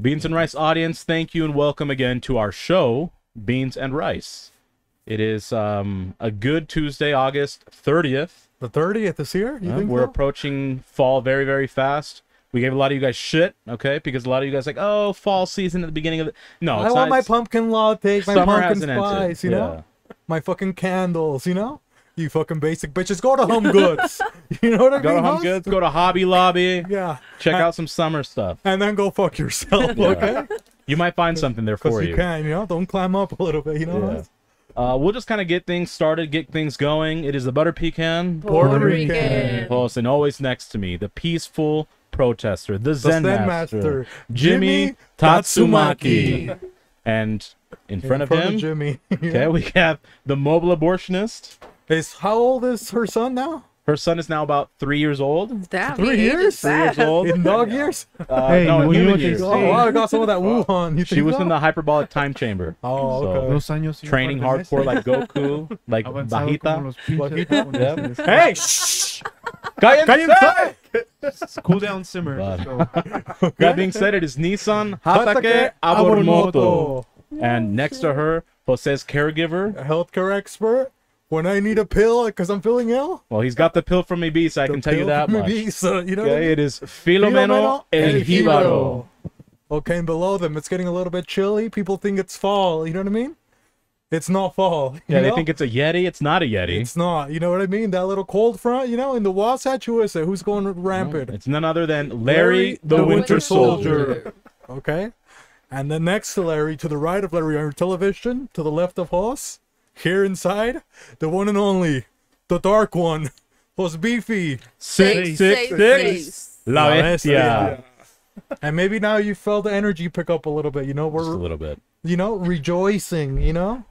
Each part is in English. Beans and Rice audience, thank you and welcome again to our show, Beans and Rice. It is a good Tuesday, August 30th. The 30th is here? You think we're approaching fall very, very fast. We gave a lot of you guys shit, okay? Because a lot of you guys are like, oh, fall season at the beginning of the... No, it's I want my pumpkin latte, my pumpkin spice, you know? My fucking candles, you know? You fucking basic bitches. Go to Home Goods. You know what I mean? Go to Home Goods. Go to Hobby Lobby. Yeah. Check out some summer stuff. And then go fuck yourself, okay? You might find something there for you. You can, you know? Don't climb up a little bit, you know what I mean? We'll just kind of get things started, get things going. It is the Butter Pecan. Puerto Rican. Close and always next to me. The peaceful protester. The Zen Master. Jimmy Tatsumaki. And in front of him, Jimmy. Okay, we have the mobile abortionist. How old is her son now? Her son is now about 3 years old. That 3 years? 3 years old. In dog years? Hey, no, in human years. Oh, I got some of that Wuhan. She was in the hyperbolic time chamber. Oh, okay. So, training hardcore like Goku, like Bajita. Hey! Shh! Cállense! Cool down, simmer. That being said, it is Nissan Hasake Abormoto. And next to her, Jose's caregiver. A healthcare expert. When I need a pill because I'm feeling ill? Well, he's got the pill from Ibiza, I can tell you that much. Ibiza, you know okay, it is Filomeno El Jíbaro. Okay, and below them, it's getting a little bit chilly. People think it's fall, you know what I mean? It's not fall. Yeah, they think it's a Yeti. It's not a Yeti. It's not, you know what I mean? That little cold front, you know, in the Wasatch, USA, who's going rampant? No, it's none other than Larry the Winter Soldier. Okay, and then next to Larry, to the right of Larry on your television, to the left of Hoss. Here inside, the one and only, the dark one, was beefy. 666, La Bestia. And maybe now you felt the energy pick up a little bit, you know? Just a little bit. You know, rejoicing, you know?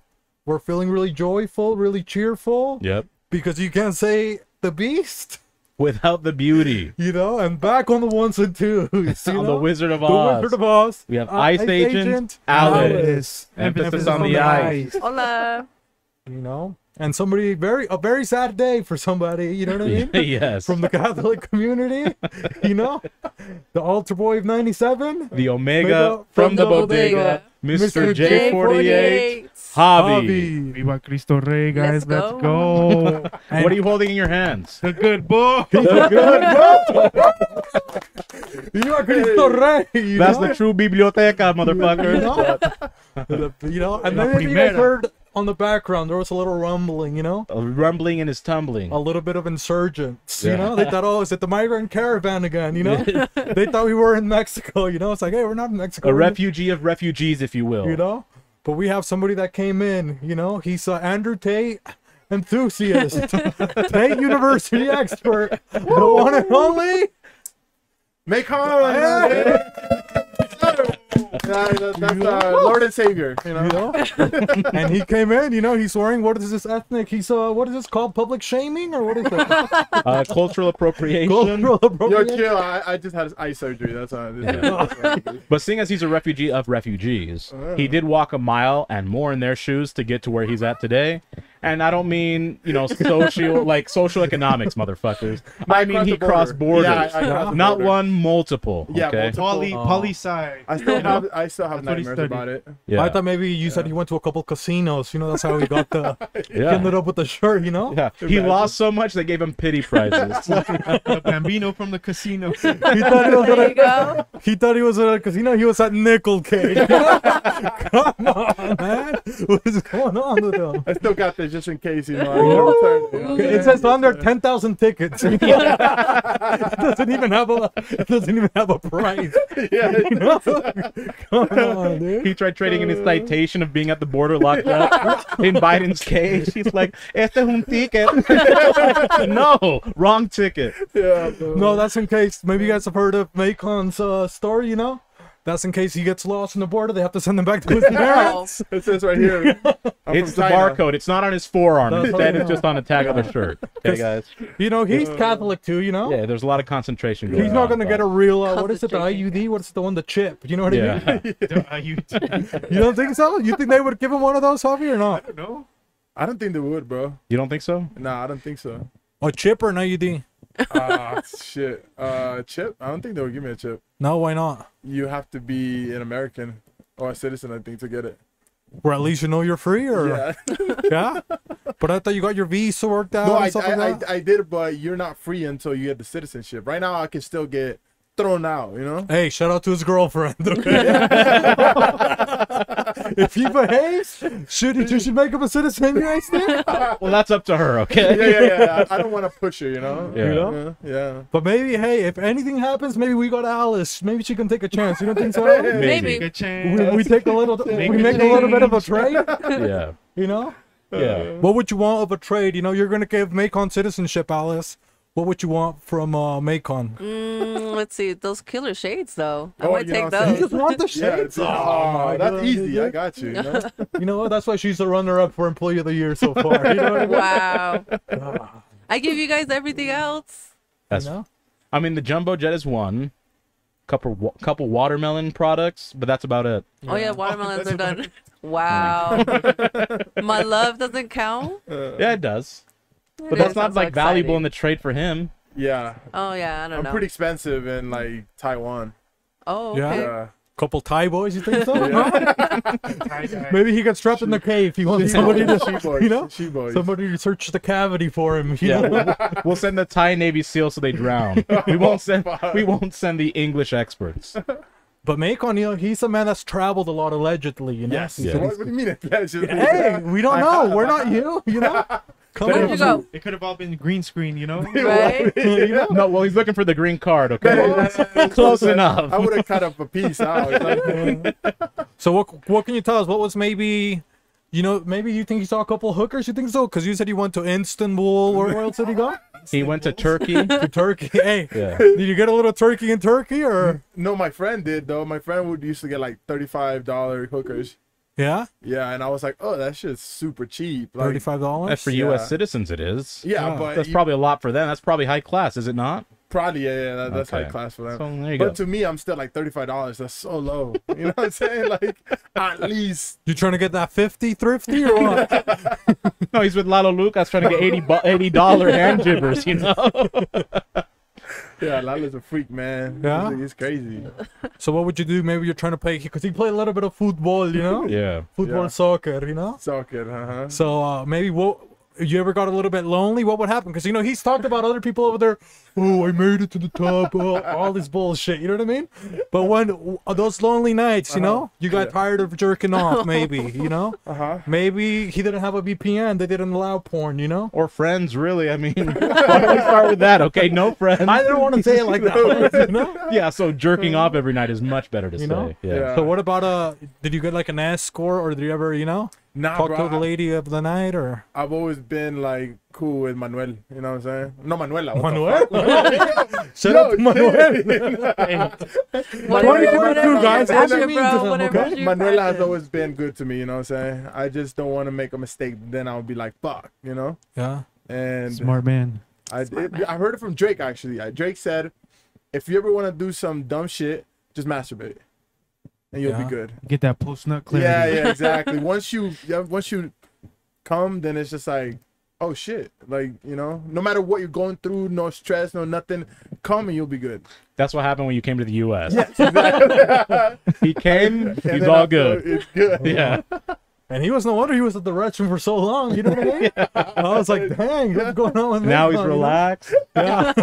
We're feeling really joyful, really cheerful. Yep. Because you can't say the beast without the beauty. You know, and back on the ones and twos. On the Wizard of Oz. The Wizard of Oz. We have Ice Agent Alice. Emphasis on the ice. Hola. You know, and somebody a very sad day for somebody, you know what I mean? Yes, from the Catholic community, you know, the altar boy of 97, the Omega from the bodega, Mr. J48, Hobby. Viva Cristo Rey, guys, let's go. What are you holding in your hands? The good book. Viva Cristo Rey. That's the true biblioteca, motherfuckers. You know, and then you guys heard. On the background, there was a little rumbling, you know? A rumbling and his tumbling. A little bit of insurgents, you know? They thought, oh, is it the migrant caravan again, you know? They thought we were in Mexico, you know? It's like, hey, we're not in Mexico. A refugee of refugees, if you will. You know? But we have somebody that came in, you know? He saw Andrew Tate, enthusiast, Tate University expert, the one and only... That's Lord and Savior, you know. And he came in, you know. He's wearing what is this ethnic? He's what is this called? Public shaming or what is it? Cultural appropriation. Cultural appropriation. Yo, chill. I just had eye surgery. That's how. But seeing as he's a refugee of refugees, he did walk a mile and more in their shoes to get to where he's at today. And I don't mean, you know, social like social economics, motherfuckers. I mean he crossed borders, not one, multiple. Yeah, okay? Poly-sci. I still have nightmares about it. Yeah. I thought maybe you said he went to a couple casinos. You know, that's how he got the ended up with the shirt. You know, he lost so much they gave him pity prizes. The Bambino from the casino. He thought he was at a casino. He was at Nickel Cage. Come on, man, what is going on with him? I still got this. Just in case, you know. It says under 10,000 tickets. It doesn't even have a. It doesn't even have a price. Yeah, you know? Come on, dude. He tried trading in his citation of being at the border locked up in Biden's cage. He's like, "Este es un ticket." No, wrong ticket. Yeah. No, that's in case. Maybe you guys have heard of Macon's store. You know. That's in case he gets lost in the border, they have to send him back to his parents. It says right here. It's the barcode. It's not on his forearm. Instead, it's just on the tag of the shirt. Okay, guys. You know, he's Catholic too, you know? Yeah, there's a lot of concentration going on. He's not going to get a real, what is it, the IUD? What's the one, the chip? You know what I mean? The IUD. You don't think so? You think they would give him one of those, Javi, or not? I don't know. I don't think they would, bro. You don't think so? No, I don't think so. A chip or an IUD? Shit. Chip? I don't think they would give me a chip. No, why not? You have to be an American or a citizen, I think, to get it. Or at least you know you're free, or yeah. Yeah? But I thought you got your visa worked out. No, I did, but you're not free until you get the citizenship. Right now, I can still get thrown out, you know. Hey, shout out to his girlfriend. If he behaves, you should make him a citizen. Well, that's up to her, okay? Yeah. I don't want to push her, you know. Yeah. You know? Yeah. But maybe, hey, if anything happens, maybe we got Alice. Maybe she can take a chance. You don't think so? Maybe. Take a chance. We take a little. we make a little bit of a trade. Yeah. You know. Yeah. What would you want of a trade? You know, you're gonna give Maikon citizenship, Alice. What would you want from Maikon? Let's see. Those killer shades, though. I would take those. You just want the shades? Yeah, that's easy. I got you. You know? You know what? That's why she's the runner-up for Employee of the Year so far. You know what I mean? Wow. I give you guys everything else. That's, you know? I mean, the Jumbo Jet is one. Couple watermelon products, but that's about it. Yeah. Oh, yeah. Watermelons are done. It. Wow. My love doesn't count? Yeah, it does. But that's not like valuable in the trade for him. Yeah. Oh yeah, I don't know. I'm pretty expensive in like Taiwan. Oh okay. Yeah. Couple Thai boys, you think so? Maybe he got trapped in the cave. He wants somebody to, you know, somebody to search the cavity for him. Yeah. We'll send the Thai Navy SEAL so they drown. We won't send the English experts. But Maikon, you know, he's a man that's traveled a lot, allegedly. You know? Yes. Yeah. What do you mean allegedly? Hey, we don't know. We're not you. You know. It could have all been green screen, you know? Right? You know? No, well, he's looking for the green card, okay? Close enough. I would have cut up a piece out. So what can you tell us? What was maybe, you know, maybe you think you saw a couple hookers? You think so? Because you said you went to Istanbul, or where else did he go? He went to Turkey. To Turkey. Hey, yeah. Did you get a little turkey in Turkey? Or no, my friend did, though. My friend would used to get like $35 hookers. Yeah? Yeah, and I was like, oh, that shit's super cheap. Like, $35? That's for U.S. citizens, it is. Yeah, but... That's probably a lot for them. That's probably high class, is it not? Probably, yeah, that's high class for them. So, but to me, I'm still like $35. That's so low. You know what I'm saying? Like, at least... You trying to get that 50 thrifty or what? No, he's with Lalo Lucas trying to get $80 hand jibbers, you know? Yeah, Lala's a freak, man. Yeah, it's crazy. So what would you do? Maybe you're trying to play, because he played a little bit of football, you know. Yeah, football, yeah. Soccer, you know. Soccer, So maybe you ever got a little bit lonely? What would happen? Because you know he's talked about other people over there. Oh, I made it to the top. Oh, all this bullshit. You know what I mean? But when those lonely nights, you know, you got tired of jerking off. Maybe, you know. Maybe he didn't have a VPN. They didn't allow porn. You know. Or friends, really. I mean, why don't we start with that? Okay, no friends. I don't want to say it like that. You know? Yeah. So jerking off every night is much better to say. Yeah. So what about did you get like an ass score, or did you ever, you know? Talk to the lady of the night, or? I've always been like cool with Manuel, you know what I'm saying? No, Manuela. Manuel? Shut up, Manuel. 2022, guys. Manuela has always been good to me, you know what I'm saying? I just don't want to make a mistake, then I'll be like, fuck, you know? Yeah. And smart man. I heard it from Drake, actually. Drake said, if you ever want to do some dumb shit, just masturbate. And you'll be good. Get that post nut clarity. Yeah, exactly. once you come, then it's just like, oh shit, like, you know, no matter what you're going through, no stress, no nothing, come and you'll be good. That's what happened when you came to the U.S. Yes, exactly. He came, he's all good. It's good. Yeah. And he was, no wonder he was at the restroom for so long, you know what I mean? Yeah. I was like, dang, what's going on with me? Now he's relaxed. Yeah.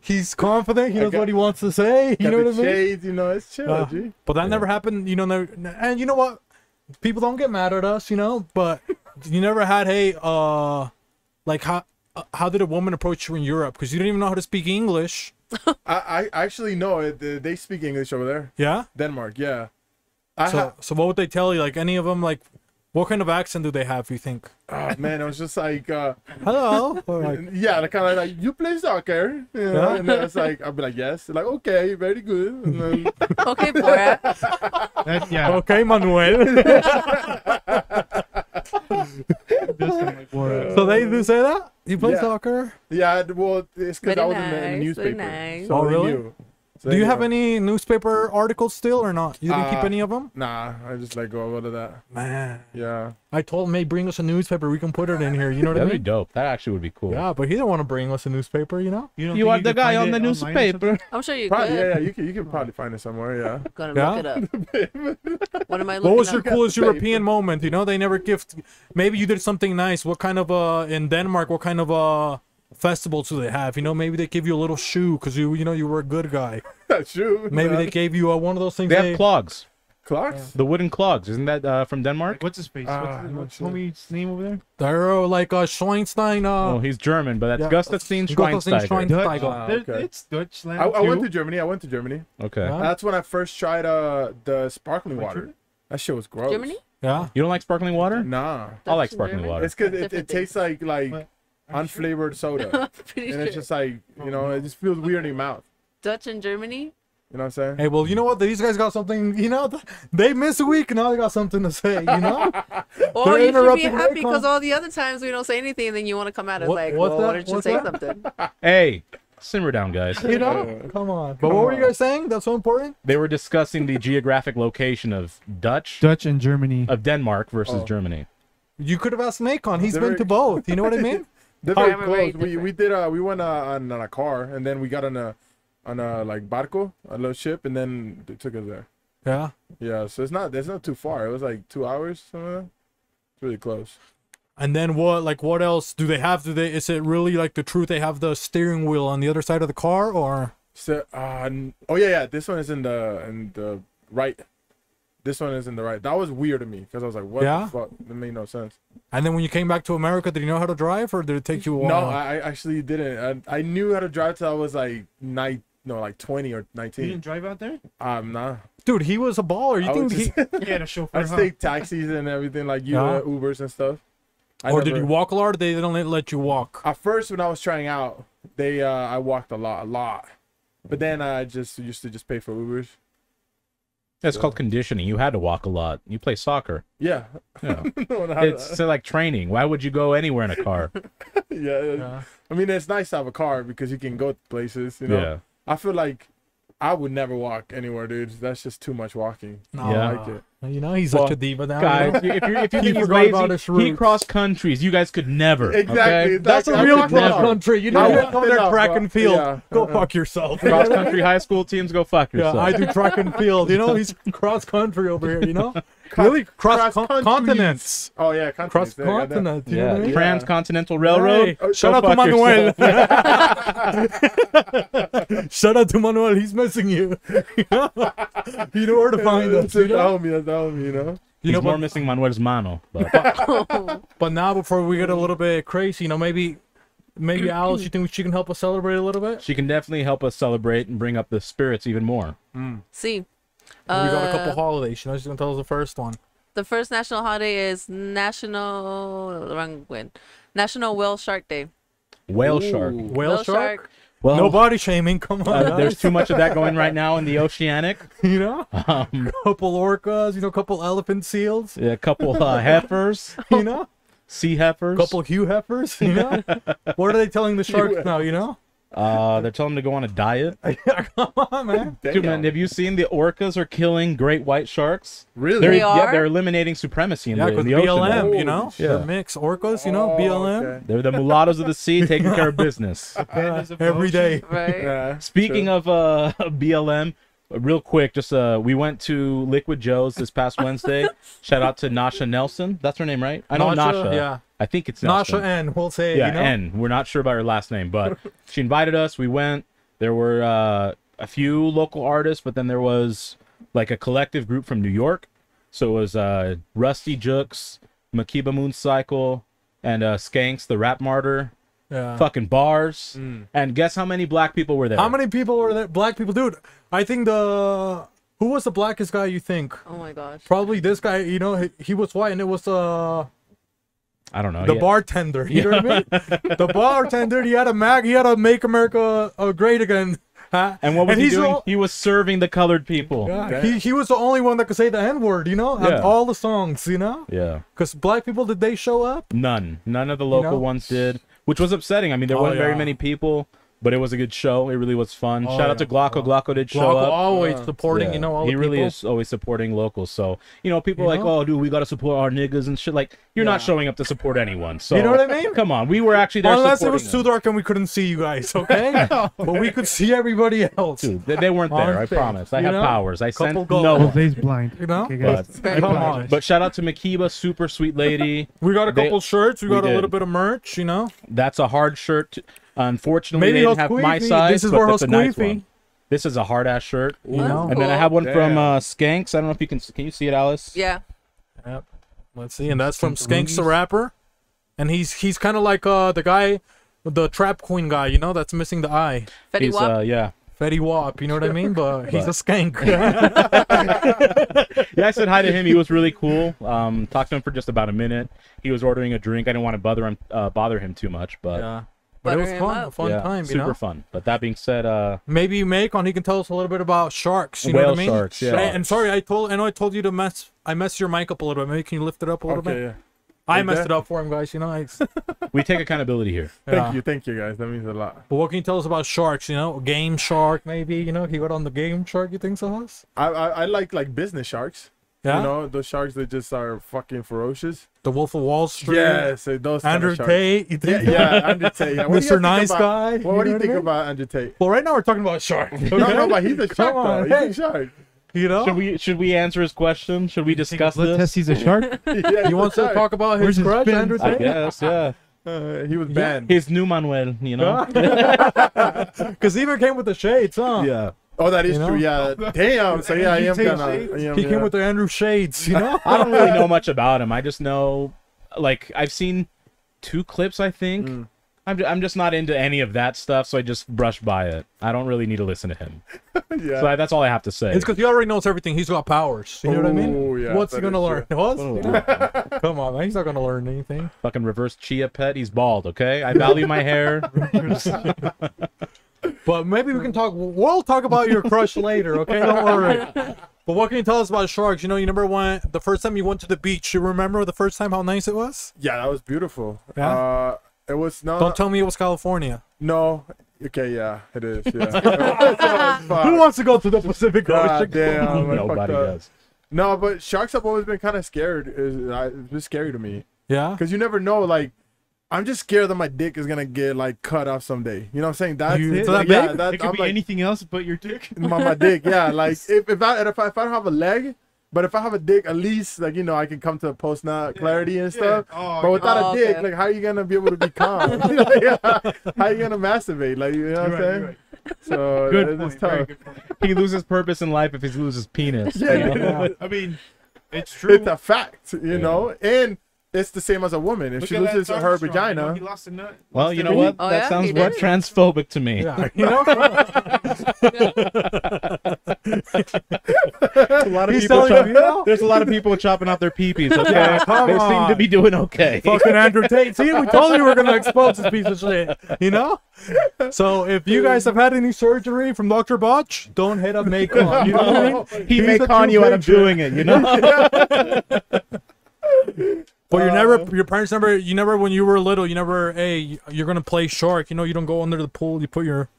He's confident. He knows what he wants to say. You know what I mean? Shades, you know, it's chill, G. But that never happened, you know. And you know what? People don't get mad at us, you know, but you never had, hey, like, how did a woman approach you in Europe? Because you didn't even know how to speak English. I actually know. They speak English over there. Yeah? Denmark, yeah. So what would they tell you? Like, any of them, like... What kind of accent do they have, you think? Oh, man, I was just like... Hello? Or like... Yeah, they're kind of like, you play soccer? You know? Yeah. And then it's like, I'll be like, yes. They're like, okay, very good. And then... Okay, Borat. Yeah. Okay, Manuel. So they do say that? You play soccer? Yeah, well, it's because I was in the newspaper. Nice. So oh, really? Knew. So do you have any newspaper articles still or not? You didn't keep any of them? Nah, I just let go of that. Man. Yeah. I told him, hey, bring us a newspaper. We can put it in here. You know what I mean? That'd be dope. That actually would be cool. Yeah, but he didn't want to bring us a newspaper, you know? You are the guy on the newspaper. I'm sure you could. Yeah, you can probably find it somewhere, yeah. Gotta look it up. What am I looking up? What was your coolest European moment? You know, they never gift. Maybe you did something nice. What kind of, in Denmark, what kind of, festivals do they have? You know, maybe they give you a little shoe because you know you were a good guy. Shoe. Maybe they gave you one of those things. They have clogs. Clogs? Yeah. The wooden clogs. Isn't that from Denmark? Like, what's his face? What's the homie's name over there? They're like Schweinsteiger. Oh, he's German, but that's Gustafstein Schweinsteiger. Dutch. Okay. It's Dutchland. I went to Germany. Okay. Yeah. That's when I first tried the sparkling water. That shit was gross. Germany? Yeah. You don't like sparkling water? Nah. I like sparkling water. It's because it tastes like. What? Unflavored soda. It's just like, you know, it just feels weird in your mouth. Dutch and Germany? You know what I'm saying? Hey, well, you know what? These guys got something, you know, they miss a week and now they got something to say, you know? Or you should be happy because all the other times we don't say anything and then you want to come at us like, well, why don't you say something? Hey, simmer down, guys. You know? Come on. But what were you guys saying? That's so important? They were discussing the geographic location of Dutch and Germany. Of Denmark versus Germany. You could have asked Maikon. He's been to both. You know what I mean? We did we went on a car and then we got on a like barco, a little ship, and then they took us there. Yeah. Yeah, so it's not too far. It was like 2 hours. It's really close. And then what else do they have? Is it really like the truth? They have the steering wheel on the other side of the car, or? So yeah, this one is in the right. This one is in the right. That was weird to me because I was like, what the fuck? That made no sense. And then when you came back to America, did you know how to drive or did it take you a while? No, I actually didn't. I knew how to drive till I was like 20 or 19. You didn't drive out there? Nah. Dude, he was a baller. He had a chauffeur. I take taxis and everything, like Ubers and stuff. Did you walk a lot or they don't let you walk? At first, when I was trying out, I walked a lot. But then I just used to pay for Ubers. That's called conditioning. You had to walk a lot. You play soccer. Yeah. Yeah. It's like training. Why would you go anywhere in a car? Yeah. I mean, it's nice to have a car because you can go places, you know? Yeah. I feel like I would never walk anywhere, dude. That's just too much walking. No. Yeah. I like it. You know, he's such a diva now. Guys, if you think he's lazy, he crossed countries. You guys could never. Exactly. Okay? That's a real cross country. You know, they're track and field. Yeah. Go fuck yourself. Cross country high school teams, go fuck yourself. Yeah, I do track and field. You know, he's cross country over here, you know? Really? Cross continents. Oh, yeah. Cross continents. Yeah. Yeah. Transcontinental Railroad. Hey, shout out to Manuel. Shout out to Manuel. He's missing you. You know where to find us. You know? You know? He's more missing Manuel's mano. But now, before we get a little bit crazy, you know, maybe Alice, you think she can help us celebrate a little bit? She can definitely help us celebrate and bring up the spirits even more. Mm. See. We got a couple holidays. You know, she's going to tell us the first one. The first national holiday is National Whale Shark Day. Whale Shark. Whale Shark? Well, no body shaming. Come on. There's too much of that going right now in the oceanic. You know? A couple orcas, you know, a couple elephant seals. Yeah, a couple heifers. You know? Sea heifers. A couple Hugh heifers. You know? What are they telling the sharks now, you know? They're telling them to go on a diet. Come on, man. Dude, man, have you seen the orcas are killing great white sharks? Really? They're eliminating supremacy in the ocean. BLM, right? You know? Yeah. The mix. Orcas, you know? BLM. Okay. They're the mulattoes of the sea taking care of business. Every day. Right? Yeah, speaking of BLM, real quick, just we went to Liquid Joe's this past Wednesday. Shout out to Nasha Nelson. That's her name, right? I know Nasha. Yeah. I think it's Nasha N. We'll say N. We're not sure about her last name, but she invited us. We went. There were a few local artists, but then there was like a collective group from New York. So it was Rusty Jooks, Makiba Mooncycle, and Skanks the Rap Martyr. Yeah. Fucking bars. Mm. And guess how many black people were there? How many people were there? Black people, dude. I think who was the blackest guy you think? Oh my gosh. Probably this guy. You know, he was white, and it was I don't know. The bartender. You know what I mean? The bartender. He had a Make America Great Again. Huh? And what was he doing? He was serving the colored people. Yeah. He was the only one that could say the N-word, you know? Yeah. All the songs, you know? Yeah. Because black people, did they show up? None. None of the local ones did. Which was upsetting. I mean, there weren't very many people. But it was a good show. It really was fun. Oh, Shout out to Glocko. Glocko did show up. Always supporting, you know, all the people. He really is always supporting locals. So, you know, people are like, oh, dude, we got to support our niggas and shit. Like, you're not showing up to support anyone. So, you know what I mean? Come on. We were actually there supporting them. Unless it was too dark and we couldn't see you guys, okay? But we could see everybody else. Dude, they weren't there, I promise. I have powers. I sense no. He's blind. You know? But shout out to Makiba, super sweet lady. We got a couple shirts. We got a little bit of merch, you know? That's a hard shirt. Unfortunately, maybe they didn't have my size. This is for a nice one. This is a hard ass shirt. Wow. And then I have one from Skanks. I don't know if you can you see it, Alice? Yeah. Yep. Let's see. And that's from Skanks the Rapper. And he's kind of like the guy, the trap queen guy, you know, that's missing the eye. Fetty Wap. Yeah. Fetty Wap, you know what I mean? But he's a skank. Yeah, I said hi to him. He was really cool. Talked to him for just about a minute. He was ordering a drink. I didn't want to bother him too much, but but it was fun, a fun time, you know? Super fun. But that being said, maybe Maikon, he can tell us a little bit about sharks. You know what I mean? Sharks, yeah. And sorry, I know I told you to mess your mic up a little bit. Maybe can you lift it up a little bit? Yeah. I messed it up for him, guys. You know, we take accountability here. Thank you, guys. That means a lot. But what can you tell us about sharks? You know, Game Shark, maybe. You know, he got on the Game Shark. You think so? I like business sharks. Yeah, you know those sharks that just are fucking ferocious. The Wolf of Wall Street. Yes, those Andrew Tate. You think? Yeah, Andrew Tate. Yeah. Mr. Nice Guy. Well, what do you think about Andrew Tate? Well, right now we're talking about sharks. Okay? No, but he's a shark. He's a shark. You know? Should we answer his question? Should we discuss this? Test he's a shark. Yeah, he wants to talk about his crush, Andrew Tate. I guess, yeah. He was banned. His new Manuel, you know. Because he even came with the shades, huh? Yeah. Oh, that is true. Yeah. Damn. So yeah, he came with the Andrew Shades. You know, I don't really know much about him. I just know, like, I've seen 2 clips. I think I'm just not into any of that stuff, so I just brush by it. I don't really need to listen to him. Yeah. So that's all I have to say. It's because he already knows everything. He's got powers. You know what I mean? Yeah, what's he gonna learn? Come on, man. He's not gonna learn anything. Fucking reverse chia pet. He's bald. Okay. I value my hair. But maybe we can talk. We'll talk about your crush later, okay? Don't worry. But what can you tell us about sharks? You know, you remember the first time you went to the beach. You remember the first time how nice it was? Yeah, that was beautiful. Yeah? It was not. Don't tell me it was California. No. Okay, yeah, it is. Yeah. Who wants to go to the Pacific Ocean? Damn, nobody does. No, but sharks have always been kind of scared. It's just scary to me. Yeah. Because you never know, like. I'm just scared that my dick is gonna get like cut off someday. You know what I'm saying? That's it. Like, yeah, it could be like, anything else but your dick. My dick, yeah. Like if I don't have a leg, but if I have a dick, at least like you know I can come to post clarity and stuff. Yeah. Oh, but without a dick, like how are you gonna be able to be calm? Like, how are you gonna masturbate? Like you know what I'm saying? Right. So it's tough. He loses purpose in life if he loses penis. Yeah, you know? I mean, it's true. It's a fact, you know, and. It's the same as a woman. If she loses her vagina, you know, he lost a nut. Well, you know what? That sounds more transphobic to me. Yeah. You know? There's a lot of people chopping off their peepees. Okay, they seem to be doing okay. Fucking Andrew Tate. See, we told you we're gonna expose this piece of shit. You know? So if you guys have had any surgery from Dr. Botch, don't hit up Maikon. You know? He may con you out of doing it. You know. But your parents never, when you were little, you never, hey, you're going to play shark. You know, you don't go under the pool. You put your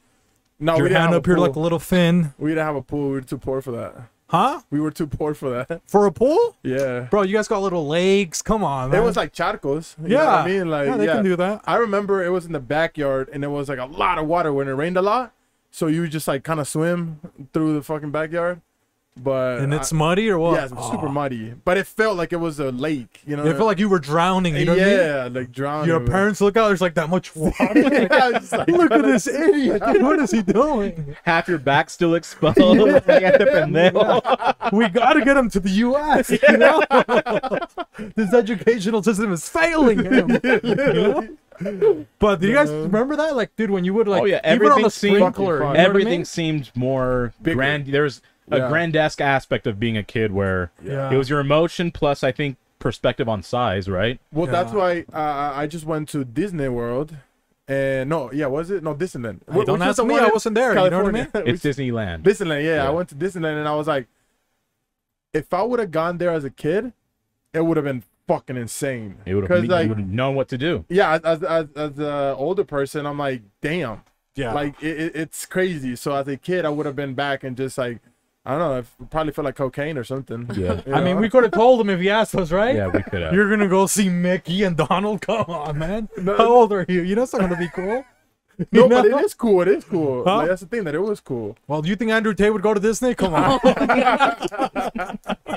hand up here like a little fin. We didn't have a pool. We were too poor for that. Huh? We were too poor for that. For a pool? Yeah. Bro, you guys got little lakes. Come on, man. It was like charcos. You know what I mean? Like, yeah, they can do that. I remember it was in the backyard and it was like a lot of water when it rained a lot. So you would just like kind of swim through the fucking backyard. But and it's muddy or what? Yeah, it's super muddy. But it felt like it was a lake, you know. It felt like you were drowning. You know what I mean? Like drowning. Your parents look out. There's like that much water. Like, look at this idiot. Dude, what is he doing? Half your back still exposed. We gotta get him to the U.S. You know, this educational system is failing him. You know? But do you guys remember that? Like, dude, when you would like, everything seemed more grand. There's a grandesque aspect of being a kid where it was your emotion plus I think perspective on size, right? Well, that's why I just went to Disney World and Disneyland. Don't ask me, I wasn't there. California. You know what I mean? It's Disneyland. Disneyland, yeah. I went to Disneyland and I was like, if I would have gone there as a kid, it would have been fucking insane. It would have known what to do. Yeah, as an older person, I'm like, damn. Yeah, like it's crazy. So as a kid, I would have been back and just like, I don't know, I probably felt like cocaine or something. Yeah, you know? I mean, we could have told him if he asked us, right? Yeah, we could have. You're gonna go see Mickey and Donald. Come on, man. No, how old are you? You know, it's not gonna be cool. No, but it is cool. It is cool. Huh? Like, that's the thing, that it was cool. Well, do you think Andrew Tate would go to Disney? Come on.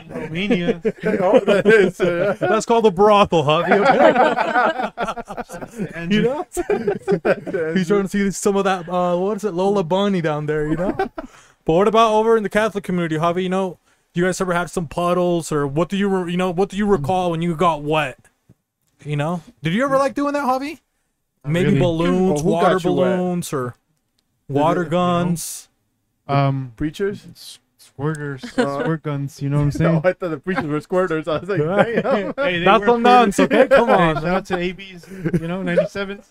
Romania. That's called a brothel, huh? You know? He's trying to see some of that, what is it, Lola Bunny down there, you know? But what about over in the Catholic community, Javi? You know, do you guys ever have some puddles, or what do you, you know, what do you recall when you got wet? You know? Did you ever like doing that, Javi? Maybe really? Balloons, well, water balloons, wet? Or water guns. You know? Preachers? Squirters. Squirt guns, you know what I'm saying? No, I thought the preachers were squirters. I was like, damn. Hey, that's the nuns, okay? Come on. Shout out to ABs, you know, 97s.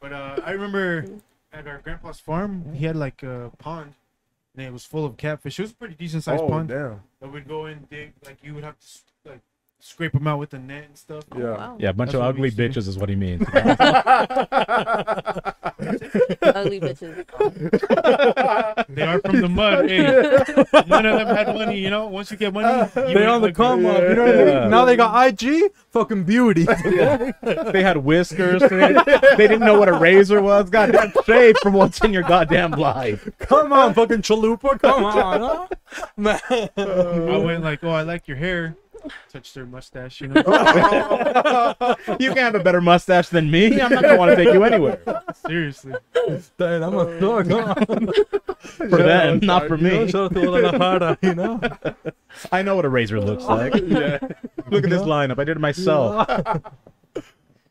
But I remember at our grandpa's farm, he had like a pond, and it was full of catfish. It was a pretty decent-sized pond. Damn. That we'd go in, dig, like you would have to, like, scrape them out with a net and stuff. Yeah, wow. Yeah, a bunch of ugly bitches is what he means. Ugly bitches. They are from the mud. Hey. None of them had money, you know. Once you get money, they on the come up. You know what I mean? Yeah. Now they got IG, fucking beauty. Yeah. They had whiskers. They didn't know what a razor was. Goddamn shade from what's in your goddamn life. Come on, fucking chalupa. Come on, huh? Man. I went like, oh, I like your hair. Touch their mustache, you know. You can have a better mustache than me. I'm not gonna want to take you anywhere. Seriously, dude, I'm a thug. For them, not for me. You know, I know what a razor looks like. Yeah. Look at this lineup. I did it myself.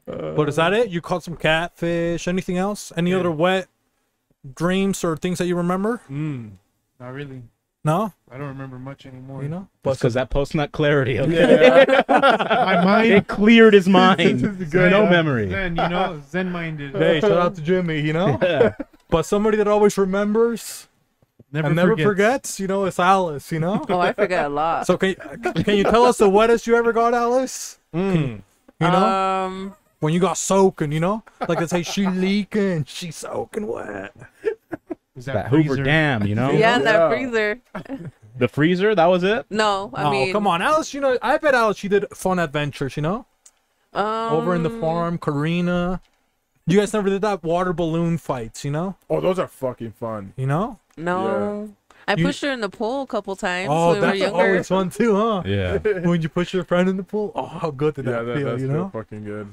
But is that it? You caught some catfish? Anything else? Any other wet dreams or things that you remember? Not really. No, I don't remember much anymore. You know, because that post-nut clarity. Okay? Yeah. My mind, it cleared his mind. No memory. Zen, you know, zen-minded. Hey, shout out to Jimmy. You know, yeah. But somebody that always remembers, never forgets. You know, it's Alice. You know. Oh, I forget a lot. So can you tell us the wettest you ever got, Alice? You know, when you got soaking. You know, like they say, she leaking, she soaking wet. That Hoover Dam, you know? Yeah, that freezer. The freezer? That was it? No, I mean... come on, Alice, you know, I bet Alice, she did fun adventures, you know? Over in the farm, Karina. You guys never did that water balloon fights, you know? Oh, those are fucking fun. You know? No. Yeah. I pushed her in the pool a couple times when we were younger. Oh, that's always fun too, huh? Yeah. When you push your friend in the pool, oh, how good did that feel, you know? Fucking good.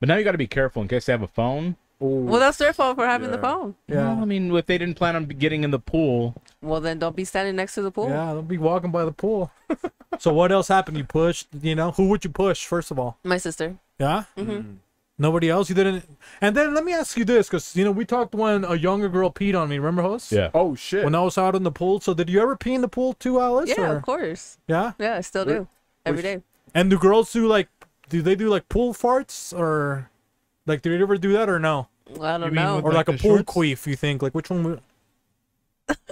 But now you got to be careful in case they have a phone. Well, that's their fault for having the phone. Yeah, well, I mean, if they didn't plan on getting in the pool, well, then don't be standing next to the pool. Yeah, don't be walking by the pool. So what else happened? You pushed, you know, who would you push first of all? My sister. Yeah. Nobody else. You didn't. And then let me ask you this, because you know we talked when a younger girl peed on me. Remember, host? Yeah. Oh shit. When I was out in the pool. So did you ever pee in the pool too, Alice? Yeah, of course. Yeah. Yeah, I still do every day. And do girls do like? Do they do like pool farts or? Like, did you ever do that or no? Well, I don't know. Or like a pool queef, you think? Like, which one?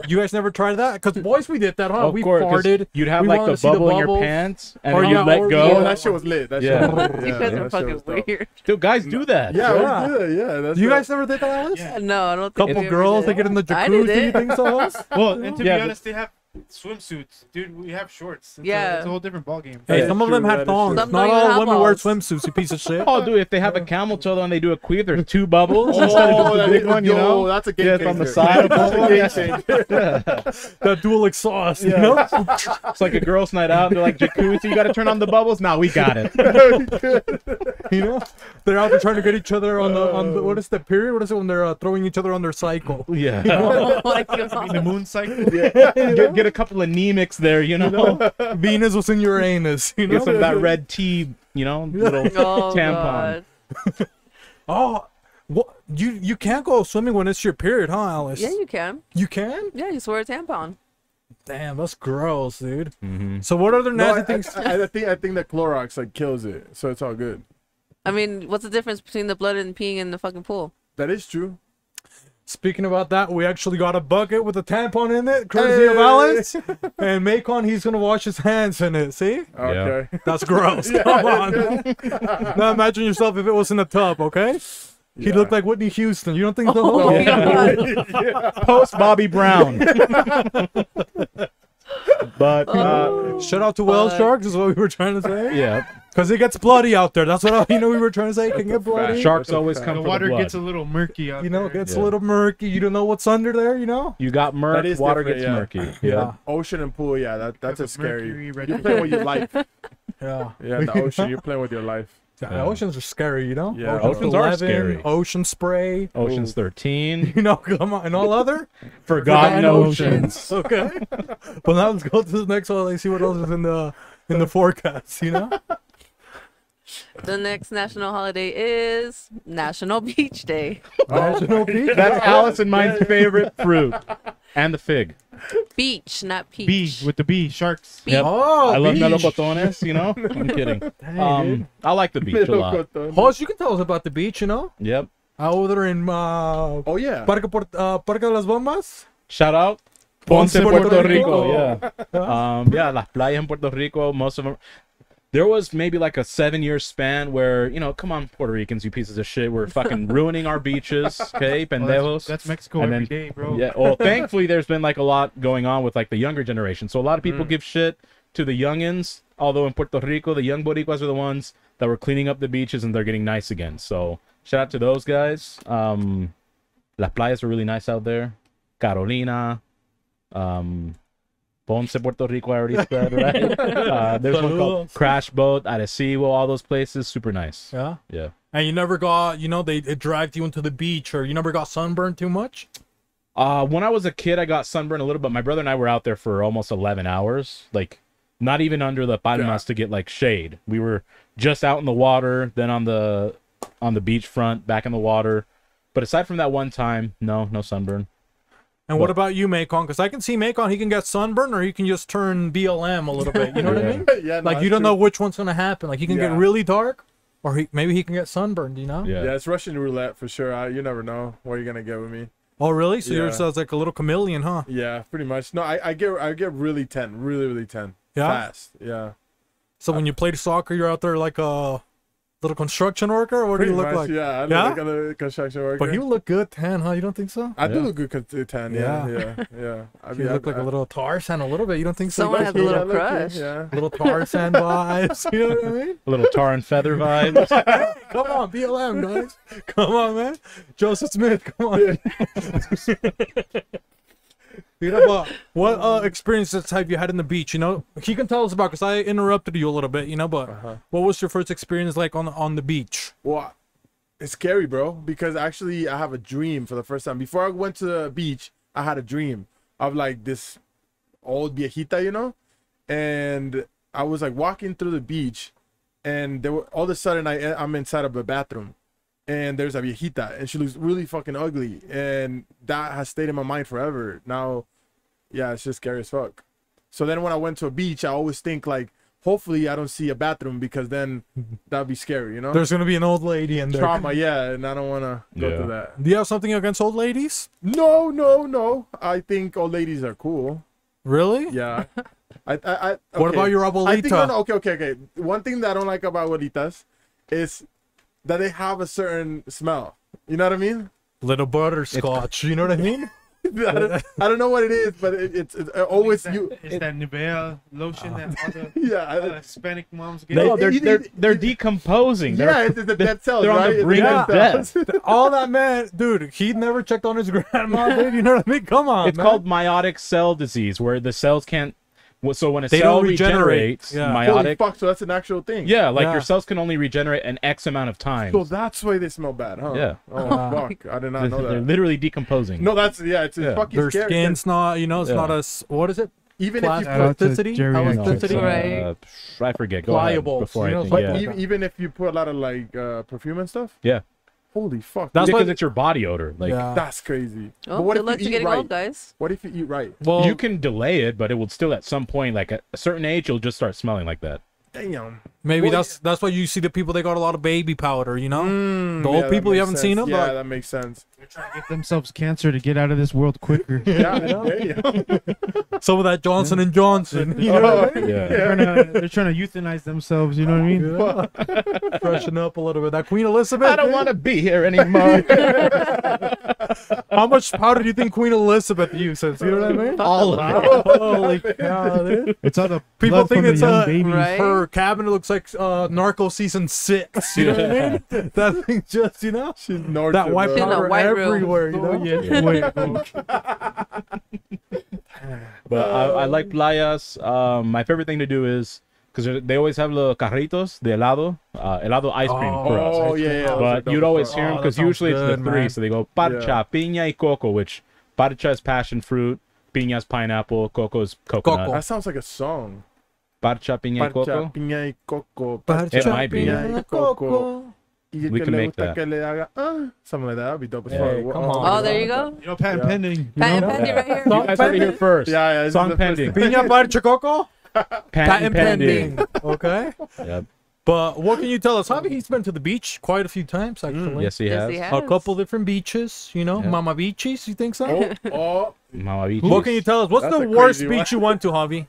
You guys never tried that? Because boys, we did that, huh? Of course, farted. You'd have like the bubble in your pants, and then you'd let go. Oh, that shit was lit. That shit. You guys are fucking weird. Dude, guys do that. Yeah, we do that. Yeah. You guys never did that, Alice? Yeah. No, I don't think. Couple girls, they get in the jacuzzi. You think so, Alice? Well, and to be honest, they have swimsuits, dude. We have shorts. It's a whole different ballgame. Hey, some of them had thongs. Not all women wear swimsuits, you piece of shit. Oh, dude, if they have a camel toe and they do a queef, there's two bubbles. Oh, that big one, you know, that's a game changer. On the side. That dual exhaust, you know. It's like a girls' night out. And they're like, jacuzzi, you got to turn on the bubbles. Nah, we got it. You know, they're out there trying to get each other on the what is the period? What is it when they're throwing each other on their cycle? Yeah. The moon cycle. Yeah. Get a couple of anemics there, you know. Venus was in Uranus, you know. Get some of that red tea, you know, little tampon. Oh, what? You can't go swimming when it's your period, huh, Alice? Yeah, you can. You can? Yeah, you just wear a tampon. Damn, that's gross, dude. So what other nasty things? I think that Clorox like kills it, so it's all good. I mean, what's the difference between the blood and peeing in the fucking pool? That is true. Speaking about that, we actually got a bucket with a tampon in it, courtesy of Alice. And Maikon, he's going to wash his hands in it, see? Okay. That's gross. Come on. Now imagine yourself if it was in a tub, okay? He looked like Whitney Houston. You don't think so? Oh, yeah. Post Bobby Brown. But shout out to Whale Sharks is what we were trying to say. Yeah. Because it gets bloody out there. That's what we were trying to say. It can get bloody. Sharks always come from the water. Gets a little murky out there. It gets a little murky. You don't know what's under there, you know? You got murk, water gets murky. Yeah. Ocean and pool, that's a scary. You're playing with your life. Yeah. Yeah, in the ocean, you're playing with your life. Yeah. Oceans are scary, you know? Yeah, oceans are scary. Ocean Spray. Oceans 13. You know, come on. And all other? Forgotten Oceans. Okay. Well, now let's go to the next one and see what else is in the forecast, you know? The next national holiday is National Beach Day. National Beach Day? That's Alice and my favorite fruit. And the fig. Beach, not peach. Beach with the B, sharks. Beach. Yep. Oh, I love melocotones, you know? I'm kidding. Dang, I like the beach a lot. Hoss, you can tell us about the beach, you know? Yep. Out there in Parque de las Bombas. Shout out. Ponce Puerto Rico. Yeah. Yeah, las playas in Puerto Rico, most of them. There was maybe like a 7-year span where, you know, come on, Puerto Ricans, you pieces of shit. We're fucking ruining our beaches, okay, pendejos. Well, that's Mexico every day, bro. Yeah, well, thankfully, there's been like a lot going on with like the younger generation. So a lot of people give shit to the youngins, although in Puerto Rico, the young Boricuas are the ones that were cleaning up the beaches and they're getting nice again. So shout out to those guys. Las playas were really nice out there. Carolina. Ponce, Puerto Rico, I already said, right? There's one called Crash Boat, Arecibo, all those places. Super nice. Yeah? Yeah. And you never got, you know, it dragged you into the beach, or you never got sunburned too much? When I was a kid, I got sunburned a little, but my brother and I were out there for almost 11 hours. Like, not even under the palmas to get, like, shade. We were just out in the water, then on the beach front, back in the water. But aside from that one time, no sunburn. And what about you, Maikon? Because I can see Maikon, he can get sunburned or he can just turn BLM a little bit. You know what I mean? Yeah, no, like, you don't know which one's going to happen. Like, he can get really dark or maybe he can get sunburned, you know? Yeah, it's Russian roulette for sure. You never know what you're going to get with me. Oh, really? So yours sounds like a little chameleon, huh? Yeah, pretty much. No, I get really tan, really tan. Yeah? Fast, yeah. So when you play soccer, you're out there like a little construction worker, or what do you look like? Yeah, I look like a construction worker. But you look good tan, huh? You don't think so? I do look good tan, yeah. You look like a little Tarzan a little bit. You don't think so? Someone has a little crush. Yeah. Little Tarzan vibes, you know what I mean? A little tar and feather vibes. Hey, come on, BLM, guys. Come on, man. Joseph Smith, come on. You know, what experiences have you had in the beach? You know, he can tell us about, because I interrupted you a little bit, you know, but what was your first experience like on the beach? Well, it's scary, bro, because actually I have a dream for the first time. Before I went to the beach, I had a dream of like this old viejita, you know, and I was like walking through the beach, and there were, all of a sudden I'm inside of a bathroom. And there's a viejita, and she looks really fucking ugly, and that has stayed in my mind forever. Now, yeah, it's just scary as fuck. So then when I went to a beach, I always think like, hopefully I don't see a bathroom, because then that'd be scary, you know? There's gonna be an old lady in there. Trauma, yeah, and I don't wanna go through that. Do you have something against old ladies? No, no, no. I think old ladies are cool. Really? Yeah. Okay. What about your abuelita? Okay. One thing that I don't like about abuelitas is that they have a certain smell. You know what I mean? Little butterscotch. You know what I mean? I don't know what it is, but it's always that, It's that Nivea lotion that other Hispanic moms get. No, they're decomposing. Yeah, it's the dead cells. They're on the brink of death. All that, man, dude. He never checked on his grandma, dude. You know what I mean? Come on. It's called meiotic cell disease, where the cells can't. So when a cell regenerates, meiotic. Holy fuck, so that's an actual thing. Yeah, like your cells can only regenerate an X amount of time. So that's why they smell bad, huh? Yeah. Oh, fuck. I did not know that. They're literally decomposing. No, that's, it's fucking scary. Their skin's not, you know, it's not as, what is it? Even if you I forget. Pliable. Before I think, even if you put a lot of, like, perfume and stuff? Yeah. Holy fuck. That's because it's your body odor. Like that's crazy. Oh, but what if you eat right, guys? What if you eat right? Well, you can delay it, but it will still at some point, like at a certain age, you'll just start smelling like that. Damn. Maybe that's why you see the people, they got a lot of baby powder, you know? The old people, you haven't seen them? Yeah, that makes sense. They're trying to get themselves cancer to get out of this world quicker. Yeah, there you go. Some of that Johnson and Johnson. You know? They're trying to euthanize themselves, you know what I mean? Yeah. Freshen up a little bit. That Queen Elizabeth. I don't want to be here anymore. How much powder do you think Queen Elizabeth uses? You know what I mean? All of it. Holy cow, dude. It's all the people think it's her cabin looks like Narco season 6. You know what I mean? That thing just, you know, she's that white powder everywhere. You know? But I like playas. My favorite thing to do is, because they always have little carritos de helado, helado ice cream for us. Oh, yeah, yeah. But you'd always hear them because usually it's the three. So they go parcha, piña, y coco, which parcha is passion fruit, piña is pineapple, coco is coconut. Coco. That sounds like a song. Parcha, piña, y coco. Parcha, piña, y coco. Parcha, it might be. Piña y coco. We can make that. Something like that. That would be dope as fuck. Oh, there you go. You know, patent pending. Patent pending right here. Song pending here first. Yeah, yeah. Song pending. Piña, parcha, coco. Patent pending. Okay. Yep. But what can you tell us? Javi, he's been to the beach quite a few times, actually. Yes, he has. A couple different beaches, you know. Mama beaches, you think so? Oh, mama beaches. What can you tell us? What's the worst beach you went to, Javi?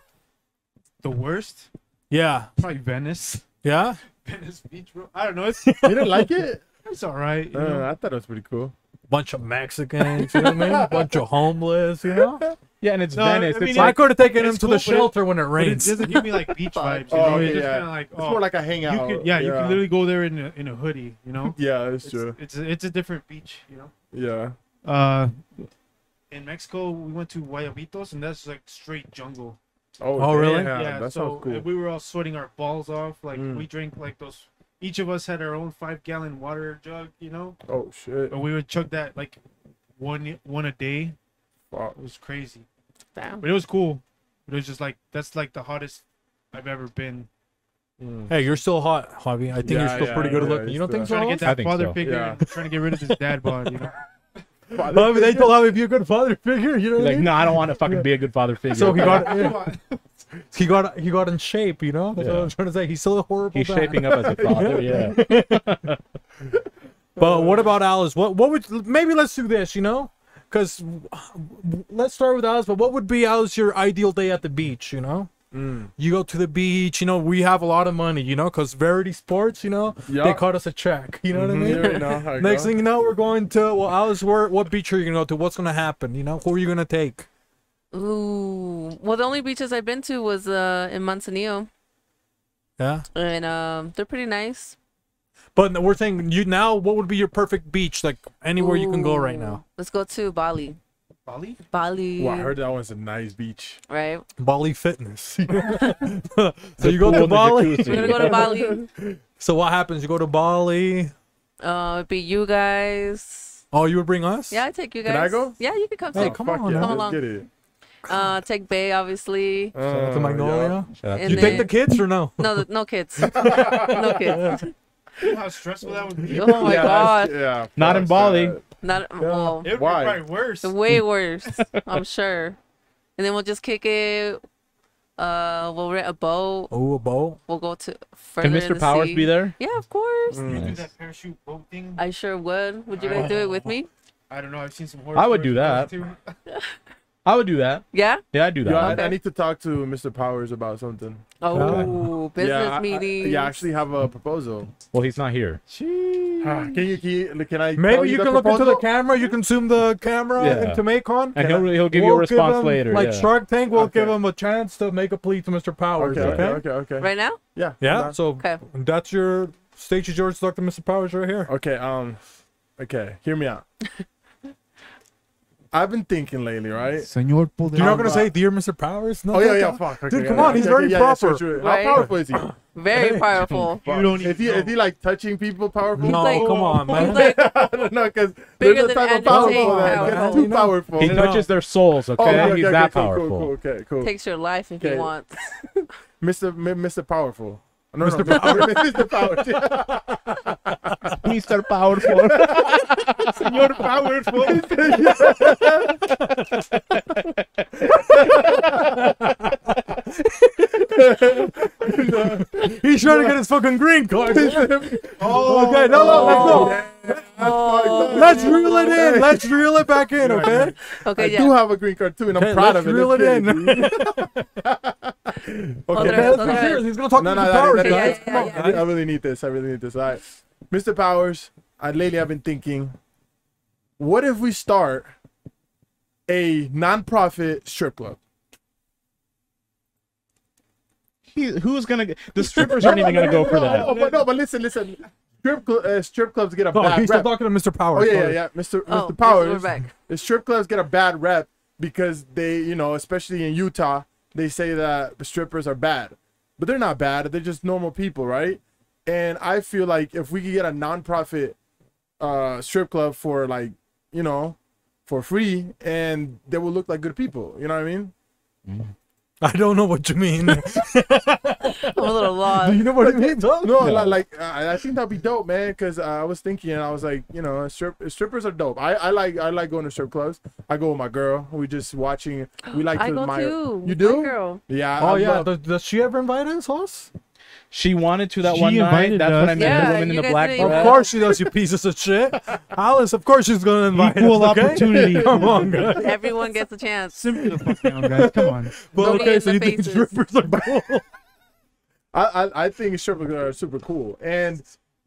The worst? Yeah. Probably Venice. Yeah? Venice Beach, bro. I don't know. You didn't like it? It's all right. You know? I thought it was pretty cool. Bunch of Mexicans, you know what I mean? Bunch of homeless, you know? Yeah, and it's Venice. I mean, it's like, I could have taken him to the shelter when it rains. It doesn't give me like beach vibes. You know? It's just kind of like, it's more like a hangout. You could, you can literally go there in a hoodie, you know? Yeah, that's true. It's a different beach, you know? Yeah. In Mexico, we went to Guayabitos, and that's like straight jungle. Oh really? Yeah, that sounds cool. We were all sweating our balls off. Like we drank like those. Each of us had our own 5-gallon water jug, you know. Oh shit! And we would chug that like one a day. Wow. It was crazy. Damn. But it was cool. It was just like, that's like the hottest I've ever been. Hey, you're still hot, Javi. I think you're still pretty good looking. You don't think so? Trying to get that father figure. Trying to get rid of this dad bod, you know. Love, they told him, if you're a good father figure, you know. Like, no, I don't want to fucking be a good father figure. So he got, he got in shape, you know. That's what I'm trying to say. He's still a horrible. He's shaping up as a father, yeah. But what about Alice? What would, maybe let's do this, you know, because let's start with Alice. But what would be Alice your ideal day at the beach, you know? You go to the beach, you know, we have a lot of money, you know, because Verity Sports, you know, they cut us a check, you know what I mean? Next thing you know, we're going to, well, Alice, what beach are you going to go to? What's going to happen? You know, who are you going to take? Ooh, well, the only beaches I've been to was in Manzanillo. Yeah? And they're pretty nice. But we're saying, you now, what would be your perfect beach? Like, anywhere you can go right now. Let's go to Bali. Bali? Bali. Well, I heard that one's a nice beach. Right? Bali Fitness. So you go to Bali. We're going to go to Bali. So what happens? You go to Bali. It'd be you guys. Oh, you would bring us? Yeah, I'd take you guys. Can I go? Yeah, you can come. Oh, come along. Get it. Take Bay, obviously. To Magnolia. Yeah. You take the kids or no? No kids. No kids. You know how stressful that would be. Oh my god. Yeah. Not in Bali. Not well. It would be probably worse. Way worse, I'm sure. And then we'll just kick it. We'll rent a boat. Oh, a boat. We'll go to further. Can Mr. Powers be there? Yeah, of course. You do that parachute boat thing? I sure would. Would you guys do it with me? I don't know. I've seen some horror. I would do that. I would do that. Yeah? Yeah, I'd do that. You know, okay. I need to talk to Mr. Powers about something. Oh, okay. Business meeting. Yeah, I actually have a proposal. Well, he's not here. Can I? Maybe you can look into the camera. You can zoom the camera into Maikon. And he'll give you a response later. Like Shark Tank, we'll give him a chance to make a plea to Mr. Powers. Okay. Right now? Yeah. Yeah, so that's your stage is yours. Talk to Mr. Powers right here. Okay, hear me out. I've been thinking lately, right? Señor Poder. You're not going to say, dear Mr. Powers? No, fuck. Okay, dude, come on. He's very proper. Yeah, sure. Right? How powerful is he? Very powerful. Is he like touching people powerful? No, like, come on, man. Like, no, because there's a type of powerful that's too powerful. He touches their souls, okay? He's that powerful. Cool. Takes your life if he wants. Mr. Powerful. No, Mr. Powerful. Mr. Powerful. Señor Powerful. sure to get his fucking green card. Okay, no, let's go. Let's reel it in. Let's reel it back in, okay? Okay, yeah. I do have a green card, too, and I'm proud of it. Let's reel it in. Okay, let's be serious. He's going to talk about Powers. I really need this. I really need this. All right. Mr. Powers, lately I've been thinking, what if we start a non-profit strip club? Who's going to... The strippers aren't even going to go for that. No, but listen. Strip clubs get a bad rep. He's still talking to Mr. Powers. Oh, yeah. Mr. Powers. The strip clubs get a bad rep because they, you know, especially in Utah, they say that strippers are bad. But they're not bad. They're just normal people, right? And I feel like if we could get a non-profit strip club for, like, you know, for free, and they will look like good people. You know what I mean? Mm-hmm. I don't know what you mean. I'm a little lost. Do you know what I mean? No. Like, I think that'd be dope, man. Because I was thinking, and I was like, you know, strippers are dope. I like going to strip clubs. I go with my girl. We just watching. We like to admire. Too. You do? My girl. Yeah. Oh, yeah. Does she ever invite us, Hoss? She wanted to that one night. That's when I met the woman in the black dress. Of course she does, you pieces of shit. Alice, of course she's going to invite us, okay? Opportunity. Come on, guys. Everyone gets a chance. Simply the fuck down, guys. Come on. But okay, so you think strippers are cool? I think strippers are super cool. And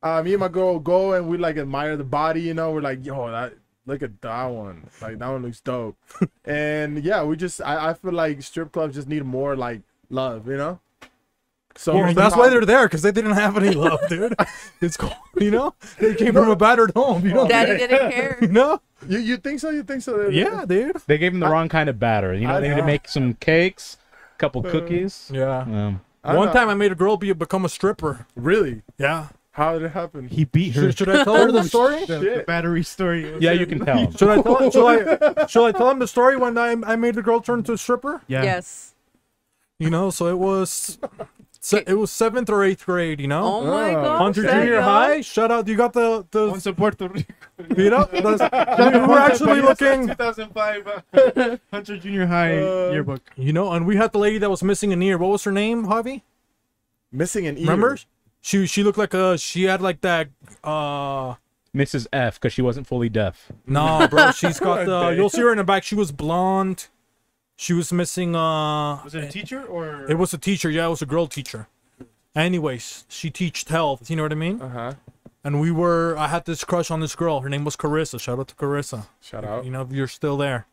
me and my girl go and we, like, admire the body, you know? We're like, yo, look at that one. Like, that one looks dope. And, yeah, we just, I feel like strip clubs just need more, like, love, you know? So well, that's why they're there, because they didn't have any love, dude. It's cool, you know. They came from a battered home. You know, Daddy didn't care. No, you think so? You think so? Yeah, dude. They gave him the wrong kind of batter. You know, they need to make some cakes, a couple cookies. Yeah. One time I made a girl become a stripper. Really? Yeah. How did it happen? He beat her. Should I tell her the story? The battery story. Yeah, you can tell. Should I tell him the story when I made the girl turn into a stripper? Yeah. Yes. You know, so it was. So it was 7th or 8th grade, you know. Oh my God! Hunter Junior High. Shout out! You got the Ponce Puerto Rico. You know, we're actually looking 2005 Hunter Junior High yearbook. You know, and we had the lady that was missing an ear. What was her name, Javi? Missing an ear. Remember? She looked like she had like that. Mrs. F, because she wasn't fully deaf. No, bro. She's got the. You'll see her in the back. She was blonde. She was missing was it a teacher or? It was a teacher, yeah, it was a girl teacher. Anyways, she teached health, you know what I mean? Uh-huh. And I had this crush on this girl. Her name was Carissa. Shout out to Carissa. Shout out. You know, if you're still there.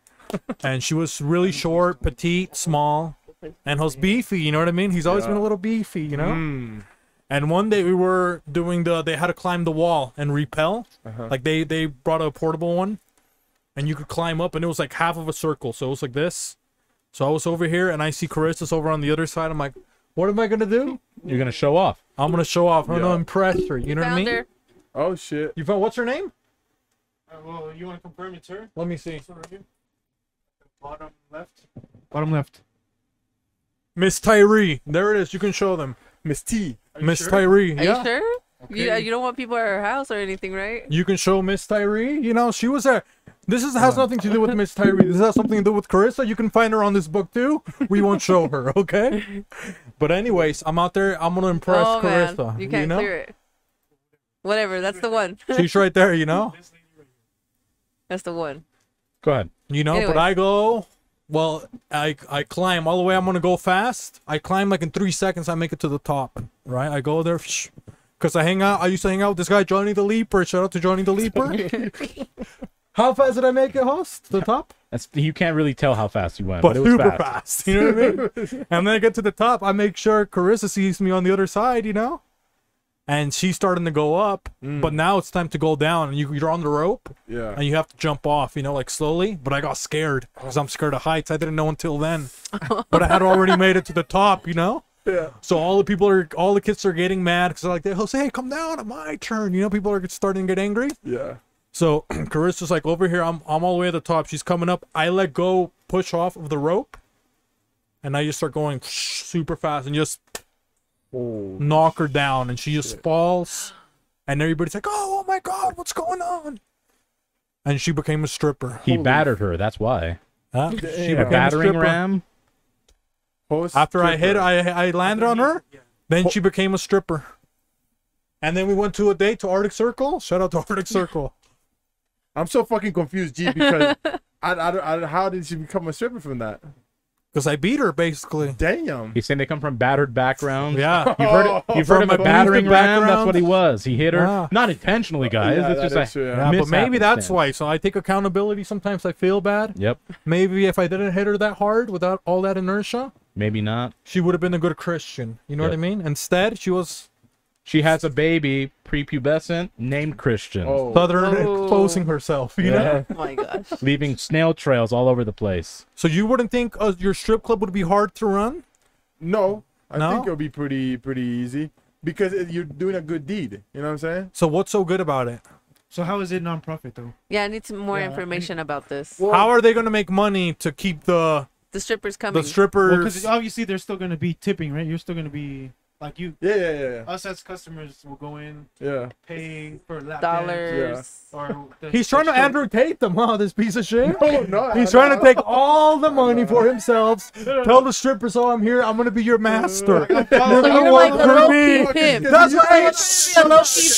And she was really short, petite, small, and was beefy, you know what I mean? He's always been a little beefy, you know? Mm. And one day we were doing they had to climb the wall and rappel. Uh-huh. Like they brought a portable one and you could climb up, and it was like half of a circle, so it was like this. So I was over here, and I see Carissa's over on the other side. I'm like, what am I going to do? You're going to show off. I'm going to show off. I'm going to impress her. You know what I mean? Her. Oh, shit. You found what's her name? Well, you want to confirm it's her? Let me see. Bottom left. Bottom left. Miss Tyree. There it is. You can show them. Miss T. Miss Tyree. Are you sure? Okay. Yeah, you don't want people at her house or anything, right? You can show Miss Tyree. You know, she was there. This has nothing to do with Miss Tyree. This has something to do with Carissa. You can find her on this book, too. We won't show her, okay? But anyways, I'm out there. I'm going to impress Carissa. Man. You can't clear it. Whatever. That's the one. She's right there, you know? That's the one. Go ahead. You know, anyway. But I go... Well, I climb all the way. I'm going to go fast. I climb like in 3 seconds. I make it to the top, right? I go there... Because I used to hang out with this guy, Johnny the Leaper. Shout out to Johnny the Leaper. How fast did I make it, host? The top? You can't really tell how fast you went. But it was super fast. You know what I mean? And then I get to the top. I make sure Carissa sees me on the other side, you know? And she's starting to go up. Mm. But now it's time to go down. And you're on the rope. Yeah. And you have to jump off, you know, like slowly. But I got scared because I'm scared of heights. I didn't know until then. But I had already made it to the top, you know? Yeah. So all the kids are getting mad because they're like, they'll say, hey, come down. It's my turn. You know, people are starting to get angry. Yeah. So Carissa's like, over here, I'm all the way at the top. She's coming up. I let go, push off of the rope, and I just start going super fast and just knock her down. And she just falls, and everybody's like, oh my God, what's going on? And she became a stripper. He battered her. That's why. Huh? She became a battering ram. After I landed on her, Then she became a stripper. And then we went to a date to Arctic Circle. Shout out to Arctic Circle. I'm so fucking confused, G, because I how did she become a stripper from that? Because I beat her, basically. Damn. He's saying they come from battered backgrounds. Yeah. You've heard him a battering ram. That's what he was. He hit her. Wow. Not intentionally, guys. Yeah, it's just like, true, yeah. Yeah, but maybe that's why. So I take accountability. Sometimes I feel bad. Yep. Maybe if I didn't hit her that hard without all that inertia. Maybe not. She would have been a good Christian. You know what I mean? Instead, she was... She has a baby, prepubescent, named Christian. Oh. Southern exposing herself, you know? Oh my gosh. Leaving snail trails all over the place. So you wouldn't think your strip club would be hard to run? No. I think it would be pretty easy. Because you're doing a good deed. You know what I'm saying? So what's so good about it? So how is it non-profit, though? Yeah, I need some more information about this. Well, how are they going to make money to keep the strippers coming? The strippers... Because obviously they're still going to be tipping, right? You're still going to be... Like you, yeah. Us as customers will go in, paying for lap dollars. Yeah. Or he's trying to Andrew Tate them, huh? This piece of shit. No, he's trying to take all the money for himself. Tell the strippers, "Oh, I'm here. I'm gonna be your master." You're like a low-key pimp. That's right. A low-key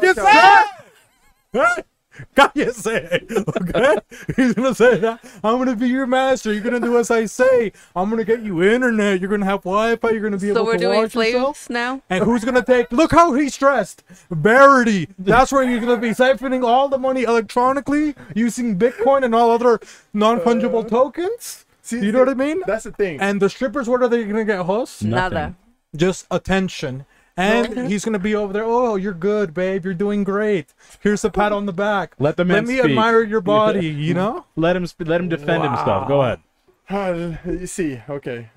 pimp right now. Okay? He's gonna say that I'm gonna be your master. You're gonna do as I say. I'm gonna get you internet. You're gonna have Wi-Fi. You're gonna be able to watch yourself now. And who's gonna take? Look how he's dressed, Verity. That's where you're gonna be siphoning all the money electronically using Bitcoin and all other non-fungible tokens. See, you know what I mean? That's the thing. And the strippers, what are they gonna get, hosts? Nada. Just attention. And he's gonna be over there. Oh, you're good, babe. You're doing great. Here's a pat on the back. Let the man. Let me admire your body. You know. Let him defend himself. Go ahead. You see. Okay.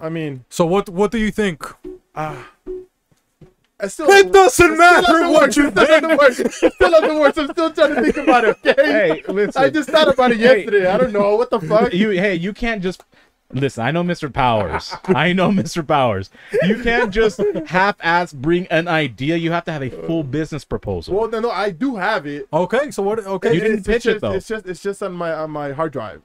I mean. So what do you think? It doesn't matter what you think. Still up the words. I'm still trying to think about it. Okay. Hey, listen. I just thought about it yesterday. I don't know what the fuck. You can't just. Listen, I know Mr. Powers. I know Mr. Powers. You can't just half-ass bring an idea. You have to have a full business proposal. Well, no, I do have it. Okay, so what? Okay, you didn't pitch it though. It's just on my hard drive.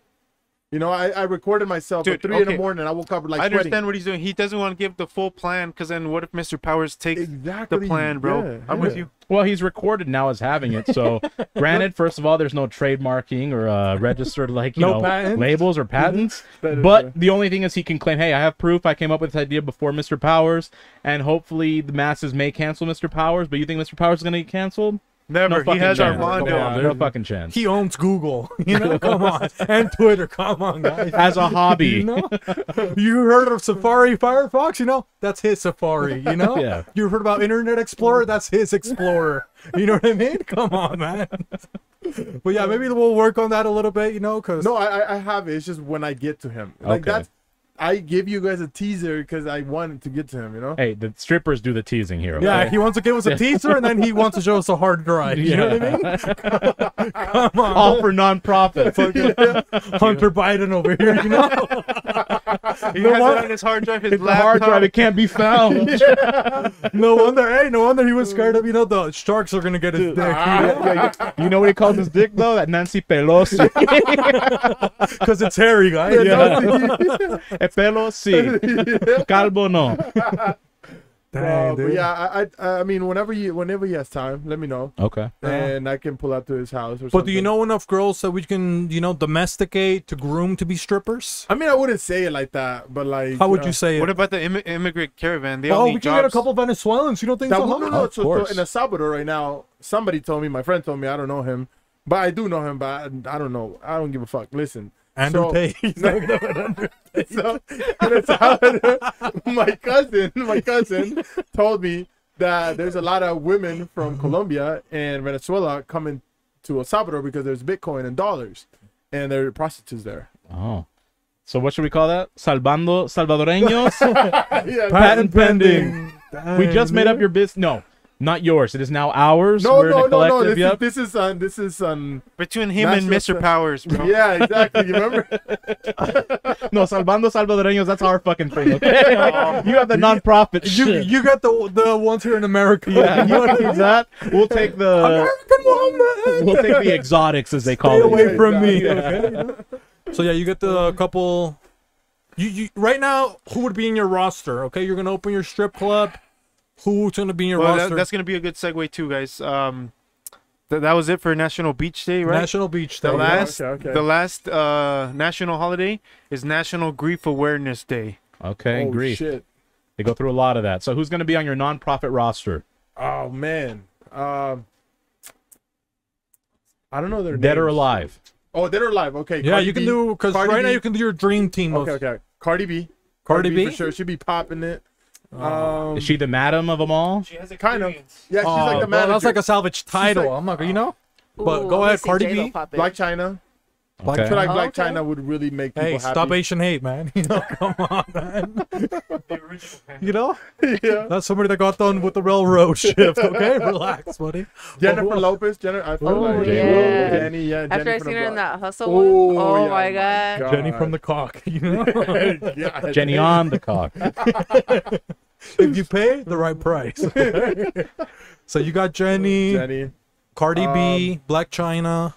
You know, I recorded myself at 3 in the morning. I woke up like. I understand what he's doing. He doesn't want to give the full plan because then what if Mr. Powers takes the plan, bro? Yeah, I'm with you. Well, he's recorded now as having it. So, granted, first of all, there's no trademarking or registered like you know labels or patents. But the only thing is he can claim, hey, I have proof. I came up with this idea before Mr. Powers, and hopefully the masses may cancel Mr. Powers. But you think Mr. Powers is gonna get canceled? Never. No, he has Armando. No fucking chance. He owns Google. You know, come on. And Twitter. Come on, guys. As a hobby. You know? You heard of Safari Firefox? You know? That's his Safari. You know? Yeah. You heard about Internet Explorer? That's his Explorer. You know what I mean? Come on, man. But yeah, maybe we'll work on that a little bit, you know? Cause... No, I have it. It's just when I get to him. Like that's... I give you guys a teaser because I wanted to get to him, you know? Hey, the strippers do the teasing here. Okay? Yeah, he wants to give us a teaser, and then he wants to show us a hard drive. You know what I mean? Come on. All for non-profit. Hunter Biden over here, you know? He has it on his hard drive, his laptop. Hard drive, it can't be found. No wonder he was scared of, you know, the sharks are going to get his dick. You know what he calls his dick, though? That Nancy Pelosi. Because it's hairy, guys. Yeah. Pelo si, calvo no. Dang, but yeah, I mean, whenever he has time, let me know. Okay. And I can pull out to his house. Or something. Do you know enough girls that we can, you know, domesticate to groom to be strippers? I mean, I wouldn't say it like that, but like, how would you say it? What about the immigrant caravan? They all need jobs. We can get a couple Venezuelans. You don't think so? No, in El Salvador right now, somebody told me, my friend told me, I don't know him, but I do know him, but I don't know. I don't give a fuck. Listen. Andrew Tate. So, my cousin told me that there's a lot of women from Colombia and Venezuela coming to El Salvador because there's Bitcoin and dollars, and there are prostitutes there. Oh. So what should we call that? Salvando Salvadoreños? Patent pending. Dang, we just made up your business. No. Not yours. It is now ours. No. This is between him and Mr. Powers, bro. Yeah, exactly. You remember? No, Salvando Salvadoreños. That's our fucking thing. Okay? Like, you have the nonprofit. You got the ones here in America. Yeah, you want to do that? We'll take the American woman. We'll take the exotics, as they call it. Stay away from me. Okay? So yeah, you get the couple. You right now, who would be in your roster? Okay, you're gonna open your strip club. Who's gonna be in your roster? That's gonna be a good segue too, guys. That was it for National Beach Day, right? National Beach Day. The last national holiday is National Grief Awareness Day. Okay, oh, grief. Shit. They go through a lot of that. So who's going to be on your nonprofit roster? Oh man, I don't know their names. Dead or alive. Oh, dead or alive. Okay. Yeah, Cardi you can B. do because right B. now you can do your dream team. Okay, okay. Cardi B for sure. She'd be popping it. Is she the madam of them all? She has a kind of. Yeah, she's like the madam. Well, that's like a salvage title. Like, I'm not, you know. Ooh, but go ahead, Cardi B. Blac Chyna. Okay. I feel like Blac Chyna would really make people happy. Stop Asian hate, man. You know, come on, man. You know? Yeah. That's somebody that got done with the railroad shift, okay? Relax, buddy. Jennifer Lopez. I feel like Jenny, yeah. After I seen her in that Hustle one. Oh, yeah, my God. Jenny from the cock, you know? Yeah, Jenny on the cock. If you pay the right price. So you got Jenny. Cardi B, Blac Chyna.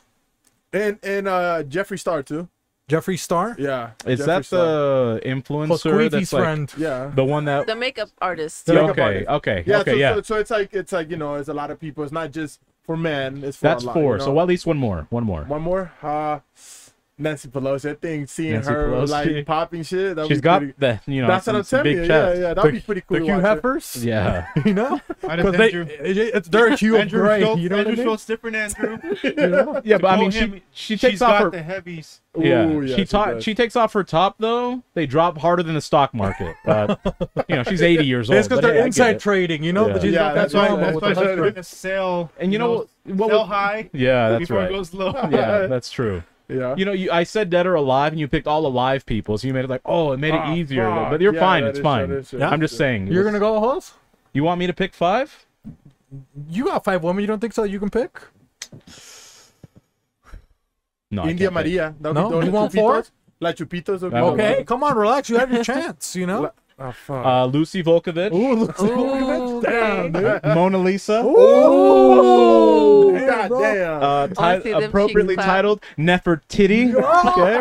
And Jeffree Star too. Jeffree Star? Yeah. Is Jeffree that the influencer that's like friend. Yeah. The one that the makeup artist. The makeup artist. Okay. Yeah, okay. So it's like, you know, it's a lot of people. It's not just for men, it's for that's a lot, four. You know? So at least one more. Nancy Pelosi. I think seeing her like popping shit. She's got pretty... the, you know, that's what I'm telling you. Yeah, yeah, that'd be pretty cool. The Hugh Heppers. Yeah, you know, they're Hugh and Gray. You know, Andrew Schultz, different Andrew. You know? Yeah, but I mean, she takes off her the heavies. Yeah, ooh, yeah, she takes off her top though. They drop harder than the stock market. You know, she's 80 years old. It's because they're inside trading. You know, yeah, that's why. That's why she's trying to sell. And you know, sell high. Yeah, that's right. Before it goes low. Yeah, that's true. Yeah. You know, I said dead or alive, and you picked all alive people, so you made it like, oh, it made it easier. Fuck. But you're fine. It's fine. I'm just saying. You're going to go, Hulse? You want me to pick five? You got five women. You don't think so you can pick? No, India Maria. No? You want four? La Chupitos. Okay, come on, relax. You have your chance, you know? Oh, fuck. Lucy Volkovich. Ooh, Lucy Volkovich. Damn, dude. Mona Lisa. Ooh. God damn. Appropriately titled Nefertiti. Okay.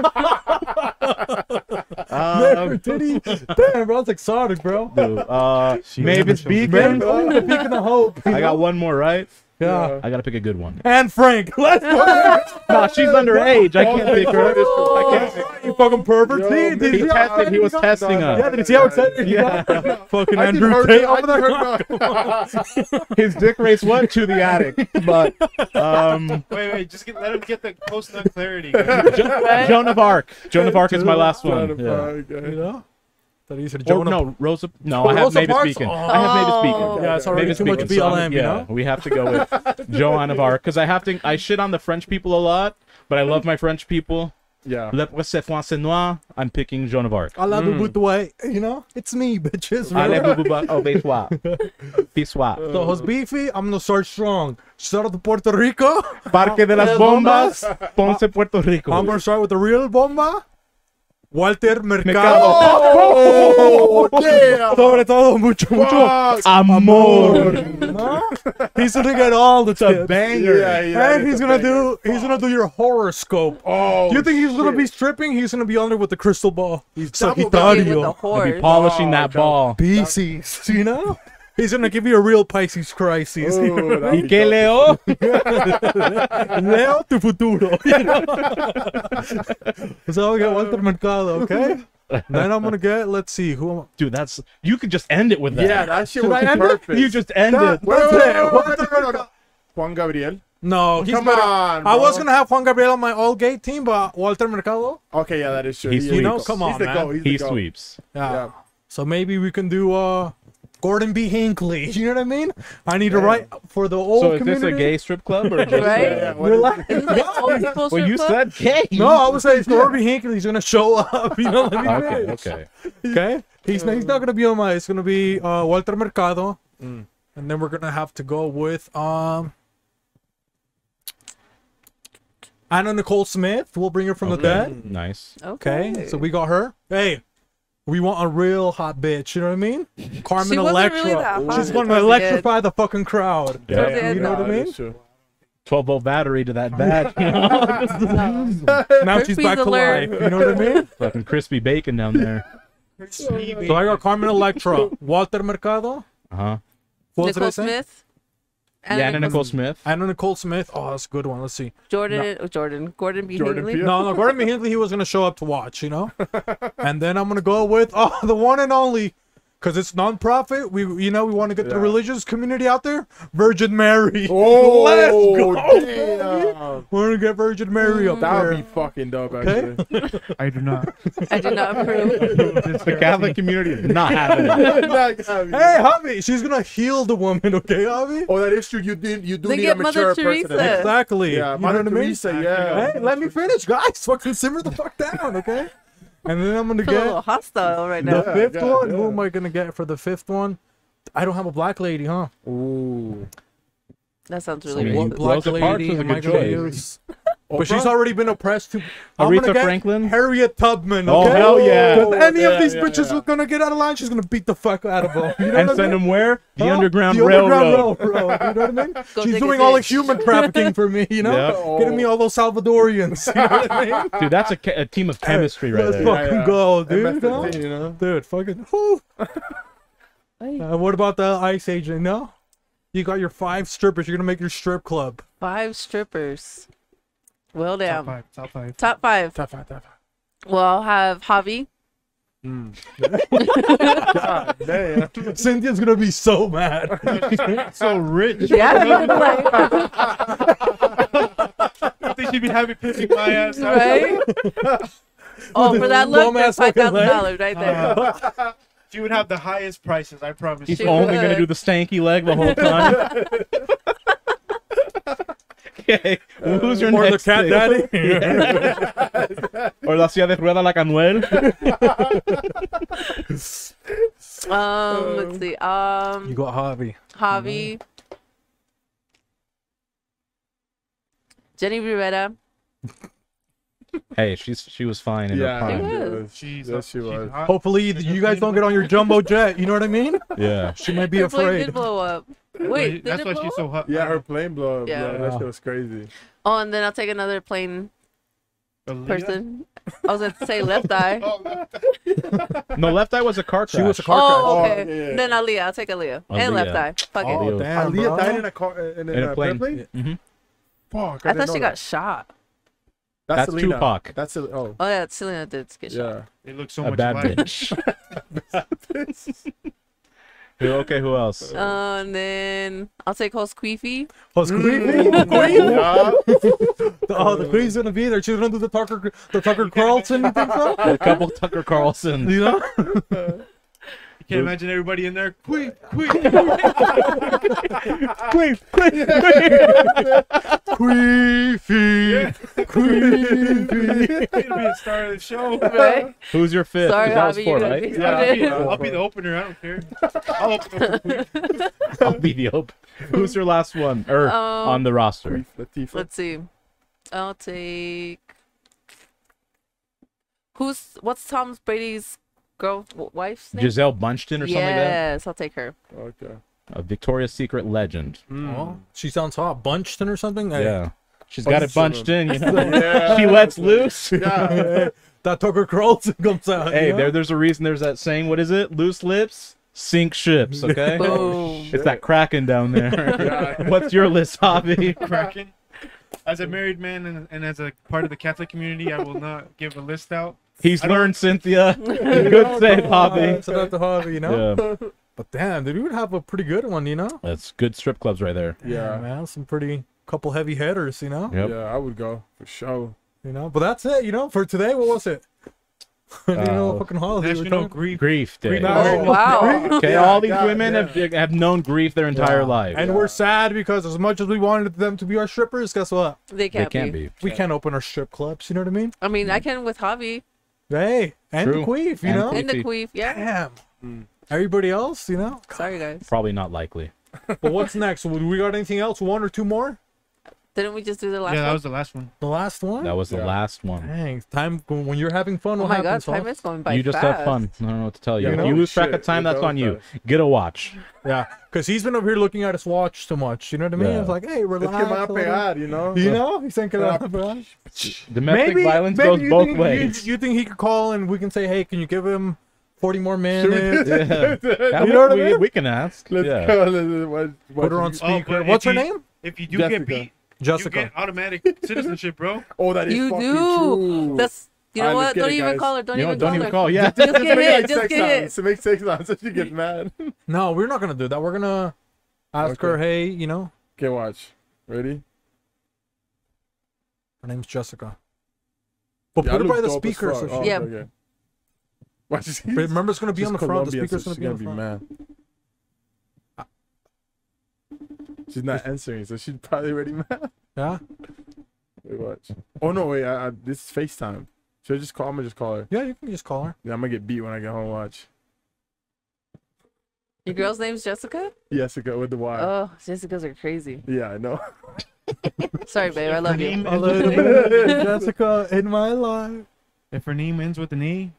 Nefertiti. Damn, bro. That's exotic, bro. Dude, Mavis Beacon. The beacon of hope. I got one more, right? Yeah. I gotta pick a good one. And Frank. Let's go. Nah, she's underage. I can't pick her. I can't pick her. You fucking pervert. He was testing us. Yeah, did you see how excited? Yeah. Fucking Andrew Tate. His dick race went to the attic. But wait, just let him get the close enough clarity. Joan of Arc. Joan of Arc is my last one. You know? Or, no, Rosa. No, I have Mavis Beacon. I have Mavis Beacon. Yeah, it's already too much BLM. Yeah, we have to go with Joan of Arc because I have to. I shit on the French people a lot, but I love my French people. Yeah. I'm picking Joan of Arc. You know, it's me, bitches. So who's beefy? I'm gonna start strong. Start with Puerto Rico. Parque de las Bombas. Ponce Puerto Rico. I'm gonna start with the real bomba. Walter Mercado. Oh, yeah. Sobre todo, mucho amor. No? He's gonna get all the time. Banger. Yeah, yeah, and he's gonna do your horoscope. Oh, you think he's gonna be stripping? He's gonna be under with the crystal ball. He's Sagittario. He'll be polishing that ball. Pisces, you know. He's gonna give you a real Pisces crisis. Oh, y que Leo, Leo tu futuro. You know? So I got Walter Mercado, okay. Then I'm gonna get. Let's see who. Dude, that's you could just end it with that. Yeah, that shit was perfect. You just end it. Wait. Juan Gabriel. No, he's on, I was gonna have Juan Gabriel on my all-gay team, but Walter Mercado. Okay, yeah, that is true. You know, come on, man. He sweeps. Yeah. So maybe we can do Gordon B. Hinckley, you know what I mean? I need to write for the old community. So is this a gay strip club or just Well, you said gay. No, I would say Gordon B. Hinckley's going to show up. You know what I mean? Okay. He's not going to be on my... It's going to be Walter Mercado. Mm. And then we're going to have to go with... Anna Nicole Smith. We'll bring her from the dead. Nice. Okay. So we got her. Hey. We want a real hot bitch, you know what I mean? Carmen Electra. Really she's gonna electrify the fucking crowd. Yeah. You know what I mean? 12-volt battery to that bat. You know? Now she's back to life. You know what I mean? Fucking crispy bacon down there. So I got Carmen Electra, Walter Mercado, Nicole Smith. Anna Nicole Smith. Oh, that's a good one. Let's see. Gordon B. Hinckley. No, Gordon B. Hinckley, he was going to show up to watch, you know? And then I'm going to go with, oh, the one and only, because it's non-profit. We want to get the religious community out there. Virgin Mary. Oh, let's go. We're going to get Virgin Mary up there. That would be fucking dope, actually. I do not. I do not approve. The Catholic community is not having it. Hey, Javi, she's going to heal the woman, okay, Javi? Oh, that is true. You do need a mature person. Exactly. Yeah, Mother Teresa, yeah. Hey, let me finish, guys. Fucking simmer the fuck down, okay? And then I'm gonna get a little hostile right now. The fifth one. Who am I gonna get for the fifth one? I don't have a black lady, huh? Ooh, that sounds really good. What black lady am I gonna use? But she's already been oppressed. Aretha Franklin, Harriet Tubman. Okay? Oh hell yeah! Because any of these bitches are gonna get out of line, she's gonna beat the fuck out of them. You know and what send them where? The Underground Railroad. The Underground Railroad. You know what I mean? She's doing all the human trafficking for me. You know, getting me all those Salvadorians. You know what I mean? Dude, that's a team of chemistry right there. Let's fucking go, dude. You know? Dude, fucking. What about the Ice Agent? No, you got your 5 strippers. You're gonna make your strip club. 5 strippers. Well, damn. Top five. Well, I'll have Javi. God damn. Cynthia's going to be so mad. So rich. Yeah. I think she'd be happy pissing my ass out. Right? Oh, for that look, that's $5,000 right there. She would have the highest prices, I promise. She's only going to do the stanky leg the whole time. Okay. Well, who's your next the cat daddy? Yes. Or la silla de rueda like Anuel. Let's see. You got Javi. Jenny Rivera. Hey, she was fine in her prime. Yes, she was. Hopefully you guys don't get on your jumbo jet. You know what I mean? Yeah. She might be afraid. Her plane did blow up. Wait, that's why she's so hot. Yeah, her plane blew up. Yeah, that shit was crazy. Oh, and then I'll take another plane person. I was going to say Left Eye. No, Left Eye was a car crash. She was a car crash. Oh, okay. Oh, yeah. Then Aaliyah. I'll take Aaliyah. And Left Eye. Fuck it. Oh, damn, Aaliyah died in a car in a plane? Yeah. Fuck. I thought she got shot. That's Selena. Tupac. That's oh yeah, Selena did get shot. It looks so much like bitch. Okay, who else? And then I'll take Hosqueefy. Oh, the queen's gonna be there. She's gonna do the Tucker Carlson. You think so? A couple Tucker Carlson. You know? You can't imagine everybody in there. Queen, queen, queen, queen, Queefy, Queefy. You'll be the star of the show. Right? Who's your fifth? Sorry, that was 4, right? I'll be the opener. I don't care. I'll open. I'll be the opener. Who's your last one on the roster? Let's see. I'll take. What's Tom Brady's wife's name? Gisele Bundchen or something like that? Yes, I'll take her. Okay. A Victoria's Secret legend. Oh, she sounds hot. Bunchten or something? Yeah. She's got it bunched in, you know? She lets loose. That Tucker Carlson comes out. Hey, there's a reason there's that saying. What is it? Loose lips sink ships, okay? Boom. It's that Kraken down there. What's your list, Hobby? Kraken. As a married man and as a part of the Catholic community, I will not give a list out. He's learned, Cynthia. Good save, Hobby. So that's the Hobby, you know? Yeah. But damn, dude, we would have a pretty good one, you know? That's good strip clubs right there. Yeah, man. Some pretty couple heavy hitters, you know? Yep. Yeah, I would go for sure. You know? But that's it, you know? For today, what was it? Fucking holiday. National Grief Day. Oh, wow. Okay, all these women have known grief their entire life. And we're sad because as much as we wanted them to be our strippers, guess what? They can't be. We can't open our strip clubs, you know what I mean? I mean, I can with Hobby. Hey, and the queef, you know? And the queef, yeah. Damn. Everybody else, you know? Sorry, guys. Probably not likely. But what's next? We got anything else? One or two more? Didn't we just do the last one? Yeah, that was the last one. The last one? That was the last one. Dang. Time, when you're having fun, what happens? Oh my God, time is going by fast. You just have fun. I don't know what to tell you. You know, you lose track of time, that's on you. Get a watch. Yeah, because he's been over here looking at his watch so much. You know what I mean? It's like, hey, relax. It's going to pegar, you know? You know? He's thinking about domestic violence goes both ways. You think he could call and we can say, hey, can you give him 40 more minutes? Yeah. You know what I mean? We can ask. Let's go. Put her on speaker. What's her name? If you do get beat. Jessica. You get automatic citizenship, bro. Oh, that is you fucking true. That's, you know what? Don't even call her. Don't even call her. Yeah. Just get hit. Just get hit. So make sex on so she gets mad. No, we're not going to do that. We're going to ask her, hey, you know. Okay, watch. Ready? Her name's Jessica. But put her by the speaker. So she... Yeah. Okay. Watch this. Remember, it's going to be on the front. The speaker's going to be mad. She's not answering, so she's probably already mad. Yeah. Wait, watch. Oh no, wait. This is FaceTime. Should I just call? I'm gonna just call her. Yeah, you can just call her. Yeah, I'm gonna get beat when I get home. Watch. Your girl's name's Jessica. Jessica with the Y. Oh, Jessicas are crazy. Yeah, I know. Sorry, babe. I love you. I love you. Jessica in my life. If her name ends with an E,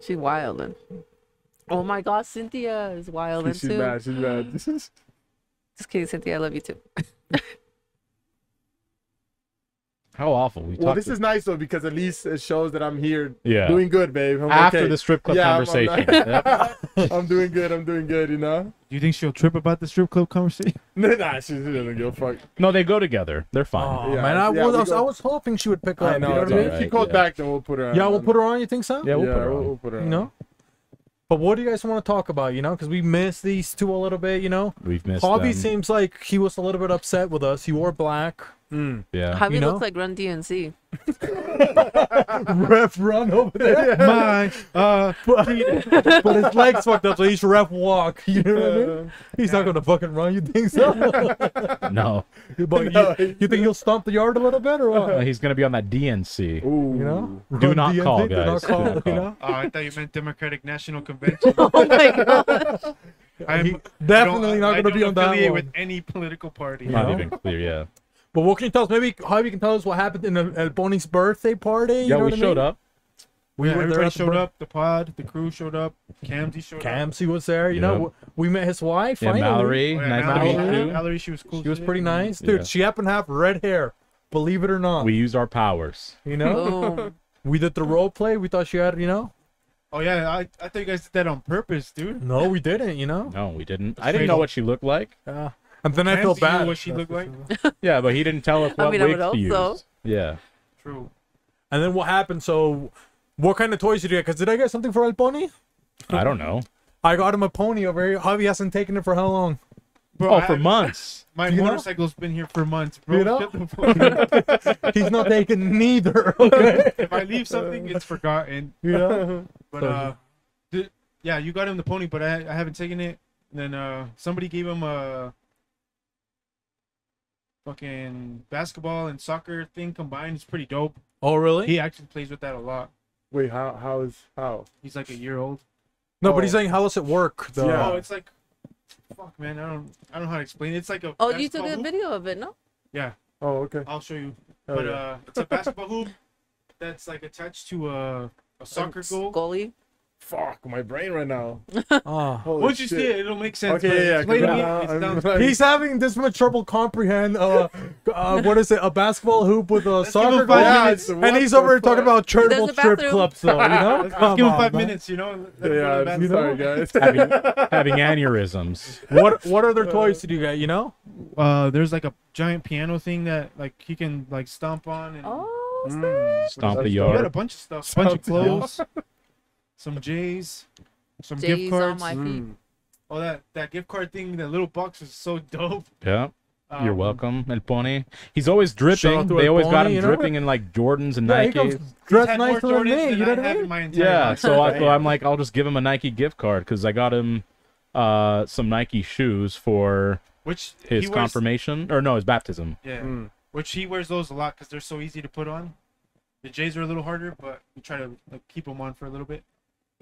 she's wildin'. Oh my God, Cynthia is wildin' too. She's mad. She's mad. This is. Just kidding, Cynthia. I love you too. How awful we talked. Well, this is nice though because at least it shows that I'm here. Yeah. Doing good, babe. After the strip club conversation. I'm doing good. I'm doing good. You know. Do you think she'll trip about the strip club conversation? Nah, she doesn't give a fuck. No, they go together. They're fine. Oh, yeah, man, I was hoping she would pick up. I know. You know what I mean? Right, if she calls back, then we'll put her on. Yeah, we'll put her on. You think so? Yeah, we'll put her on. You know. But what do you guys want to talk about, you know? Because we missed these two a little bit, you know? We've missed Javi seems like he was a little bit upset with us. He wore black. Mm. Yeah. Javi looks like Run DMC. Ref Run over there. My, but his leg's fucked up, so he's Ref Walk. You know what I mean? He's not going to fucking run, you think so? No. But you think he'll stomp the yard a little bit or what? He's going to be on that DNC. Ooh. You know? Do not DNC, call, guys. Do not call. You know? Oh, I thought you meant Democratic National Convention. Oh, my God. I'm definitely not going to be on that one. With any political party. Not even clear, yeah. But what can you tell us? Maybe Javi can tell us what happened in El Pony's birthday party. Yeah, you know we showed up. Everybody showed up. The pod, the crew showed up. Camzy showed up. Camzy was there. You know, we met his wife. Yeah, Mallory. Mallory, she was cool. She was pretty nice. Dude, she happened to have red hair. Believe it or not. We used our powers. You know? Oh. We did the role play. We thought she had, you know. Oh, yeah. I thought you guys did that on purpose, dude. No, we didn't, you know. No, we didn't. I didn't know what she looked like. Yeah. And then I feel bad. What she looked like? Yeah, but he didn't tell us what wigs to use. Yeah. True. And then what happened? So, what kind of toys did you get? Because did I get something for El Pony? I don't know. I got him a pony over here. Javi hasn't taken it for how long? Bro, for months. My motorcycle's been here for months, bro. You know? He's not taking neither. Okay? If I leave something, it's forgotten. You know? But, yeah, you got him the pony, but I haven't taken it. And then somebody gave him a... fucking basketball and soccer thing combined. It's pretty dope. Oh, really? He actually plays with that a lot. Wait, how? He's like a year old. No, but he's saying how does it work though? Yeah. Oh, it's like, fuck, man, I don't know how to explain it. It's like a you took a video of it, no? Yeah. Oh, okay. I'll show you. Oh, but it's a basketball hoop that's like attached to a soccer goal. Goalie. Fuck my brain right now. Once you see it, it'll make sense. Okay, yeah. He's having this much trouble comprehend. What is it? A basketball hoop with a soccer goal, and he's over here talking about charitable strip clubs. So you know, let's give him 5 minutes. You know, yeah. You know? Sorry, guys. having aneurysms. What other toys did you get? You know, there's like a giant piano thing that like he can like stomp on and stomp the yard. We got a bunch of stuff, a bunch of clothes. Some J's, some gift cards. On my feet. Oh, that gift card thing, that little box is so dope. Yeah, you're welcome, El Pony. He's always dripping. They always got him dripping in like Jordans and Nikes. Dressed nicer than me, you know what I mean? Yeah, so I'm like, I'll just give him a Nike gift card because I got him some Nike shoes for his confirmation or no, his baptism. Yeah, which he wears those a lot because they're so easy to put on. The J's are a little harder, but we try to like, keep them on for a little bit.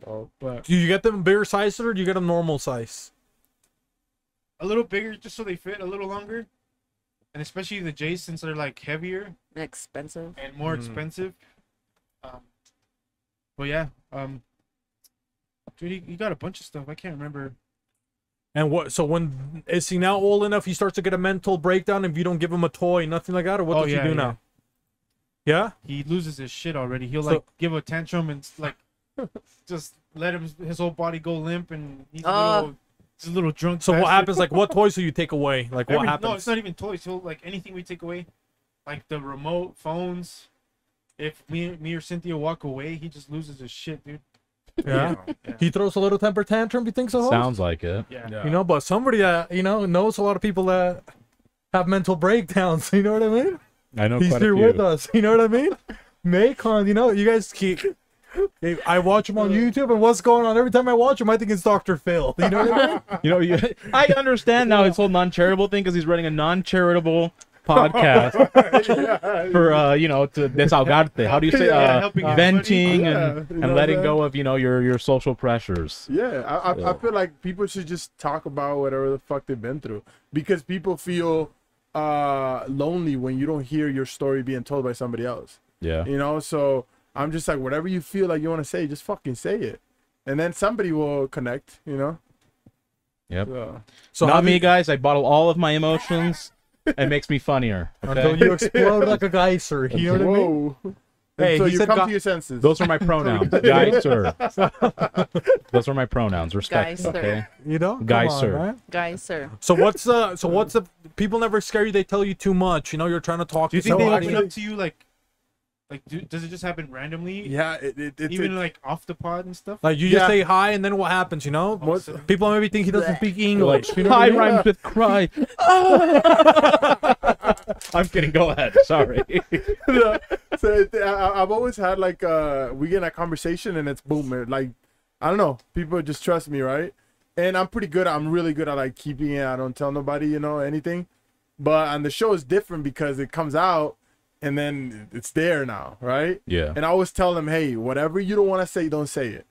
Oh, but do you get them bigger size or do you get them normal size? A little bigger just so they fit a little longer. and especially the J's, since they're like heavier, expensive, and more expensive. But yeah, dude, he got a bunch of stuff. I can't remember. And what? So when is he now old enough? He starts to get a mental breakdown if you don't give him a toy, nothing like that. Or what does he do now? Yeah, he loses his shit already. He'll like give a tantrum and like just let him his whole body go limp, and he's a little drunk. So what happens? Like what toys do you take away? Like what happens? No, it's not even toys. He'll like anything we take away, like the remote, phones. If me or Cynthia walk away, he just loses his shit, dude. Yeah. He throws a little temper tantrum. You think so? Sounds like it. Yeah. You know, but somebody that you know knows a lot of people that have mental breakdowns. You know what I mean? I know. He's here with us. You know what I mean? Maikon, you know, you guys keep. I watch him on YouTube, and what's going on? Every time I watch him, I think it's Dr. Phil. You know what I mean? You know, I understand now his whole non-charitable thing because he's running a non-charitable podcast for you know, to desahogarte. How do you say venting and letting go of, you know, your social pressures. I feel like people should just talk about whatever the fuck they've been through, because people feel lonely when you don't hear your story being told by somebody else. Yeah, you know, so I'm just like, whatever you feel like you want to say, just fucking say it, and then somebody will connect, you know. Yep. So not me, guys. I bottle all of my emotions. It makes me funnier. Okay? Until you explode like a geyser. You know what I mean? Hey, so you come to your senses. Those are my pronouns. Geyser. Those are my pronouns. Respect. Geyser. Okay? You know? Geyser. Right? Geyser. So what's the people never scare you, they tell you too much. You know, you're trying to talk to somebody. Do you think they open up to you like does it just happen randomly? Yeah, even like off the pod and stuff? Like you just say hi and then what happens, you know? What? People maybe think he doesn't speak English. Like, you know, hi rhymes with cry. I'm kidding. Go ahead. Sorry. I've always had like we get in a conversation and it's boom. Like, I don't know. People just trust me, right? And I'm pretty good. I'm really good at like keeping it. I don't tell nobody, you know, anything. But on the show is different because it comes out and then it's there now, right? Yeah. And I always tell them, hey, whatever you don't want to say, don't say it.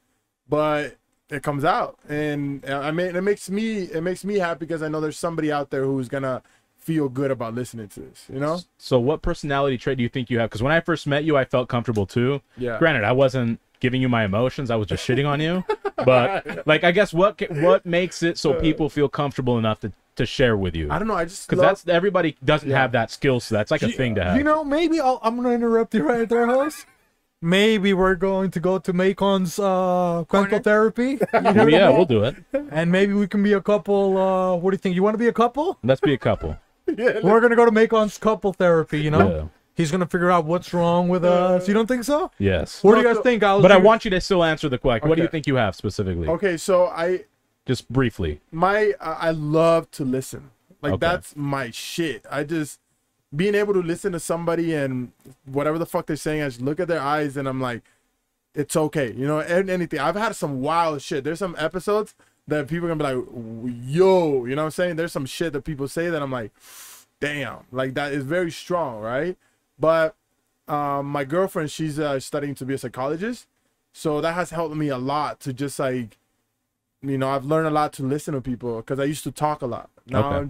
But it comes out, and I mean, it makes me happy because I know there's somebody out there who's gonna feel good about listening to this, you know? So what personality trait do you think you have? Because when I first met you, I felt comfortable too. Yeah. Granted, I wasn't giving you my emotions. I was just shitting on you. But like, I guess what makes it so people feel comfortable enough to share with you? I don't know. I just because that's everybody doesn't have that skill, so that's like a thing to have. You know, maybe I'm gonna interrupt you right there, host. Maybe we're going to go to Maikon's Cuenco therapy. Yeah, we'll do it. And maybe we can be a couple. What do you think? You want to be a couple? Let's be a couple. Yeah, we're gonna go to Maikon's couple therapy, you know. Yeah. He's gonna figure out what's wrong with us. You don't think so? Yes. What do you guys think? But I want you to still answer the question. Okay. What do you think you have specifically? Okay, so I just briefly. I love to listen. Like that's my shit. I just being able to listen to somebody and whatever the fuck they're saying, I just look at their eyes and I'm like, it's okay, you know. And anything. I've had some wild shit. There's some episodes that people are gonna be like, yo, you know what I'm saying? There's some shit that people say that I'm like, damn, like that is very strong, right? But my girlfriend, she's studying to be a psychologist, so that has helped me a lot to just like, you know, I've learned a lot to listen to people because I used to talk a lot. Now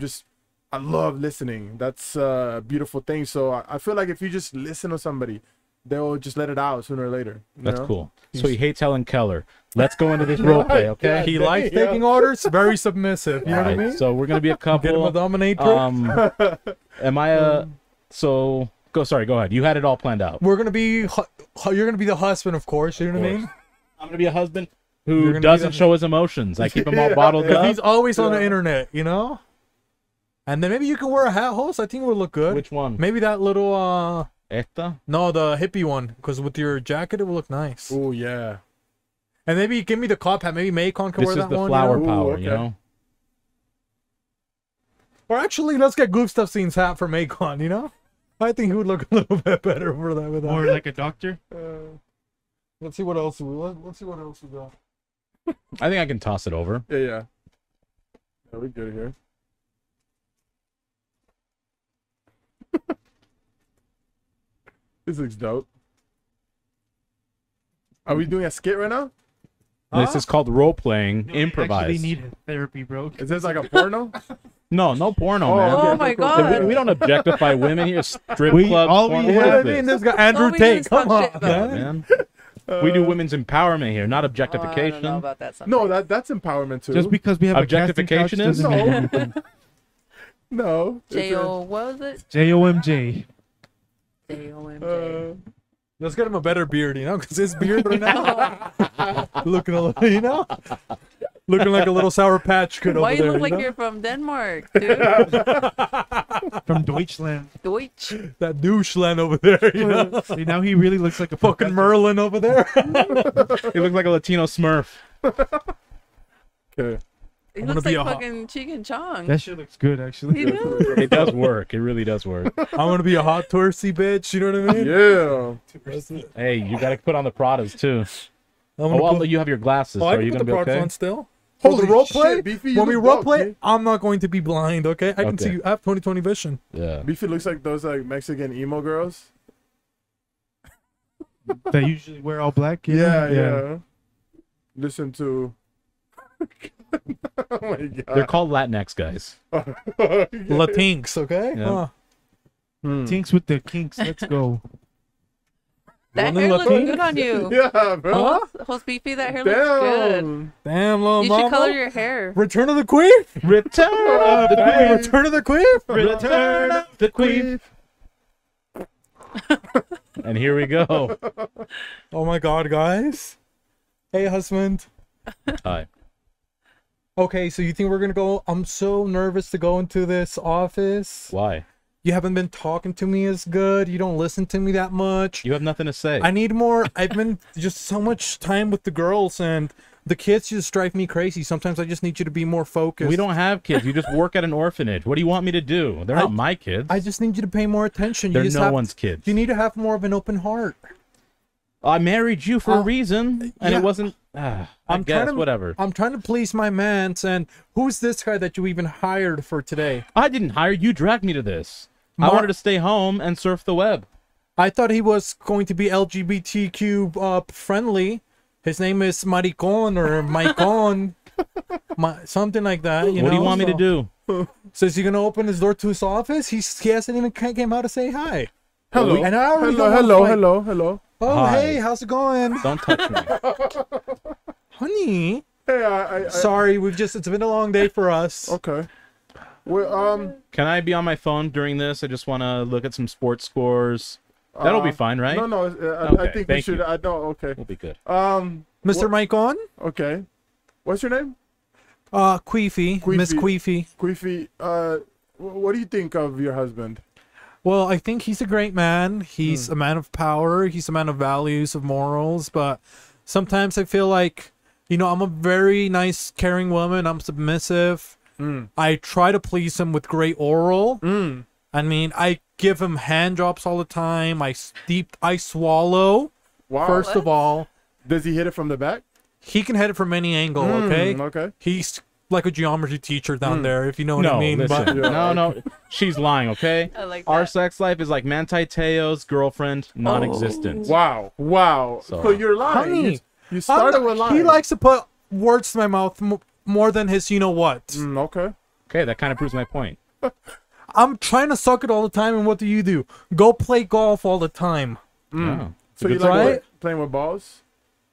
I love listening. That's a beautiful thing. So I feel like if you just listen to somebody, they'll just let it out sooner or later. That's cool. So he hates Helen Keller. Let's go into this role play, okay? Yeah, he likes taking orders. Very submissive. You know what I mean? So we're gonna be a couple. Get him a dominatrix. Am I a so? Go. Sorry. Go ahead. You had it all planned out. We're gonna be. You're gonna be the husband, of course. You know what I mean? I'm gonna be a husband who doesn't show his emotions. I keep him all bottled up. He's always on the internet, you know. And then maybe you can wear a hat, host. I think it would look good. Which one? Maybe that little Esta? No, the hippie one. Because with your jacket, it will look nice. Oh, yeah. And maybe give me the cop hat. Maybe Maikon can wear that one. This is the flower power, you know? Or actually, let's get Goof Stuff Scene's hat for Maikon, you know? I think he would look a little bit better over that. With that. Or like a doctor. Let's see what else we got. I think I can toss it over. Yeah, we're good here. This looks dope. Are we doing a skit right now? This is called role playing improvised. They need therapy, bro. Is this like a porno? No, no porno, man. Oh, my God. We don't objectify women here. Strip clubs, all porno. What do you mean this guy? Andrew Tate. Come on, man. We do women's empowerment here, not objectification. I don't know about that sometimes. No, that's empowerment, too. Just because we have objectification is? No. No. J-O, what was it? J-O-M-J. J-O-M-J. Let's get him a better beard, you know, because his beard right now, looking a little, you know, looking like a little Sour Patch Kid over there. Why you look like you're from Denmark, dude? From Deutschland. Deutsch. That Deutschland over there, you know. See, now he really looks like a fucking Merlin over there. He looks like a Latino Smurf. Okay. He looks like fucking Cheech and Chong. That shit looks good, actually. It does work. It really does work. I'm going to be a hot toursy bitch. You know what I mean? Yeah. 2%. Hey, you got to put on the Pradas, too. Oh, you have your glasses. Are you going to be okay? I can put the Pradas on still. Holy shit, Beefy. When we role play, I'm not going to be blind, okay? I can see you. I have 20/20 vision. Yeah. Beefy looks like those like Mexican emo girls. They usually wear all black. Yeah. Listen to... Oh my God. They're called Latinx guys. Latinx, okay? Yeah. Huh. Tinks with the kinks. Let's go. That hair looks good on you. Yeah, bro. Host Beefy, that hair looks good. Damn, little mama. You should color your hair. Return of the Queef. Return of the Queef. Return of the Queef. Return of the Queef. And here we go. Oh my God, guys. Hey, husband. Hi. Okay, so you think we're gonna go? I'm so nervous to go into this office. Why? You haven't been talking to me as good. You don't listen to me that much. You have nothing to say. I need more. I've been just so much time with the girls and the kids just drive me crazy. Sometimes I just need you to be more focused. We don't have kids. You just work at an orphanage. What do you want me to do? They're not my kids. I just need you to pay more attention. They're no one's kids. You need to have more of an open heart. I married you for a reason, and it wasn't... I'm trying to please my mans, and who's this guy that you even hired for today? I didn't hire you. Dragged me to this. I wanted to stay home and surf the web. I thought he was going to be LGBTQ friendly. His name is Maricon or Maicon, something like that. You know? What do you want me to do? So is he going to open his door to his office? He hasn't even came out to say hi. Hello. And I already hello. Oh, hey, how's it going? Don't touch me. Honey. Hey, sorry, we've just, it's been a long day for us. Okay. Well, can I be on my phone during this? I just want to look at some sports scores. That'll be fine, right? No. Okay, I think we should. Okay. We'll be good. Mr. Maicon? Okay. What's your name? Queefy. Miss Queefy. Queefy, what do you think of your husband? Well, I think he's a great man. He's a man of power. He's a man of values, of morals. But sometimes I feel like, you know, I'm a very nice, caring woman. I'm submissive. I try to please him with great oral. I mean, I give him hand drops all the time. I swallow. Wow. First of all. Does he hit it from the back? He can hit it from any angle, okay? Okay. He's... like a geometry teacher down there, if you know what I mean. Listen, no, she's lying, okay? I like that. Our sex life is like Manti Te'o's girlfriend, non-existent. Wow. So you're lying. Honey, you started with lying. He likes to put words to my mouth more than his you-know-what. Okay, that kind of proves my point. I'm trying to suck it all the time, and what do? Go play golf all the time. Yeah. So you like playing with balls?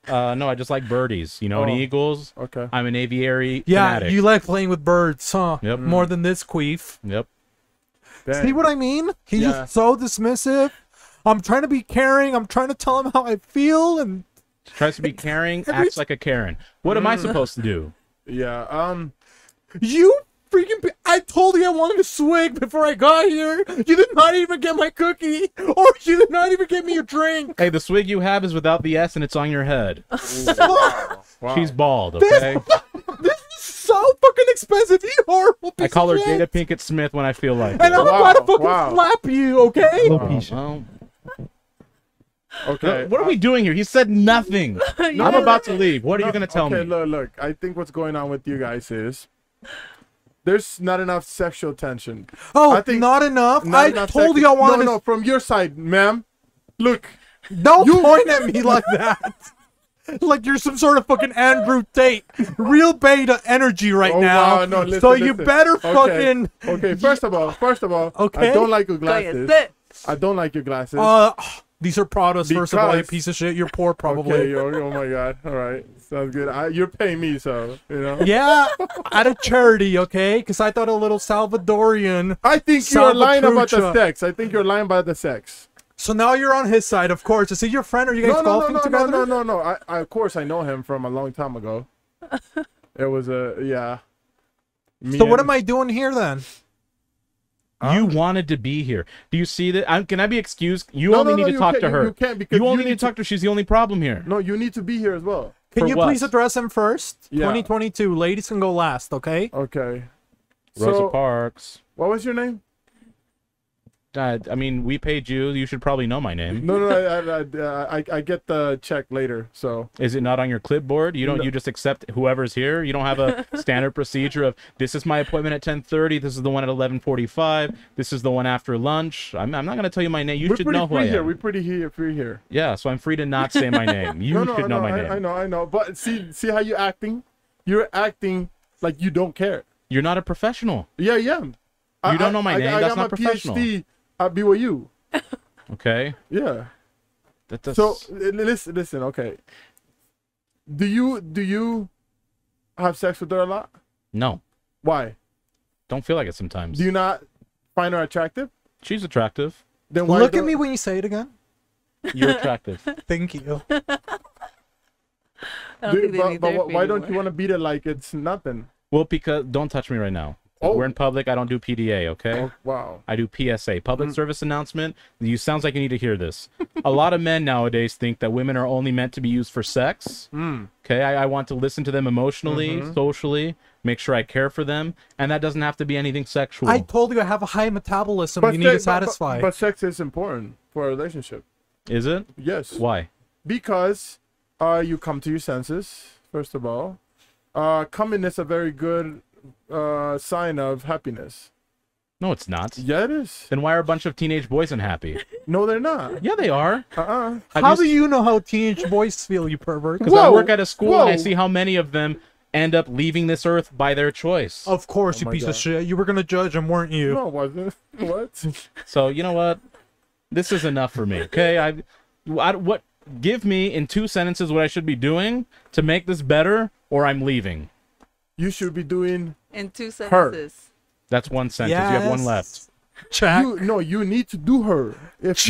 No, I just like birdies, you know, and eagles. Okay. I'm an aviary fanatic. You like playing with birds, huh? Yep. More than this queef. Yep. Dang. See what I mean? He's just so dismissive. I'm trying to be caring. I'm trying to tell him how I feel. And tries to be caring, acts like a Karen. What am I supposed to do? Yeah, you freaking... I told you I wanted a swig before I got here. You did not even get my cookie, or you did not even get me a drink. Hey, the swig you have is without the S, and it's on your head. Wow. She's bald, okay? This is so fucking expensive. You horrible piece of shit. I call her Jada Pinkett Smith when I feel like it. And I'm about to fucking slap you, okay? Okay. What are we doing here? He said nothing. I'm about to leave. What are you going to tell me? Look. I think what's going on with you guys is... there's not enough sexual tension. I think not enough? I told you I wanted... No, from your side, ma'am. Look. Don't point at me like that. Like you're some sort of fucking Andrew Tate. Real beta energy right now. Wow, no, listen, so you better fucking... Okay, first of all, okay? I don't like your glasses. I don't like your glasses. These are Pradas, because... first of all, you piece of shit. You're poor, probably. Okay, yo, oh my God. All right. Sounds good. You're paying me, so, you know. Yeah, out of charity, okay? Because I thought a little Salvadorian. I think you're lying about the sex. I think you're lying about the sex. So now you're on his side, of course. Is he your friend? Are you guys golfing together? No. I of course I know him from a long time ago. It was a So what am I doing here then? You wanted to be here. Do you see that? Can I be excused? You only need to talk to her. You can't, because you only need to talk to her. She's the only problem here. No, you need to be here as well. Can you please address him first? Yeah. 2022. Ladies can go last, okay? Okay. Rosa Parks. What was your name? I mean, we paid you. You should probably know my name. No, I get the check later. So is it not on your clipboard? You don't. No. You just accept whoever's here. You don't have a standard procedure of this is my appointment at 10:30. This is the one at 11:45. This is the one after lunch. I'm not gonna tell you my name. You should know who I am. We're pretty free here. Yeah, so I'm free to not say my name. You should know my name. I know. But see how you're acting. You're acting like you don't care. You're not a professional. Yeah. You don't know my name. That's not professional. PhD. I'll be with you. Okay. Yeah. So listen. Okay. Do you have sex with her a lot? No. Why? Don't feel like it sometimes. Do you not find her attractive? She's attractive. Then why? Look at me when you say it again. You're attractive. Thank you. But why don't you want to beat it like it's nothing? Well, because don't touch me right now. Oh. We're in public. I don't do PDA, okay? Oh, wow. I do PSA, public service announcement. You sounds like you need to hear this. A lot of men nowadays think that women are only meant to be used for sex. Okay, I want to listen to them emotionally, socially, make sure I care for them, and that doesn't have to be anything sexual. I told you I have a high metabolism. But you need to satisfy. But sex is important for a relationship. Is it? Yes. Why? Because you come to your senses, first of all. Coming is a very good sign of happiness. No, it's not. Yeah, it is. Then why are a bunch of teenage boys unhappy? No, they're not. Yeah, they are. How do you know how teenage boys feel, you pervert? Because I work at a school and I see how many of them end up leaving this earth by their choice. Of course, you piece of shit. You were gonna judge them, weren't you? No, I wasn't. What? So you know what? This is enough for me. Okay, what? Give me in 2 sentences what I should be doing to make this better, or I'm leaving. You should be doing in 2 sentences. Her. That's 1 sentence. Yes. You have 1 left. Check. You need to do her. If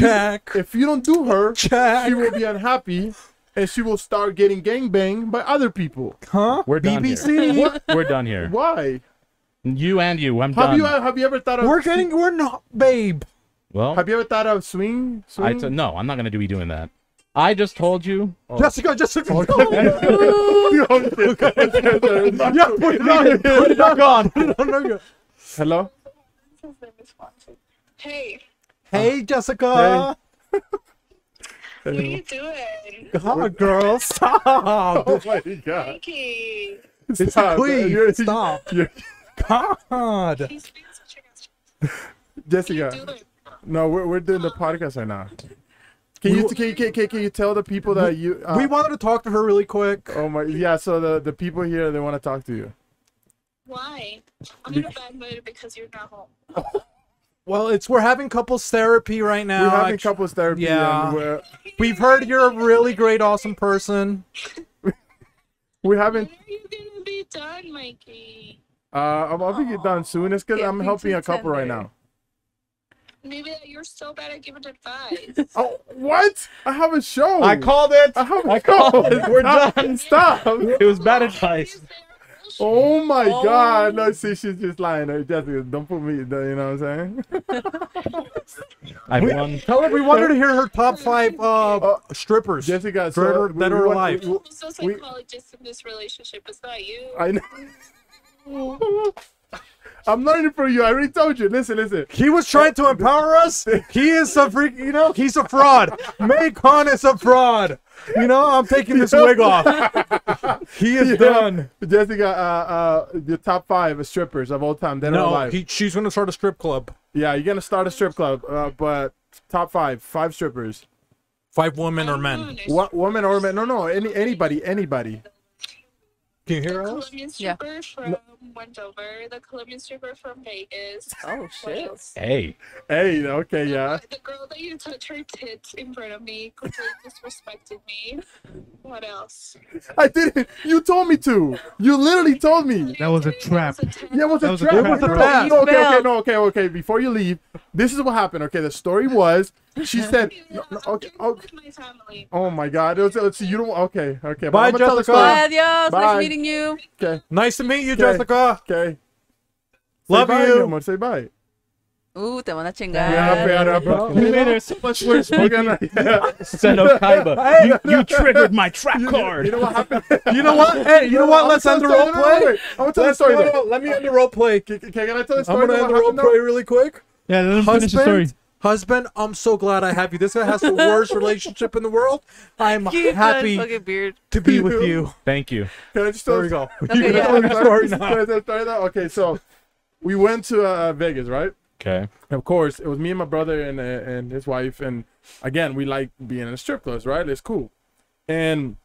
you don't do her, she will be unhappy, and she will start getting gangbanged by other people. Huh? We're done here. We're done here. Why? You. I'm done. Have you ever thought of? We're not, babe. Well. Have you ever thought of swing? No, I'm not gonna be doing that. I just told you. Oh. Jessica. Okay. Yeah, put it on. Hello? Hey, Jessica. Hey. What are you doing? God, girl, stop. Oh, my God. Frankie. It's a queen. Stop. God. Jessica. No, we're doing the podcast right now. Can you tell the people that you... we wanted to talk to her really quick. Oh my... Yeah, so the people here, they want to talk to you. Why? I'm in a bad mood because you're not home. Well, we're having couples therapy right now. We're having couples therapy. Yeah. We've heard you're a really great, awesome person. We haven't... When are you going to be done, Mikey? I'll be done soon. It's because I'm helping a couple right now. Maybe you're so bad at giving advice. Oh, what? I have a show. I called it. I called it. We're done. Stop. It was bad advice. Oh my God. No, see, she's just lying. Jessica, don't put me, you know what I'm saying? Tell her we want her to hear her top 5 strippers. Jessica, so that are alive. I'm so psychologist in this relationship. It's not you. I know. I'm learning from you. I already told you. Listen. He was trying to empower us. He is a freak. You know, he's a fraud. Maikon is a fraud. You know, I'm taking this wig off. He is done. Jessica, the top 5 strippers of all time. She's going to start a strip club. Yeah, you're going to start a strip club. But top 5 strippers. Five women or men? What woman or men? No, no, anybody. Can you hear us? Colombian stripper from Wendover, the Colombian stripper from Vegas. Oh shit! Hey, okay, yeah. The girl that you touched her tits in front of me completely disrespected me. What else? I didn't. You told me to. You literally told me. That was a trap. Yeah, it was a trap. Okay. Before you leave, this is what happened. Okay, the story was. She said, okay. Oh my God. It was, let's see, you don't, okay. Bye, Jessica. Bye, adios. Bye. Nice meeting you. Okay. Nice to meet you, Jessica. Okay. Love you. Say bye. Ooh, te van a chingar. Yeah, bro. You made it so much worse. Son of Kaiba. You triggered my trap card. You know what happened? You know what? Hey, you know what? Let's end the role play. I'm going to tell the story. Let me end the role play. Can I tell the story? I'm going to end the role play really quick. Yeah, let me finish the story. Husband, I'm so glad I have you. This guy has the worst relationship in the world. I'm happy to be with you. Thank you. Can I just there we go. Okay, okay, so we went to Vegas, right? Okay. Of course, it was me and my brother and his wife. And again, we like being in a strip club, right? It's cool. And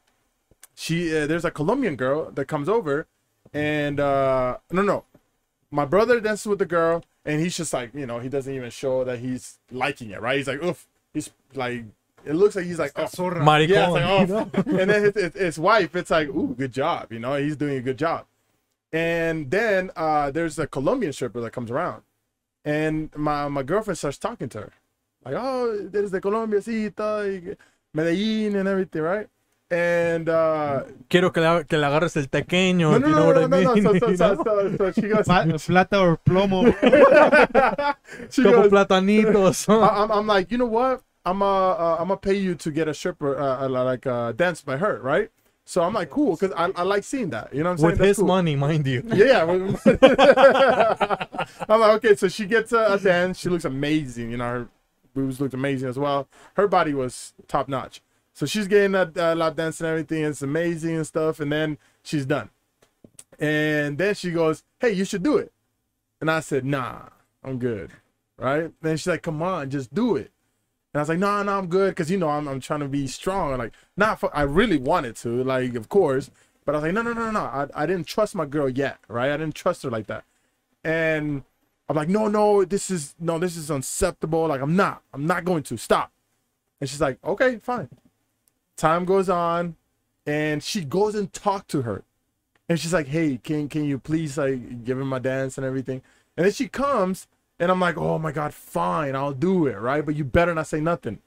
she, there's a Colombian girl that comes over, and my brother dances with the girl. And he's just like, you know, he doesn't even show that he's liking it, right? He's like, oof. He's like, it looks like he's like, oh. Yeah, it's like, oh. And then his wife, it's like, ooh, good job. You know, he's doing a good job. And then there's a Colombian stripper that comes around. And my girlfriend starts talking to her. Like, oh, there's the Colombiacita, Medellin and everything, right? And quiero que le agarres el tequeño. So she goes, plata or plomo. She goes, platanitos. I'm like, you know what? I'm gonna pay you to get a stripper, like dance by her, right? So I'm like, cool, because I like seeing that. You know what I'm saying? With that's his cool. money, mind you. Yeah. I'm like, okay, so she gets a dance. She looks amazing. You know, her boobs looked amazing as well. Her body was top notch. So she's getting that lap dance and everything. It's amazing and stuff. And then she's done. And then she goes, hey, you should do it. And I said, nah, I'm good. Right? Then she's like, come on, just do it. And I was like, no, I'm good. Because, you know, I'm trying to be strong. I'm like, I really wanted to, like, of course. But I was like, no. I didn't trust my girl yet. Right? I didn't trust her like that. And I'm like, no, this is unacceptable. Like, I'm not going to. Stop. And she's like, okay, fine. Time goes on, and she goes and talks to her, and she's like, hey, can you please, like, give him my dance and everything? And then she comes, and I'm like, oh my God, fine, I'll do it, right? But you better not say nothing.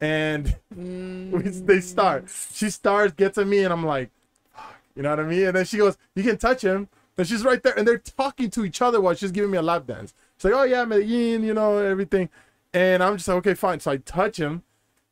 And she starts gets at me, and I'm like, you know what I mean? And then she goes, you can touch him. And she's right there, and they're talking to each other while she's giving me a lap dance. She's like, oh yeah, Medellin, you know, everything. And I'm just like, okay, fine. So I touch him.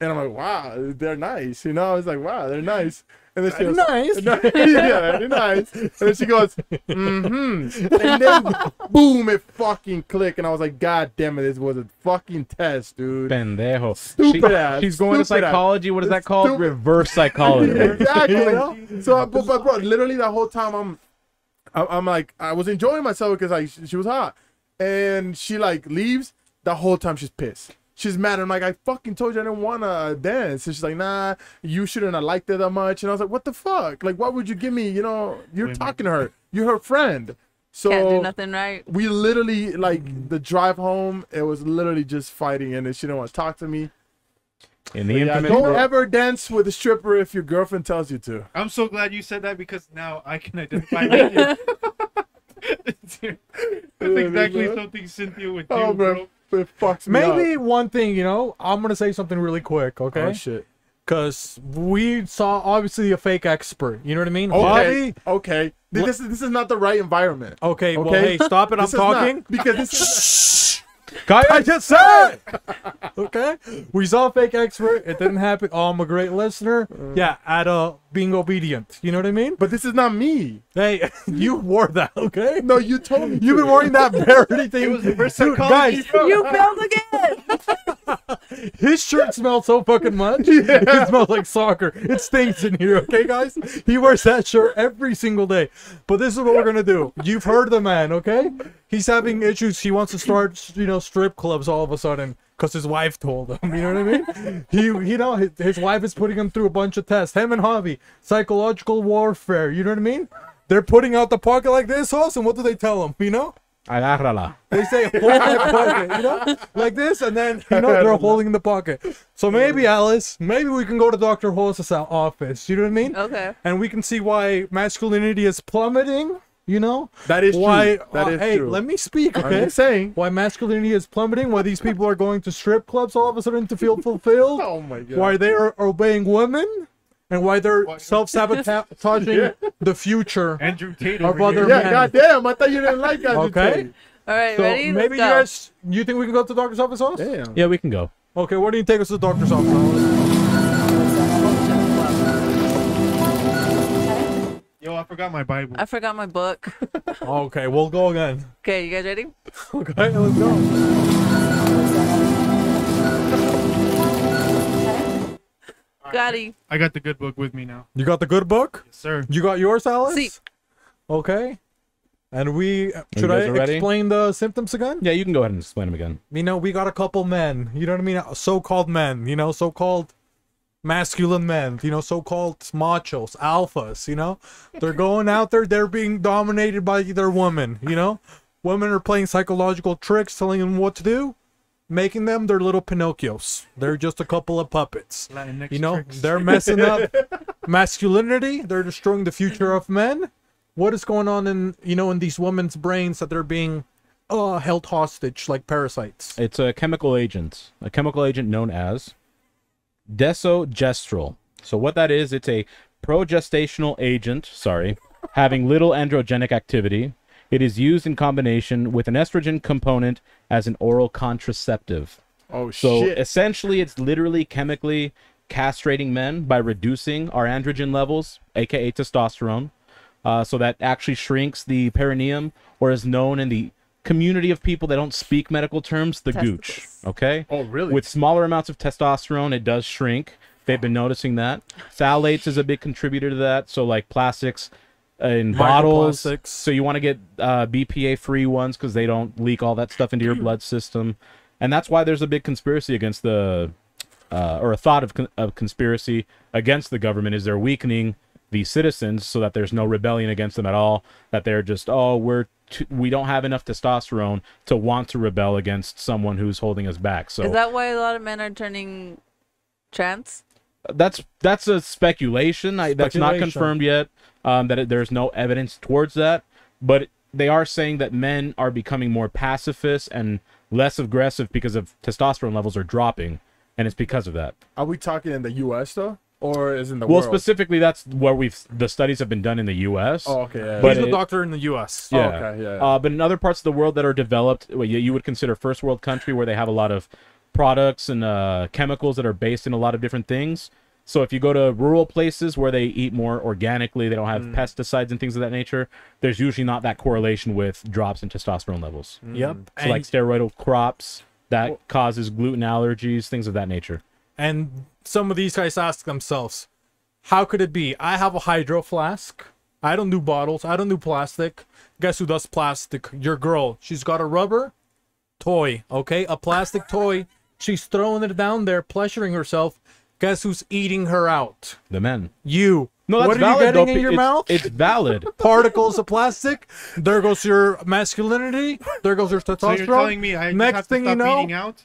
And I'm like, wow, they're nice. You know, I was like, wow, they're nice. And then she goes, nice. Yeah, they're nice. And then she goes, And then, boom, it fucking clicked. And I was like, God damn it, this was a fucking test, dude. Pendejo. Stupid ass. She's going to psychology. Ass. What is that called? Stupid. Reverse psychology. Exactly. You know? So, but bro, literally the whole time, I'm like, I was enjoying myself because like she was hot. And she like leaves. The whole time she's pissed. She's mad. I'm like, I fucking told you I didn't want to dance. And she's like, nah, you shouldn't have liked it that much. And I was like, what the fuck? Like, why would you give me, you know, you're talking to her. You're her friend. So can't do nothing, right? We literally, like, the drive home, it was literally just fighting. And she didn't want to talk to me. In the don't ever dance with a stripper if your girlfriend tells you to. I'm so glad you said that because now I can identify with you. That's exactly something Cynthia would do, bro. It fucks me up. One thing, you know, I'm gonna say something really quick, okay? Oh shit. Because we saw obviously a fake expert. You know what I mean? Okay. Okay. This is not the right environment. Okay. Well, hey, stop it. I'm talking because this is. Guy, I just said. Okay. We saw a fake expert. It didn't happen. Oh, I'm a great listener. Yeah. Being obedient. You know what I mean? But this is not me. Hey, you wore that, okay? No, you told me. You've been wearing that very thing. It was the first time, guys. You failed again. His shirt smells so fucking much. Yeah. It smells like soccer. It stinks in here, okay, guys? He wears that shirt every single day. But this is what we're gonna do. You've heard the man, okay? He's having issues. He wants to start, you know, strip clubs all of a sudden. because his wife told him. You know what I mean? You know, his wife is putting him through a bunch of tests. Him and Harvey, psychological warfare. You know what I mean? They're putting out the pocket like this, awesome. What do they tell him? You know? Agárrala. They say hold that pocket, you know, like this, and then you know they're holding the pocket. So maybe Alice, maybe we can go to Dr. Horse's office. You know what I mean? Okay. And we can see why masculinity is plummeting. You know, that is why. True. That is hey, true. Let me speak. Okay, saying why masculinity is plummeting. Why these people are going to strip clubs all of a sudden to feel fulfilled. Oh my God. Why they are obeying women. And why they're self-sabotaging the future of other men. Yeah, goddamn! I thought you didn't like Andrew Tate. All right, so ready? Maybe you guys, you think we can go to the doctor's office? Damn. Yeah, we can go. Okay, where do you take us to the doctor's office? Yo, I forgot my Bible. I forgot my book. Okay, we'll go again. Okay, you guys ready? Okay, let's go. Got it. I got the good book with me now. You got the good book? Yes, sir. You got yours, Alice? Si. Okay. And we... Should I explain the symptoms again? Yeah, you can go ahead and explain them again. You know, we got a couple men. You know what I mean? So-called men. You know, so-called masculine men. You know, so-called machos, alphas, you know? They're going out there. They're being dominated by their women, you know? Women are playing psychological tricks, telling them what to do. Making them their little Pinocchios. They're just a couple of puppets. Latinx, you know, tricks. They're messing up masculinity. They're destroying the future of men. What is going on in, you know, in these women's brains that they're being held hostage like parasites? It's a chemical agent known as desogestrel. So what that is, it's a progestational agent, sorry, having little androgenic activity. It is used in combination with an estrogen component as an oral contraceptive. Oh, so shit. So essentially, it's literally chemically castrating men by reducing our androgen levels, aka testosterone. So that actually shrinks the perineum, or is known in the community of people that don't speak medical terms, the gooch. Okay? Oh, really? With smaller amounts of testosterone, it does shrink. They've been noticing that. Phthalates is a big contributor to that. So like plastics... in bottles, so you want to get BPA free ones because they don't leak all that stuff into your blood system. And that's why there's a big conspiracy against the or a thought of conspiracy against the government is they're weakening the citizens so that there's no rebellion against them at all, that they're just, oh, we don't have enough testosterone to want to rebel against someone who's holding us back. So is that why a lot of men are turning trans? That's a speculation. That's not confirmed yet. That there's no evidence towards that, but they are saying that men are becoming more pacifist and less aggressive because of testosterone levels are dropping, and it's because of that. Are we talking in the U.S. though, or is in the world? Well, specifically, that's where the studies have been done in the U.S. Oh, okay. Yeah, but he's a doctor in the U.S. Yeah. Oh, okay. Yeah. But in other parts of the world that are developed, well, you would consider first world country where they have a lot of products and chemicals that are based in a lot of different things. So if you go to rural places where they eat more organically, they don't have pesticides and things of that nature, there's usually not that correlation with drops in testosterone levels. Yep. So and like steroidal crops, that causes gluten allergies, things of that nature. And some of these guys ask themselves, how could it be? I have a hydro flask. I don't do bottles. I don't do plastic. Guess who does plastic? Your girl. She's got a rubber toy, okay? A plastic toy. She's throwing it down there, pleasuring herself. Guess who's eating her out? The men. You. No, that's valid. What are you getting in your mouth? It's valid. Particles of plastic. There goes your masculinity. There goes your testosterone. So you're telling me I next have to thing stop you know, eating out?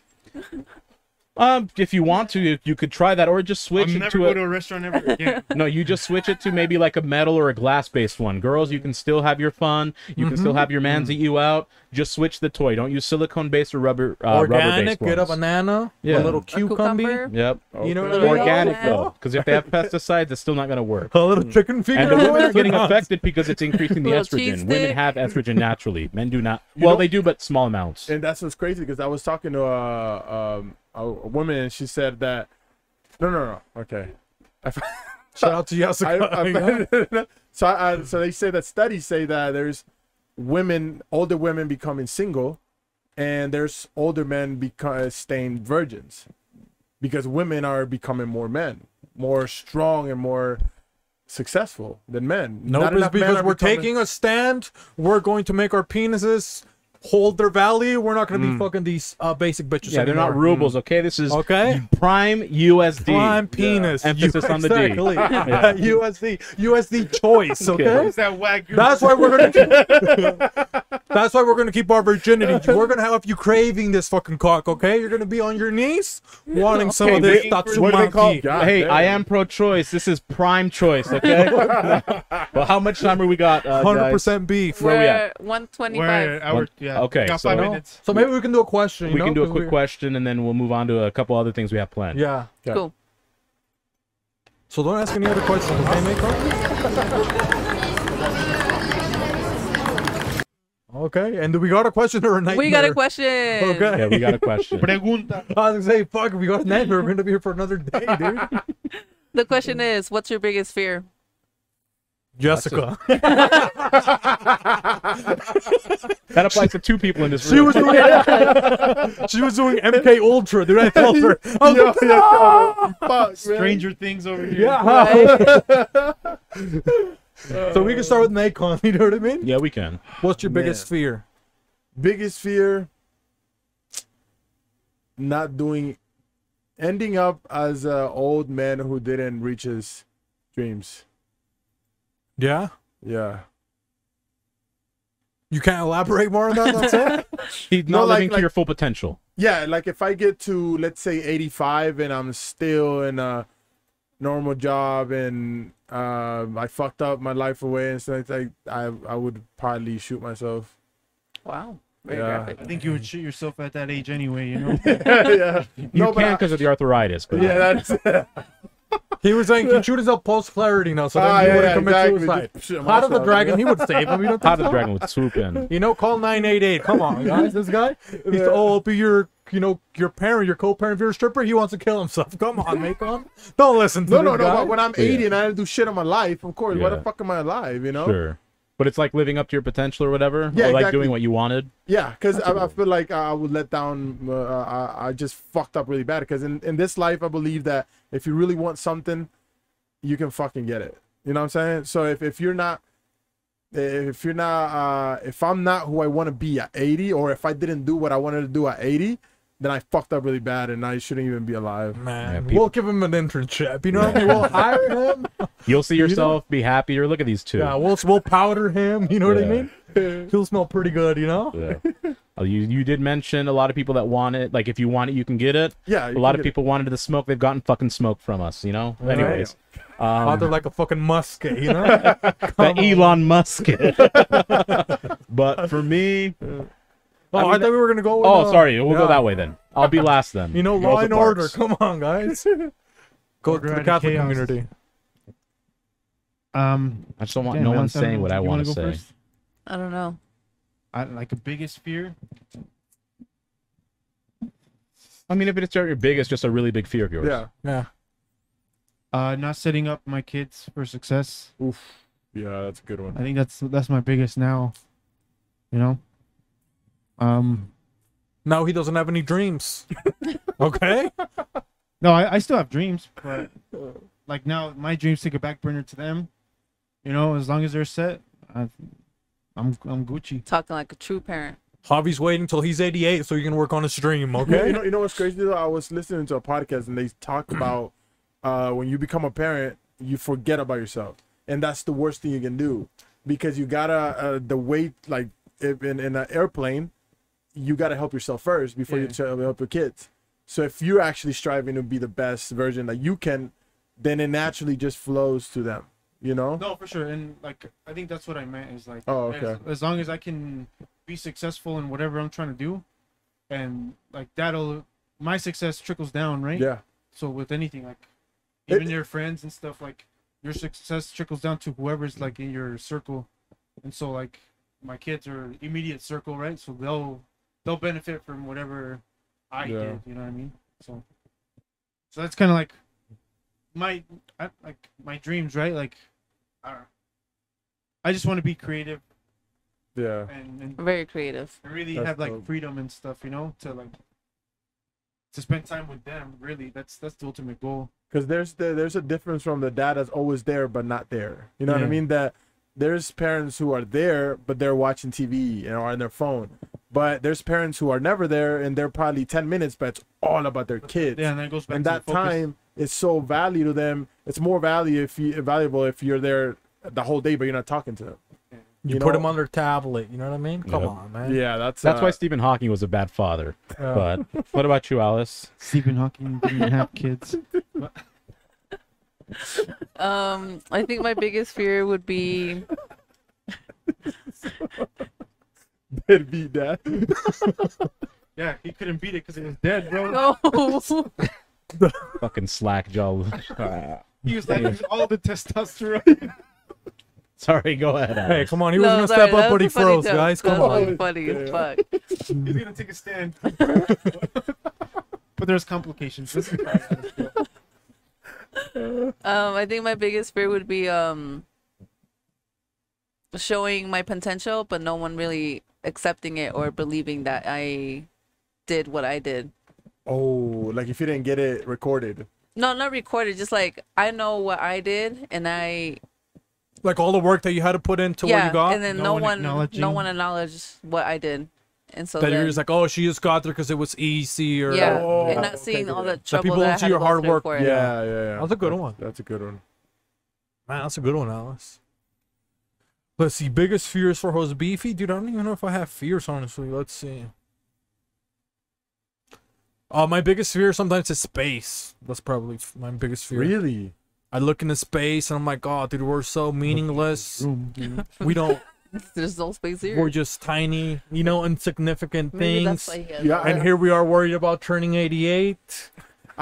If you want to, you could try that, or just switch it to a restaurant ever again. No, you just switch it to maybe like a metal or a glass-based one. Girls, you can still have your fun. You can still have your mans eat you out. Just switch the toy. Don't use silicone-based or rubber-based ones. Get a banana, a little cucumber. Yep. Okay. You know, organic though, because if they have pesticides, it's still not going to work. A little chicken finger. And the women are getting affected because it's increasing the estrogen. Women have estrogen naturally. Men do not. Well, they do, but small amounts. And that's what's crazy because I was talking to a woman, and she said that no. Okay, shout out to Yasuka. So they say that studies say that there's women, older women becoming single, and there's older men staying virgins because women are becoming more men, more strong and more successful than men. No, nope, because we're taking a stand. We're going to make our penises hold their value. We're not going to be fucking these basic bitches. Yeah, anymore. They're not rubles, okay? This is prime USD. Prime penis. Yeah. Emphasis on the D. Exactly. Yeah. USD. USD choice, okay? That's why we're going to that's why we're going to keep our virginity. We're going to have you craving this fucking cock, okay? You're going to be on your knees wanting some of this Tatsumaki. Hey, I am pro-choice. This is prime choice, okay? Well, how much time are we got, 100% beef. Where we at? 125. Yeah. Okay, so maybe we can do a question. We can do a quick question, and then we'll move on to a couple other things we have planned. Yeah. Cool. So don't ask any other questions, okay, Mako? Okay, and do we got a question or a nightmare? We got a question. Okay. Yeah, we got a question. Pregunta. I was going to say, fuck, if we got a nightmare, we're going to be here for another day, dude. The question is, what's your biggest fear? Jessica. That applies to two people in this room. She was doing MK Ultra, dude. I felt her. Stranger Things over here. Yeah. Right. So we can start with Maikon. You know what I mean? Yeah, we can. What's your biggest fear? Biggest fear? Not doing, ending up as an old man who didn't reach his dreams. Yeah? Yeah. You can't elaborate more on that? That's it? He's not living to your full potential. Yeah, like if I get to, let's say, 85 and I'm still in a normal job and I fucked up my life away and stuff, like, I would probably shoot myself. Wow. Yeah. I think you would shoot yourself at that age anyway, you know? Yeah. You can because of the arthritis. But yeah, that's... He was saying he shoot himself post clarity now, so then he wouldn't commit suicide. Out of the Dragon, he would save him. Out of the Dragon would swoop in. You know, call 988. Come on, guys. This guy, he's all up your parent, your co-parent of your stripper. He wants to kill himself. Come on, Maikon. Don't listen to this guy. No. But when I'm 80 and I don't do shit on my life, of course. Yeah. Why the fuck am I alive? You know. Sure. But it's like living up to your potential or whatever. Yeah, or like doing what you wanted. Yeah, because I feel like I would let down. I just fucked up really bad. Because in this life, I believe that if you really want something, you can fucking get it. You know what I'm saying? So if I'm not who I want to be at 80, or if I didn't do what I wanted to do at 80, then I fucked up really bad, and I shouldn't even be alive. Man, yeah, we'll give him an internship. You know what I mean? We'll hire him. You'll see yourself be happier. Look at these two. Yeah, we'll powder him. You know what I mean? He'll smell pretty good. You know. Yeah. You did mention a lot of people that want it. Like if you want it, you can get it. Yeah. A lot of people wanted the smoke. They've gotten fucking smoke from us. You know. All anyways. Right. Out there like a fucking musket, you know. The Elon musket. But for me. Oh, I mean, I thought we were going to go with, sorry. We'll go that way then. I'll be last then. You know, law and order. Come on, guys. Go to the Catholic community. I just don't want no one saying what I want to say. First? I don't know. Like the biggest fear? I mean, if it's your biggest, just a really big fear of yours. Yeah. Yeah. Not setting up my kids for success. Oof. Yeah, that's a good one. I think that's my biggest now. You know? Now he doesn't have any dreams. Okay. No, I still have dreams, but like now my dreams take a back burner to them. You know, as long as they're set, I'm Gucci. Talking like a true parent. Javi's waiting until he's 88 so you can work on his dream. Okay. Yeah, you know what's crazy though? I was listening to a podcast and they talked about when you become a parent, you forget about yourself, and that's the worst thing you can do because you gotta the weight like in an airplane. You got to help yourself first before you try to help your kids. So if you're actually striving to be the best version that you can, then it naturally just flows to them, you know? No, for sure. And like, I think that's what I meant is like, as long as I can be successful in whatever I'm trying to do, and like my success trickles down, right? Yeah. So with anything, like even your friends and stuff, like your success trickles down to whoever's like in your circle. And so like my kids are immediate circle, right? So they'll benefit from whatever I did, you know what I mean? So that's kind of like my dreams, right? Like, I just want to be creative. Yeah. And very creative. I really have like freedom and stuff, you know, to like to spend time with them. Really, that's the ultimate goal. Because there's a difference from the dad that's always there but not there. You know what I mean? There's parents who are there but they're watching TV or on their phone. But there's parents who are never there, and they're probably 10 minutes, but it's all about their kids. Yeah, and that goes back and to that time is so valuable to them. It's more valuable if you're there the whole day, but you're not talking to them. You put them on their tablet. You know what I mean? Come on, man. Yeah, that's why Stephen Hawking was a bad father. But what about you, Alice? Stephen Hawking didn't have kids. I think my biggest fear would be dead beat that. Yeah, he couldn't beat it because he was dead, bro. No. Fucking slack jaw. He was like all the testosterone. Sorry, go ahead. Hey, come on. He was going to step up, but he froze, guys. Come on. Funny as fuck. He's going to take a stand. But there's complications. I think my biggest fear would be showing my potential, but no one really accepting it or believing that I did what I did. Oh, like if you didn't get it recorded. No, not recorded. Just like I know what I did, and I... Like all the work that you had to put into what you got, and then no one acknowledged what I did, and so that you're just like, oh, she just got there because it was easy, or and not seeing all the trouble people that I had your hard work. For it. Yeah. That's a good one. That's a good one. Man, that's a good one, Alice. Let's see, biggest fears for Jose Beefy, dude. I don't even know if I have fears, honestly. Let's see. My biggest fear sometimes is space. That's probably my biggest fear. Really. I look into space and I'm like, oh, dude, we're so meaningless. We don't. There's no space here. We're just tiny, insignificant things. Yeah, and here we are worried about turning 88.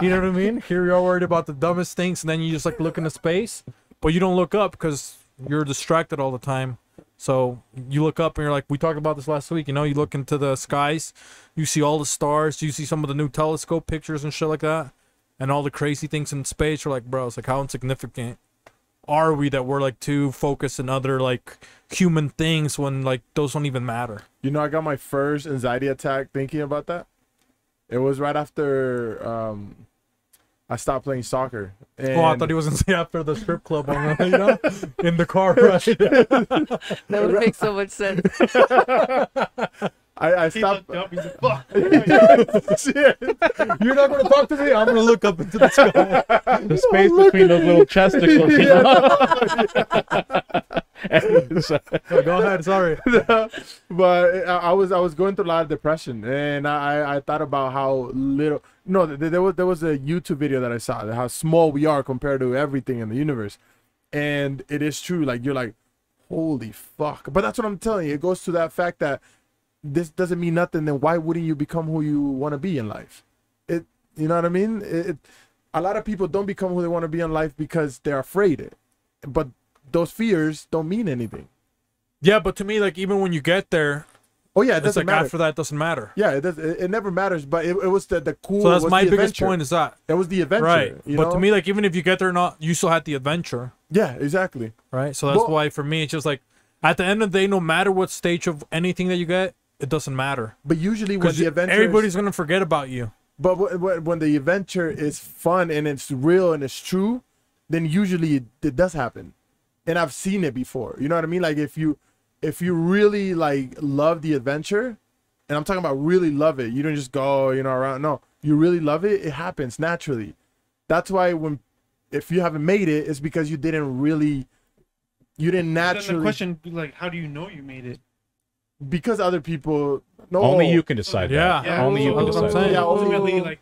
You know what I mean? Here we are worried about the dumbest things, and then you just like look into space, but you don't look up because you're distracted all the time. So you look up and you're like, we talked about this last week. You look into the skies, you see all the stars, you see some of the new telescope pictures and shit like that. And all the crazy things in space are like, bro, it's like, how insignificant are we that we're like too focused on other like human things when like those don't even matter? I got my first anxiety attack thinking about that. It was right after I stopped playing soccer. And... Oh, I thought he was going to say after the strip club, in the car ride. That would make so much sense. I stopped. He looked up, he's like, fuck. You're not going to talk to me? I'm going to look up into the sky. The space between those little chesticles. Go ahead, sorry. But I was going through a lot of depression, and I thought about how little. No, there was a YouTube video that I saw, how small we are compared to everything in the universe, and it is true. Like you're like, holy fuck. But that's what I'm telling you. It goes to that fact that. This doesn't mean nothing, then why wouldn't you become who you want to be in life? You know what I mean? A lot of people don't become who they want to be in life because they're afraid. But those fears don't mean anything. Yeah, but to me, like, even when you get there, oh yeah, it doesn't matter. After that, it doesn't matter. Yeah, it never matters, but it was the cool. So that's my biggest point is that. It was the adventure. Right, but to me, like, even if you get there or not, you still had the adventure. Yeah, exactly. Right, so that's why for me, it's just like, at the end of the day, no matter what stage of anything that you get, it doesn't matter. But usually when the adventure everybody's going to forget about you. But when the adventure is fun and it's real and it's true, then usually it does happen. And I've seen it before. You know what I mean? Like if you really like love the adventure, and I'm talking about really love it. You don't just go, around. No, you really love it. It happens naturally. That's why if you haven't made it, it's because you didn't really, you didn't naturally. Then the question, like, how do you know you made it? Because other people only you can decide that. Yeah, only you can decide. Yeah, ultimately, like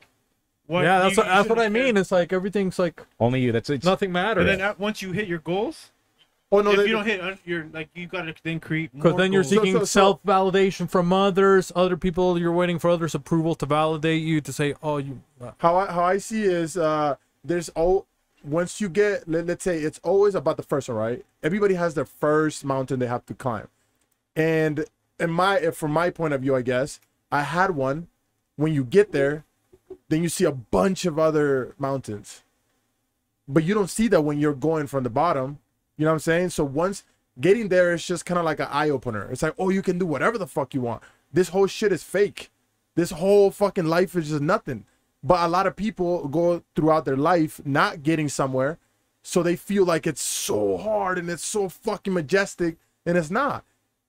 what that's what I mean. It's like everything's like only you. That's it. Nothing matters. And then once you hit your goals, if you don't hit, you're like you gotta then create. Because then you're seeking self-validation from others, other people. You're waiting for others' approval to validate you to say, oh, you. How I see is there's all. Once you get, let's say it's always about the first one, right? Everybody has their first mountain they have to climb, and. From my point of view, I guess, I had one. When you get there, then you see a bunch of other mountains. But you don't see that when you're going from the bottom. You know what I'm saying? So once getting there, it's just kind of like an eye-opener. It's like, oh, you can do whatever the fuck you want. This whole shit is fake. This whole fucking life is just nothing. But a lot of people go throughout their life not getting somewhere, so they feel like it's so hard and it's so fucking majestic, and it's not.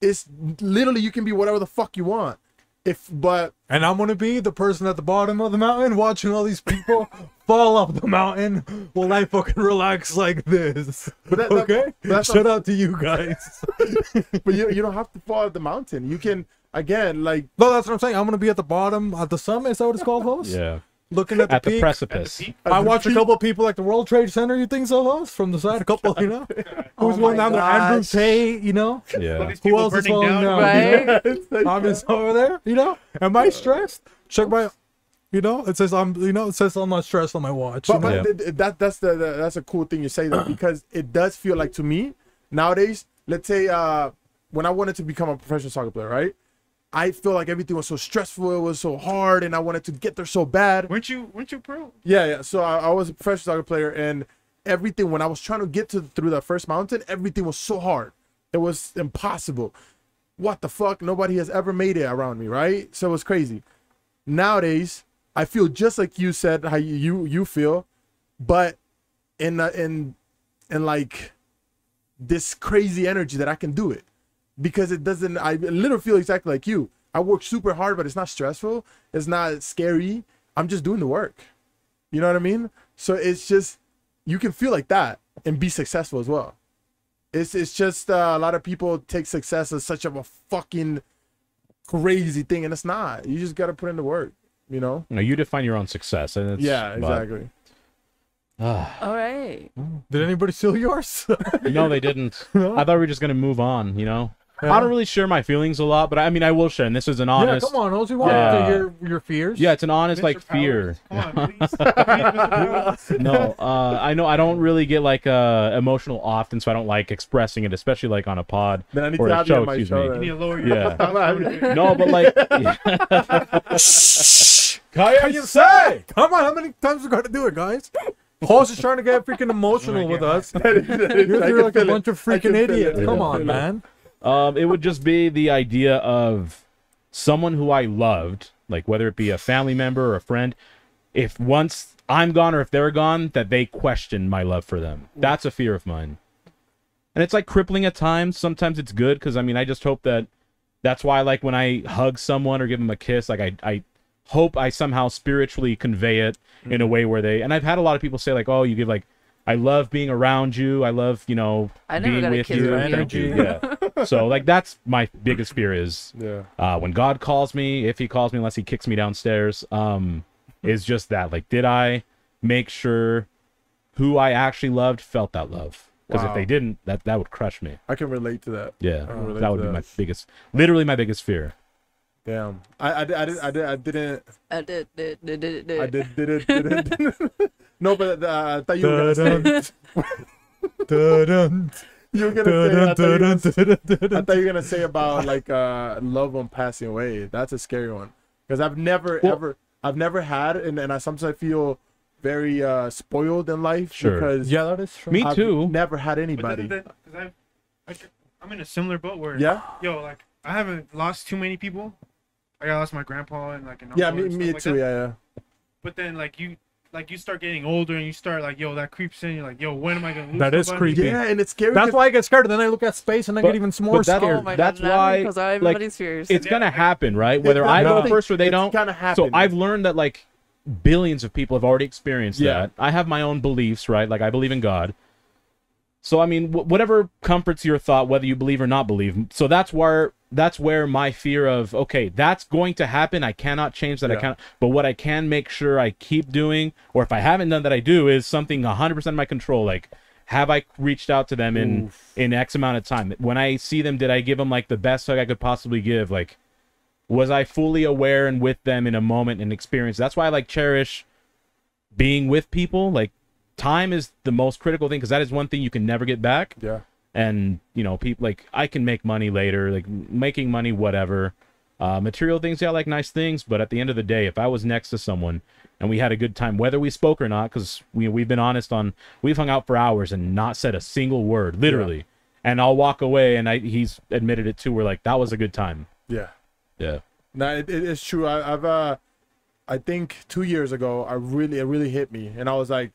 It's literally you can be whatever the fuck you want. And I'm gonna be the person at the bottom of the mountain watching all these people fall up the mountain while I fucking relax like this. But that, okay, that, shout out to you guys. But you don't have to fall up the mountain. You can again, like, no, that's what I'm saying. I'm gonna be at the bottom, at the summit. Is that what it's called, host? Yeah. Looking at the, peak, the precipice. At the peak. I watch a couple of people like the World Trade Center, you think so, host? From the side, a couple, you know? Who's going down there? Andrew Tate, you know? Yeah. Who else is falling down? Right? I'm just over there, you know? Am I stressed? Check my, you know? It says I'm, you know, it says I'm not stressed on my watch. But, that's a cool thing you say, though, because it does feel like, to me, nowadays, let's say when I wanted to become a professional soccer player, right? I feel like everything was so stressful, it was so hard, and I wanted to get there so bad. Weren't you pro? Yeah, yeah. So I was a professional soccer player, and everything, when I was trying to get through that first mountain, everything was so hard. It was impossible. What the fuck? Nobody has ever made it around me, right? So it was crazy. Nowadays, I feel just like you said, how you feel, but in like this crazy energy that I can do it. Because it doesn't, I literally feel exactly like you. I work super hard, but it's not stressful. It's not scary. I'm just doing the work. You know what I mean? So it's just, you can feel like that and be successful as well. It's just a lot of people take success as such of a fucking crazy thing, and it's not. You just got to put in the work, you know? No, you define your own success. And it's, yeah, exactly. All right. Did anybody steal yours? No, they didn't. No? I thought we were just going to move on, you know? Yeah. I don't really share my feelings a lot, but I mean, I will share, and this is an honest... Yeah, come on, Ozzy, want to hear your fears? Yeah, it's an honest, Mr. like, Powers. Fear. Come on, please. Please, no, I know I don't really get, like, emotional often, so I don't like expressing it, especially, like, on a pod or a show, excuse me. You need to lower your... Yeah. No, but, like... Come on, how many times we got to do it, guys? Host is trying to get freaking emotional with us. You're like a bunch of freaking idiots. Come on, man. It would just be the idea of someone who I loved, like whether it be a family member or a friend, if once I'm gone or if they're gone, that they question my love for them. That's a fear of mine. And it's like crippling at times. Sometimes it's good because, I mean, I just hope that that's why, like, when I hug someone or give them a kiss, like, I hope I somehow spiritually convey it in a way where they... And I've had a lot of people say, like, oh, you give, like, I love being around you. I love, you know, being with you. Yeah. So, like, that's my biggest fear is when God calls me, if he calls me, unless he kicks me downstairs, is just that. Like, did I make sure who I actually loved felt that love? Because if they didn't, that would crush me. I can relate to that. Yeah. That would be my biggest, literally my biggest fear. Damn, I didn't. No, but I thought you were gonna say. I thought you were gonna say about like loved one passing away. That's a scary one because I've never ever had, and I sometimes feel very spoiled in life. Sure. Because yeah, that is true. Me too. Never had anybody. I'm in a similar boat where like I haven't lost too many people. I lost my grandpa and like an uncle and me too, like But then like you start getting older and you start like, yo, that creeps in. You're like, yo, when am I gonna lose? That is creepy. Yeah, and it's scary. That's why I get scared. And then I look at space and I get even more scared. Oh my God, that's why because everybody's furious. It's gonna happen, right? Whether I go first or they don't. So I've learned that like billions of people have already experienced that. I have my own beliefs, right? Like I believe in God. So I mean, whatever comforts your thought, whether you believe or not believe. So that's where. That's where my fear of, okay, that's going to happen. I cannot change that. I can't. But what I can make sure I keep doing, or if I haven't done that, I do, is something 100% in my control. Like, have I reached out to them in X amount of time? When I see them, did I give them like the best hug I could possibly give? Like, was I fully aware and with them in a moment and experience? That's why I like cherish being with people. Like, time is the most critical thing because that is one thing you can never get back. Yeah. And you know, people like I can make money later, like making money, whatever, material things. Yeah, I like nice things, but at the end of the day, if I was next to someone and we had a good time, whether we spoke or not, because we've been honest on, we've hung out for hours and not said a single word, literally. Yeah. And I'll walk away, and he's admitted it too. We're like, that was a good time. Yeah, yeah. No, it's true. I think 2 years ago, it really hit me, and I was like.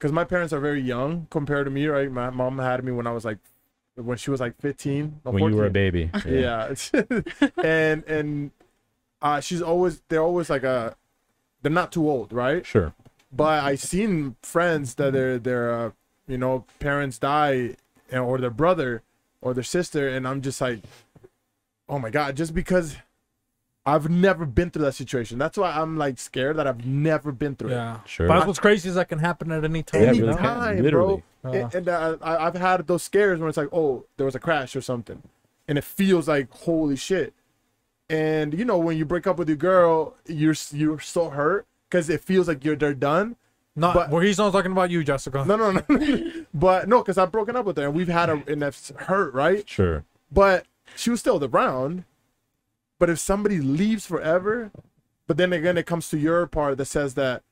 Because my parents are very young compared to me, right? My mom had me when I was like, when she was like 15 or 14. When you were a baby. Yeah. And she's always, they're always like a, they're not too old, right? Sure. But I've seen friends that their you know, parents die, and, or their brother or their sister, and I'm just like, oh my God, just because I've never been through that situation. That's why I'm like scared that I've never been through it. Sure. But that's what's crazy is that can happen at any time. Any time, bro. And I've had those scares where it's like, oh, there was a crash or something, and it feels like holy shit. And you know, when you break up with your girl, you're so hurt because it feels like they're done. Not but, well, he's not talking about you, Jessica. No. But no, because I've broken up with her and we've had a, and that's hurt, right? Sure. But she was still around. But if somebody leaves forever, but then again, it comes to your part that says that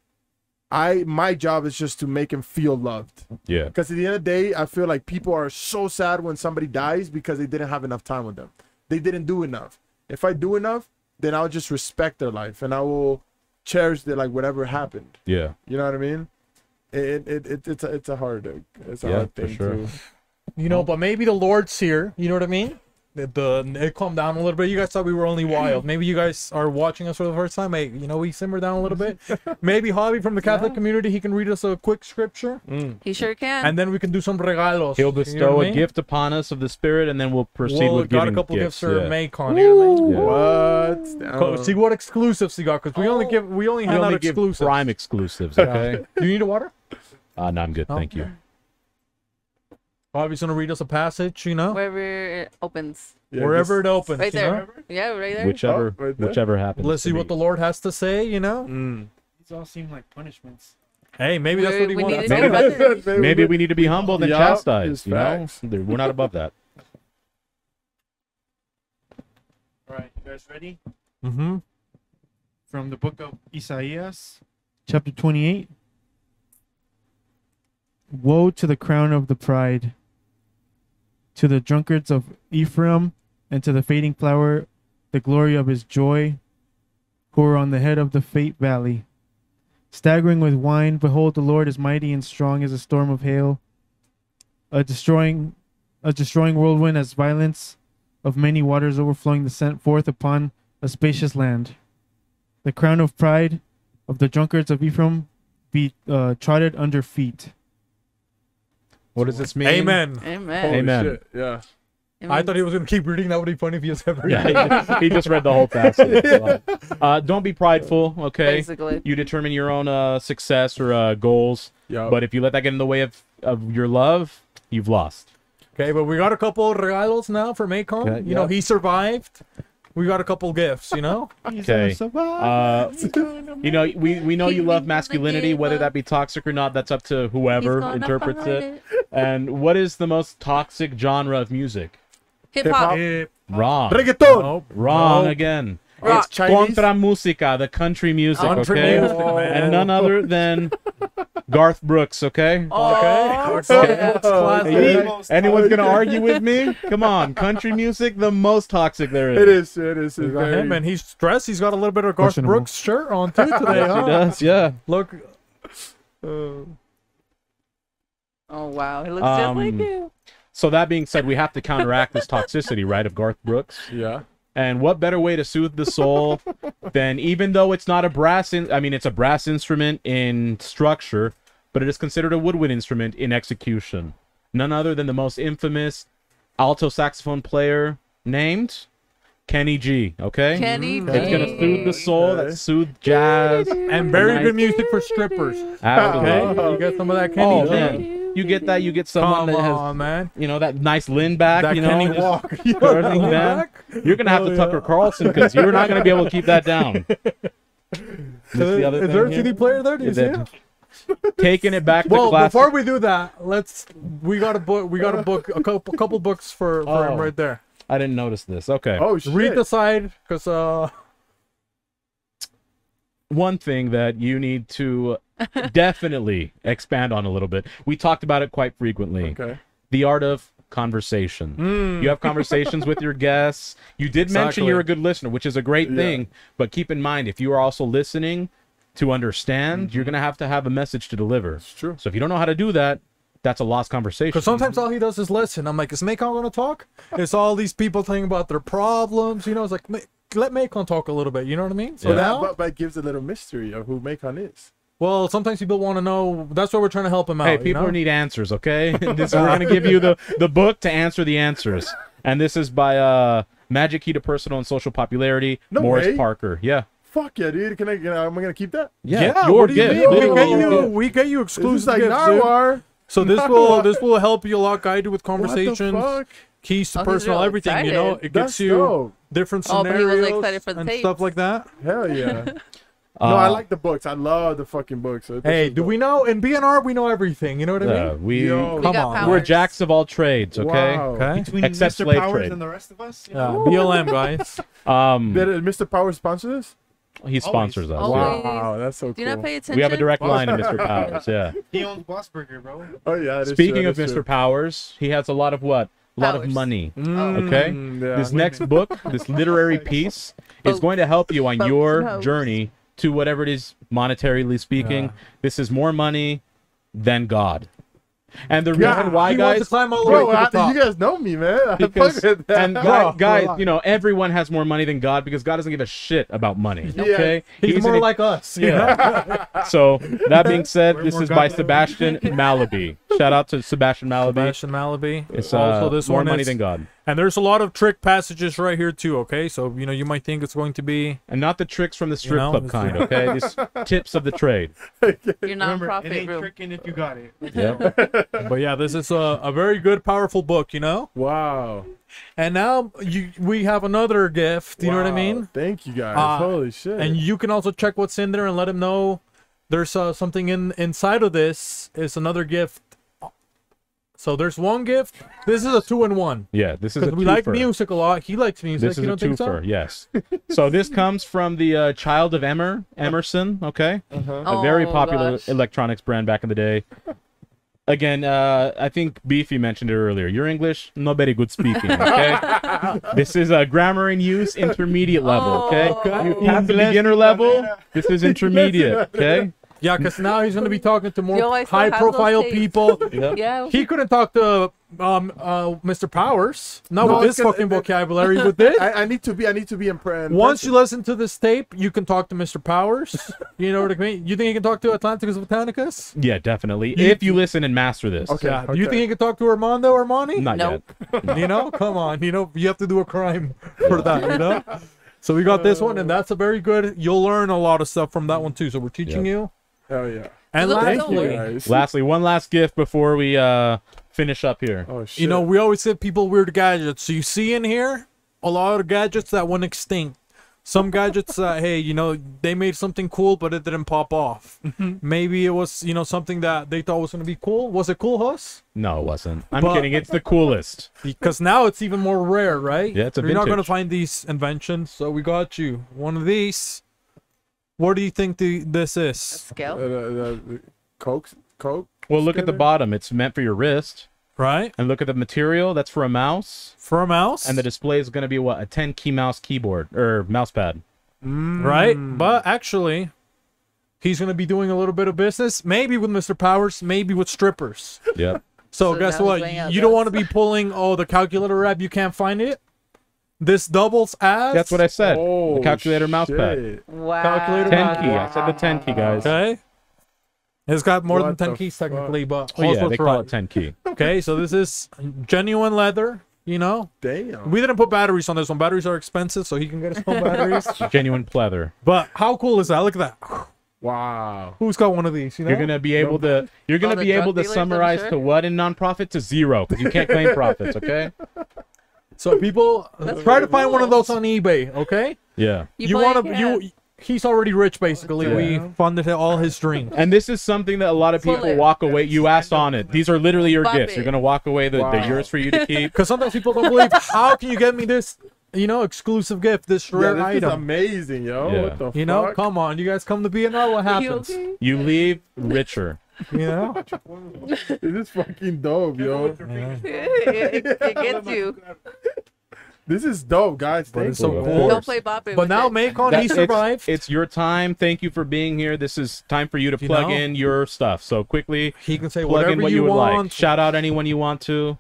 my job is just to make him feel loved. Yeah. Because at the end of the day, I feel like people are so sad when somebody dies because they didn't have enough time with them. They didn't do enough. If I do enough, then I'll just respect their life and I will cherish that, like whatever happened. Yeah. You know what I mean? It's a hard thing. Sure. To, you know, but maybe the Lord's here. You know what I mean? It calmed down a little bit. You guys thought we were only wild. Maybe you guys are watching us for the first time. Hey, you know, we simmer down a little bit. Maybe Javi from the Catholic community, he can read us a quick scripture. He sure can. And then we can do some regalos. He'll bestow a gift upon us of the Spirit, and then we'll proceed with giving gifts. Got a couple gifts for Maycon. What? See what exclusives he got, because we only give, we only give exclusives. Prime exclusives. Okay. Do you need a water? No, I'm good. Thank you. Bobby's gonna read us a passage, you know. Wherever it opens. Yeah, wherever it opens. Right there. You know? Yeah, right there. Whichever, right there. Whichever happens. Let's see what the Lord has to say, you know. These all seem like punishments. Hey, maybe that's what he wants. Maybe we need to be humbled and chastised. You know? We're not above that. All right, you guys ready? Mm-hmm. From the book of Isaiah, chapter 28. Woe to the crown of the pride, to the drunkards of Ephraim, and to the fading flower, the glory of his joy, who are on the head of the Fate Valley. Staggering with wine, behold, the Lord is mighty and strong as a storm of hail, a destroying whirlwind as violence of many waters overflowing the sent forth upon a spacious land. The crown of pride of the drunkards of Ephraim be trodden under feet. What does this mean? Amen. Amen. Holy shit. Yeah. I thought he was going to keep reading. That would be funny if he was ever. Yeah, he just read the whole passage. So, don't be prideful, okay? Basically. You determine your own success or goals. Yep. But if you let that get in the way of your love, you've lost. Okay, but we got a couple of regalos now for Maycon. Okay, you know, he survived. We got a couple gifts, you know? Okay. You know, we know you love masculinity, whether that be toxic or not. That's up to whoever interprets it. And what is the most toxic genre of music? Hip-hop. Wrong. Reggaeton. Nope. Wrong again. Rock. It's contra musica, the country music, okay? And none other than Garth Brooks, okay? Anyone's going to argue with me? Come on. Country music, the most toxic there is. It is. It is. It's very... him, and he's stressed. He's got a little bit of Garth Brooks shirt on too today, huh? He does, yeah. Look. Oh, wow. He looks just like you. So that being said, we have to counteract this toxicity, right, of Garth Brooks? Yeah. And what better way to soothe the soul than, even though it's not a brass, it's a brass instrument in structure, but it is considered a woodwind instrument in execution. None other than the most infamous alto saxophone player named Kenny G, okay? Kenny G. It's going to soothe the soul, that soothe jazz. And very good music for strippers. Absolutely. Okay. You got some of that Kenny G. Man. You get that. You get someone that has, man. You know, that nice Lynn back. That you know, Kenny walk. You're gonna have to Tucker Carlson because you're not gonna be able to keep that down. Is there a CD player there? Do you see it? Taking it back. Well, before we do that, we gotta book a couple books for him right there. I didn't notice this. Okay. Oh shit. Read the side because one thing that you need to definitely expand on a little bit. We talked about it quite frequently. Okay. The art of conversation. You have conversations with your guests. You did mention you're a good listener, which is a great thing, but keep in mind, if you are also listening to understand, you're going to have a message to deliver. It's true. So if you don't know how to do that, that's a lost conversation. Because sometimes all he does is listen. I'm like, is Maycon going to talk? It's all these people talking about their problems. You know, it's like, let Maikon talk a little bit, you know what I mean? So now, but it gives a little mystery of who Maikon is. Well, sometimes people want to know. That's why we're trying to help them out. Hey, people need answers, okay? This, we're going to give you the book to answer the answers. And this is by Magic Key to Personal and Social Popularity, Morris Parker. Yeah. Fuck yeah, dude. Can I? Am I going to keep that? Yeah, your gift. We get you exclusive like gifts. So this will help you a lot, guide you with conversations, keys to personal everything. Excited. You know, it gets you different scenarios and stuff like that. Hell yeah. No, I like the books. I love the fucking books. Hey, do we know? In BNR, we know everything. You know what I mean? Come on. We're jacks of all trades, okay? Wow. Okay. Between Except Mr. Powers trade. And the rest of us? Yeah. BLM, guys. Did Mr. Powers sponsor this? He sponsors us. Wow, that's so cool. Do you not pay attention? We have a direct line to Mr. Powers, yeah. He owns Bossburger, bro. Oh, yeah. Speaking of Mr. Powers, he has a lot of what? A lot of money, okay? Yeah. This next book, this literary piece, is going to help you on your journey to whatever it is, monetarily speaking. This is more money than God. And the reason why, guys, you guys know me, man. Because, guys, you know, everyone has more money than God because God doesn't give a shit about money. Okay, he's more like us. Yeah. So that being said, this is by Sebastian Malaby. Shout out to Sebastian Malaby. Sebastian Malaby. It's also this more money than God. And there's a lot of trick passages right here too. Okay, so you know you might think it's going to be, and not the tricks from the strip club kind. Okay, just tips of the trade. You're non-profit. It ain't tricking if you got it. Yeah. But yeah, this is a very good, powerful book, you know? Wow. And now we have another gift, you know what I mean? Thank you, guys. Holy shit. And you can also check what's in there and let them know there's something inside of this. It's another gift. So there's one gift. This is a two-in-one. Yeah, this is a twofer. We like music a lot. He likes music. This is a twofer, yes. So this comes from the Child of Emerson, okay? A very popular electronics brand back in the day. Again, I think Beefy mentioned it earlier. Your English, not very good speaking, okay? This is a grammar in use intermediate level, okay? You have the beginner level. This is intermediate, okay? Yeah, because now he's going to be talking to more high-profile people. Yeah. He couldn't talk to Mr. Powers. Not with this fucking vocabulary, but this. I need to be in prayer. Once you listen to this tape, you can talk to Mr. Powers. You know what I mean? You think you can talk to Atlanticus Botanicus? Yeah, definitely. If you listen and master this. Okay. Yeah. Okay. You think you can talk to Armando Armani? Not yet. You know? Come on. You know, you have to do a crime for that, you know? So we got this one, and that's a very good. You'll learn a lot of stuff from that one, too. So we're teaching you. Hell yeah. And lastly, one last gift before we finish up here. Oh, shit. You know, we always give people weird gadgets. So you see in here a lot of gadgets that went extinct. Some gadgets that, hey, you know, they made something cool, but it didn't pop off. Maybe it was, you know, something that they thought was going to be cool. Was it cool, Huss? No, it wasn't. I'm kidding. It's the coolest. Because now it's even more rare, right? Yeah, it's a vintage. You're not going to find these inventions, so we got you one of these. What do you think this is? A scale? Coke? Well, look at the bottom. It's meant for your wrist. Right. And look at the material. That's for a mouse. For a mouse? And the display is going to be, what, a 10-key mouse keyboard or mouse pad. Mm. Right? But actually, he's going to be doing a little bit of business, maybe with Mr. Powers, maybe with strippers. Yeah. So guess what? You don't want to be pulling, the calculator app. You can't find it. This doubles as... That's what I said. Oh, the calculator mouse pad. Wow. Calculator 10-key. I said the 10-key, guys. Okay. It's got more than 10 keys, technically, but... Oh, yeah, they call it 10-key. Okay, so this is genuine leather, you know? Damn. We didn't put batteries on this one. Batteries are expensive, so he can get his own batteries. Genuine pleather. But how cool is that? Look at that. Wow. Who's got one of these? You know? You're gonna be able to summarize to what in nonprofit to zero, because you can't claim profits, okay? So people try to find one of those on eBay, okay? Yeah. You want to he's already rich, basically. Yeah. We funded all his dreams. And this is something that a lot of people walk away. You asked on it. These are literally your gifts. You're gonna walk away. They're yours for you to keep. Because sometimes people don't believe. How can you get me this? You know, exclusive gift. This rare item. Is amazing, yo. Yeah. What the fuck? You know, come on, you guys come to BNR. What happens? You leave richer. You know, this is fucking dope, yo. Yeah. It gets you. This is dope, guys. It's so cool. Don't play Boppin'. But now, Maikon, he survived. It's your time. Thank you for being here. This is time for you to plug in your stuff. So quickly, he can say whatever you want. Shout out anyone you want to.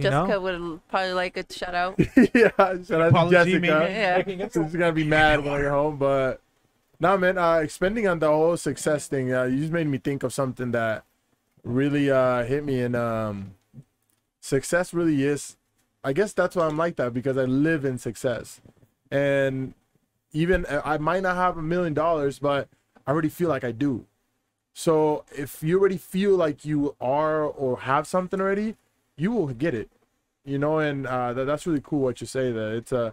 Jessica would probably like a shout out. Yeah, shout out to Jessica. She's gonna be mad while you're home, but nah, man. Expanding on the whole success thing, you just made me think of something that really hit me. And success really is, I guess that's why I'm like that, because I live in success. And even I might not have $1 million, but I already feel like I do. So if you already feel like you are or have something already, you will get it, you know. And that's really cool what you say there. It's I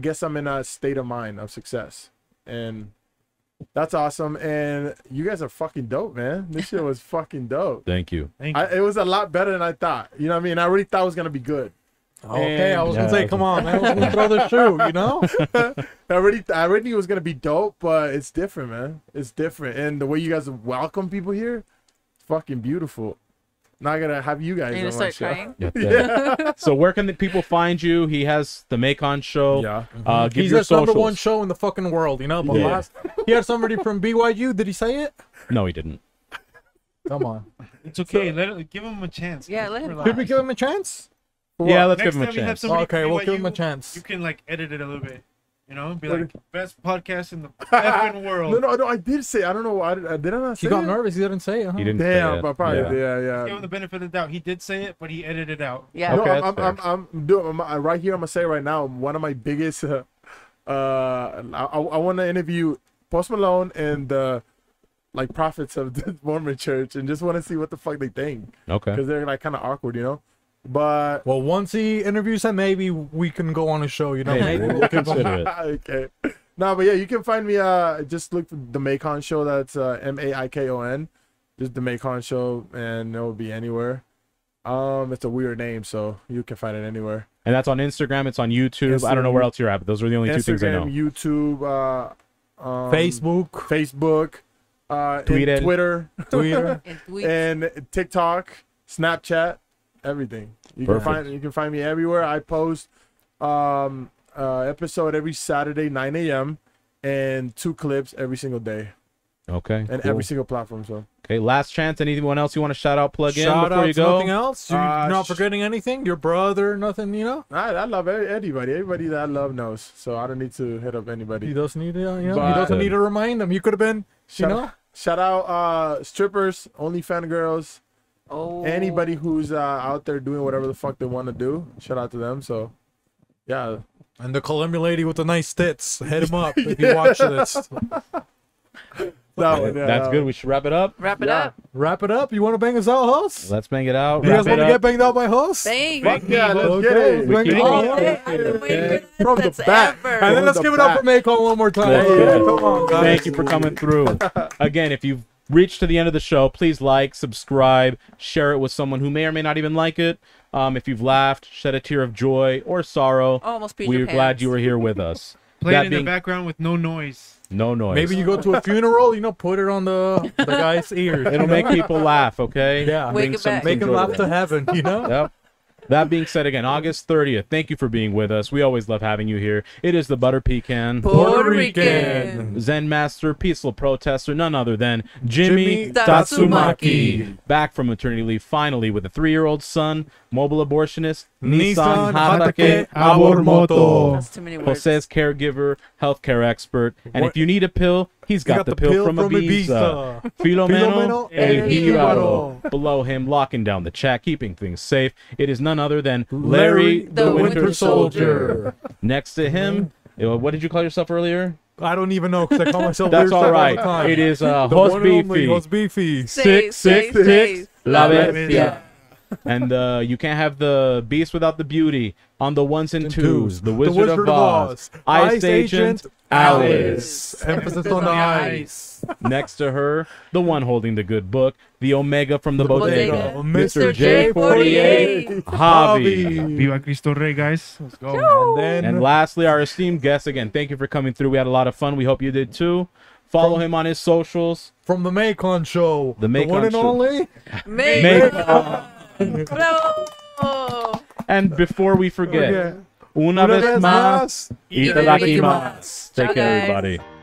guess I'm in a state of mind of success, and that's awesome. And you guys are fucking dope, man. This shit was fucking dope. Thank you. It was a lot better than I thought, you know what I mean? I really thought it was gonna be good. Okay, I was gonna say, come on, I was gonna throw the shoe, you know. I already knew it was gonna be dope, but it's different, man. It's different, and the way you guys welcome people here, it's fucking beautiful. Not gonna have you guys. You start crying? Yeah. So where can the people find you? He has the Maikon Show. Yeah. He's the #1 show in the fucking world, you know. But he had somebody from BYU. Did he say it? No, he didn't. Come on, it's okay. So, give him a chance. Yeah, let him. Could we give him a chance? Yeah, let's give him a chance. Okay, we'll give him a chance. You can like edit it a little bit, you know, be like best podcast in the effing world. No, I did say. I don't know. Did I not say it? He got nervous. He didn't say it. Huh? He didn't. Damn, I probably did. Yeah. Give him the benefit of the doubt. He did say it, but he edited it out. Yeah. No, I'm doing right here. I'm gonna say right now. One of my biggest. I want to interview Post Malone and the like prophets of the Mormon Church, and just want to see what the fuck they think. Okay. Because they're like kind of awkward, you know. But well, once he interviews him, maybe we can go on a show, you know. Maybe we'll consider it. Okay. No, but yeah, you can find me. Just look for the Maikon Show. That's MAIKON. Just the Maikon Show, and it will be anywhere. It's a weird name, so you can find it anywhere. And that's on Instagram. It's on YouTube. Instagram, I don't know where else you're at, but those are the only two things I know. Instagram, YouTube, Facebook, Twitter, and TikTok, Snapchat. Everything. You can find me everywhere. I post episode every Saturday 9 AM and 2 clips every single day. Okay. And every single platform. So okay, last chance. Anyone else you want to shout out, plug in before you go? Nothing else. You're not forgetting anything. Your brother, nothing. You know. I love everybody. Everybody that I love knows. So I don't need to hit up anybody. He doesn't need to. You know, he doesn't need to remind them. You could have been. Shout out strippers, OnlyFans girls. Oh. Anybody who's out there doing whatever the fuck they want to do, shout out to them. So, yeah. And the Colombia lady with the nice tits, hit him up if you watch this. That's good. We should wrap it up. Wrap it up. You want to bang us out, host? Let's bang it out. You guys want to get banged out by host? Let's get it. From the back. And then let's give it up for Maikon one more time. Come on, guys. Thank you for coming through. Again, if you've reach to the end of the show, please like, subscribe, share it with someone who may or may not even like it. If you've laughed, shed a tear of joy or sorrow, we're glad you were here with us. Play it in the background with no noise. No noise. Maybe you go to a funeral, you know, put it on the guy's ears. It'll make people laugh, okay? Yeah. Make them laugh to heaven, you know? Yep. That being said, again, August 30th, thank you for being with us. We always love having you here. It is the Butter Pecan Puerto Rican Zen Master, Peaceful Protester, none other than Jimmy Tatsumaki. Back from maternity leave, finally, with a 3-year-old son, mobile abortionist, Nissan Hasake Abormoto. That's too many words. Jose's caregiver, healthcare expert. And if you need a pill, He's got the pill from Ibiza. Filomeno El Hígaro. Below him, locking down the chat, keeping things safe. It is none other than Larry the Winter Soldier. Next to him, what did you call yourself earlier? I don't even know because I call myself. That's all right. All it is Host Beefy. 666 La Bestia. And you can't have the beast without the beauty. On the ones and twos, the Wizard of Oz. Ice Agent Alice. Emphasis on the ice. Next to her, the one holding the good book, the Omega from the Bodega, Mr. J48, Javi. Viva Cristo Rey, guys. Let's go. And lastly, our esteemed guest again. Thank you for coming through. We had a lot of fun. We hope you did too. Follow him on his socials. From the Maikon Show. The Maikon Show. The one and only Maikon. Bravo. And before we forget, una vez más, itadakimasu. Take care, everybody.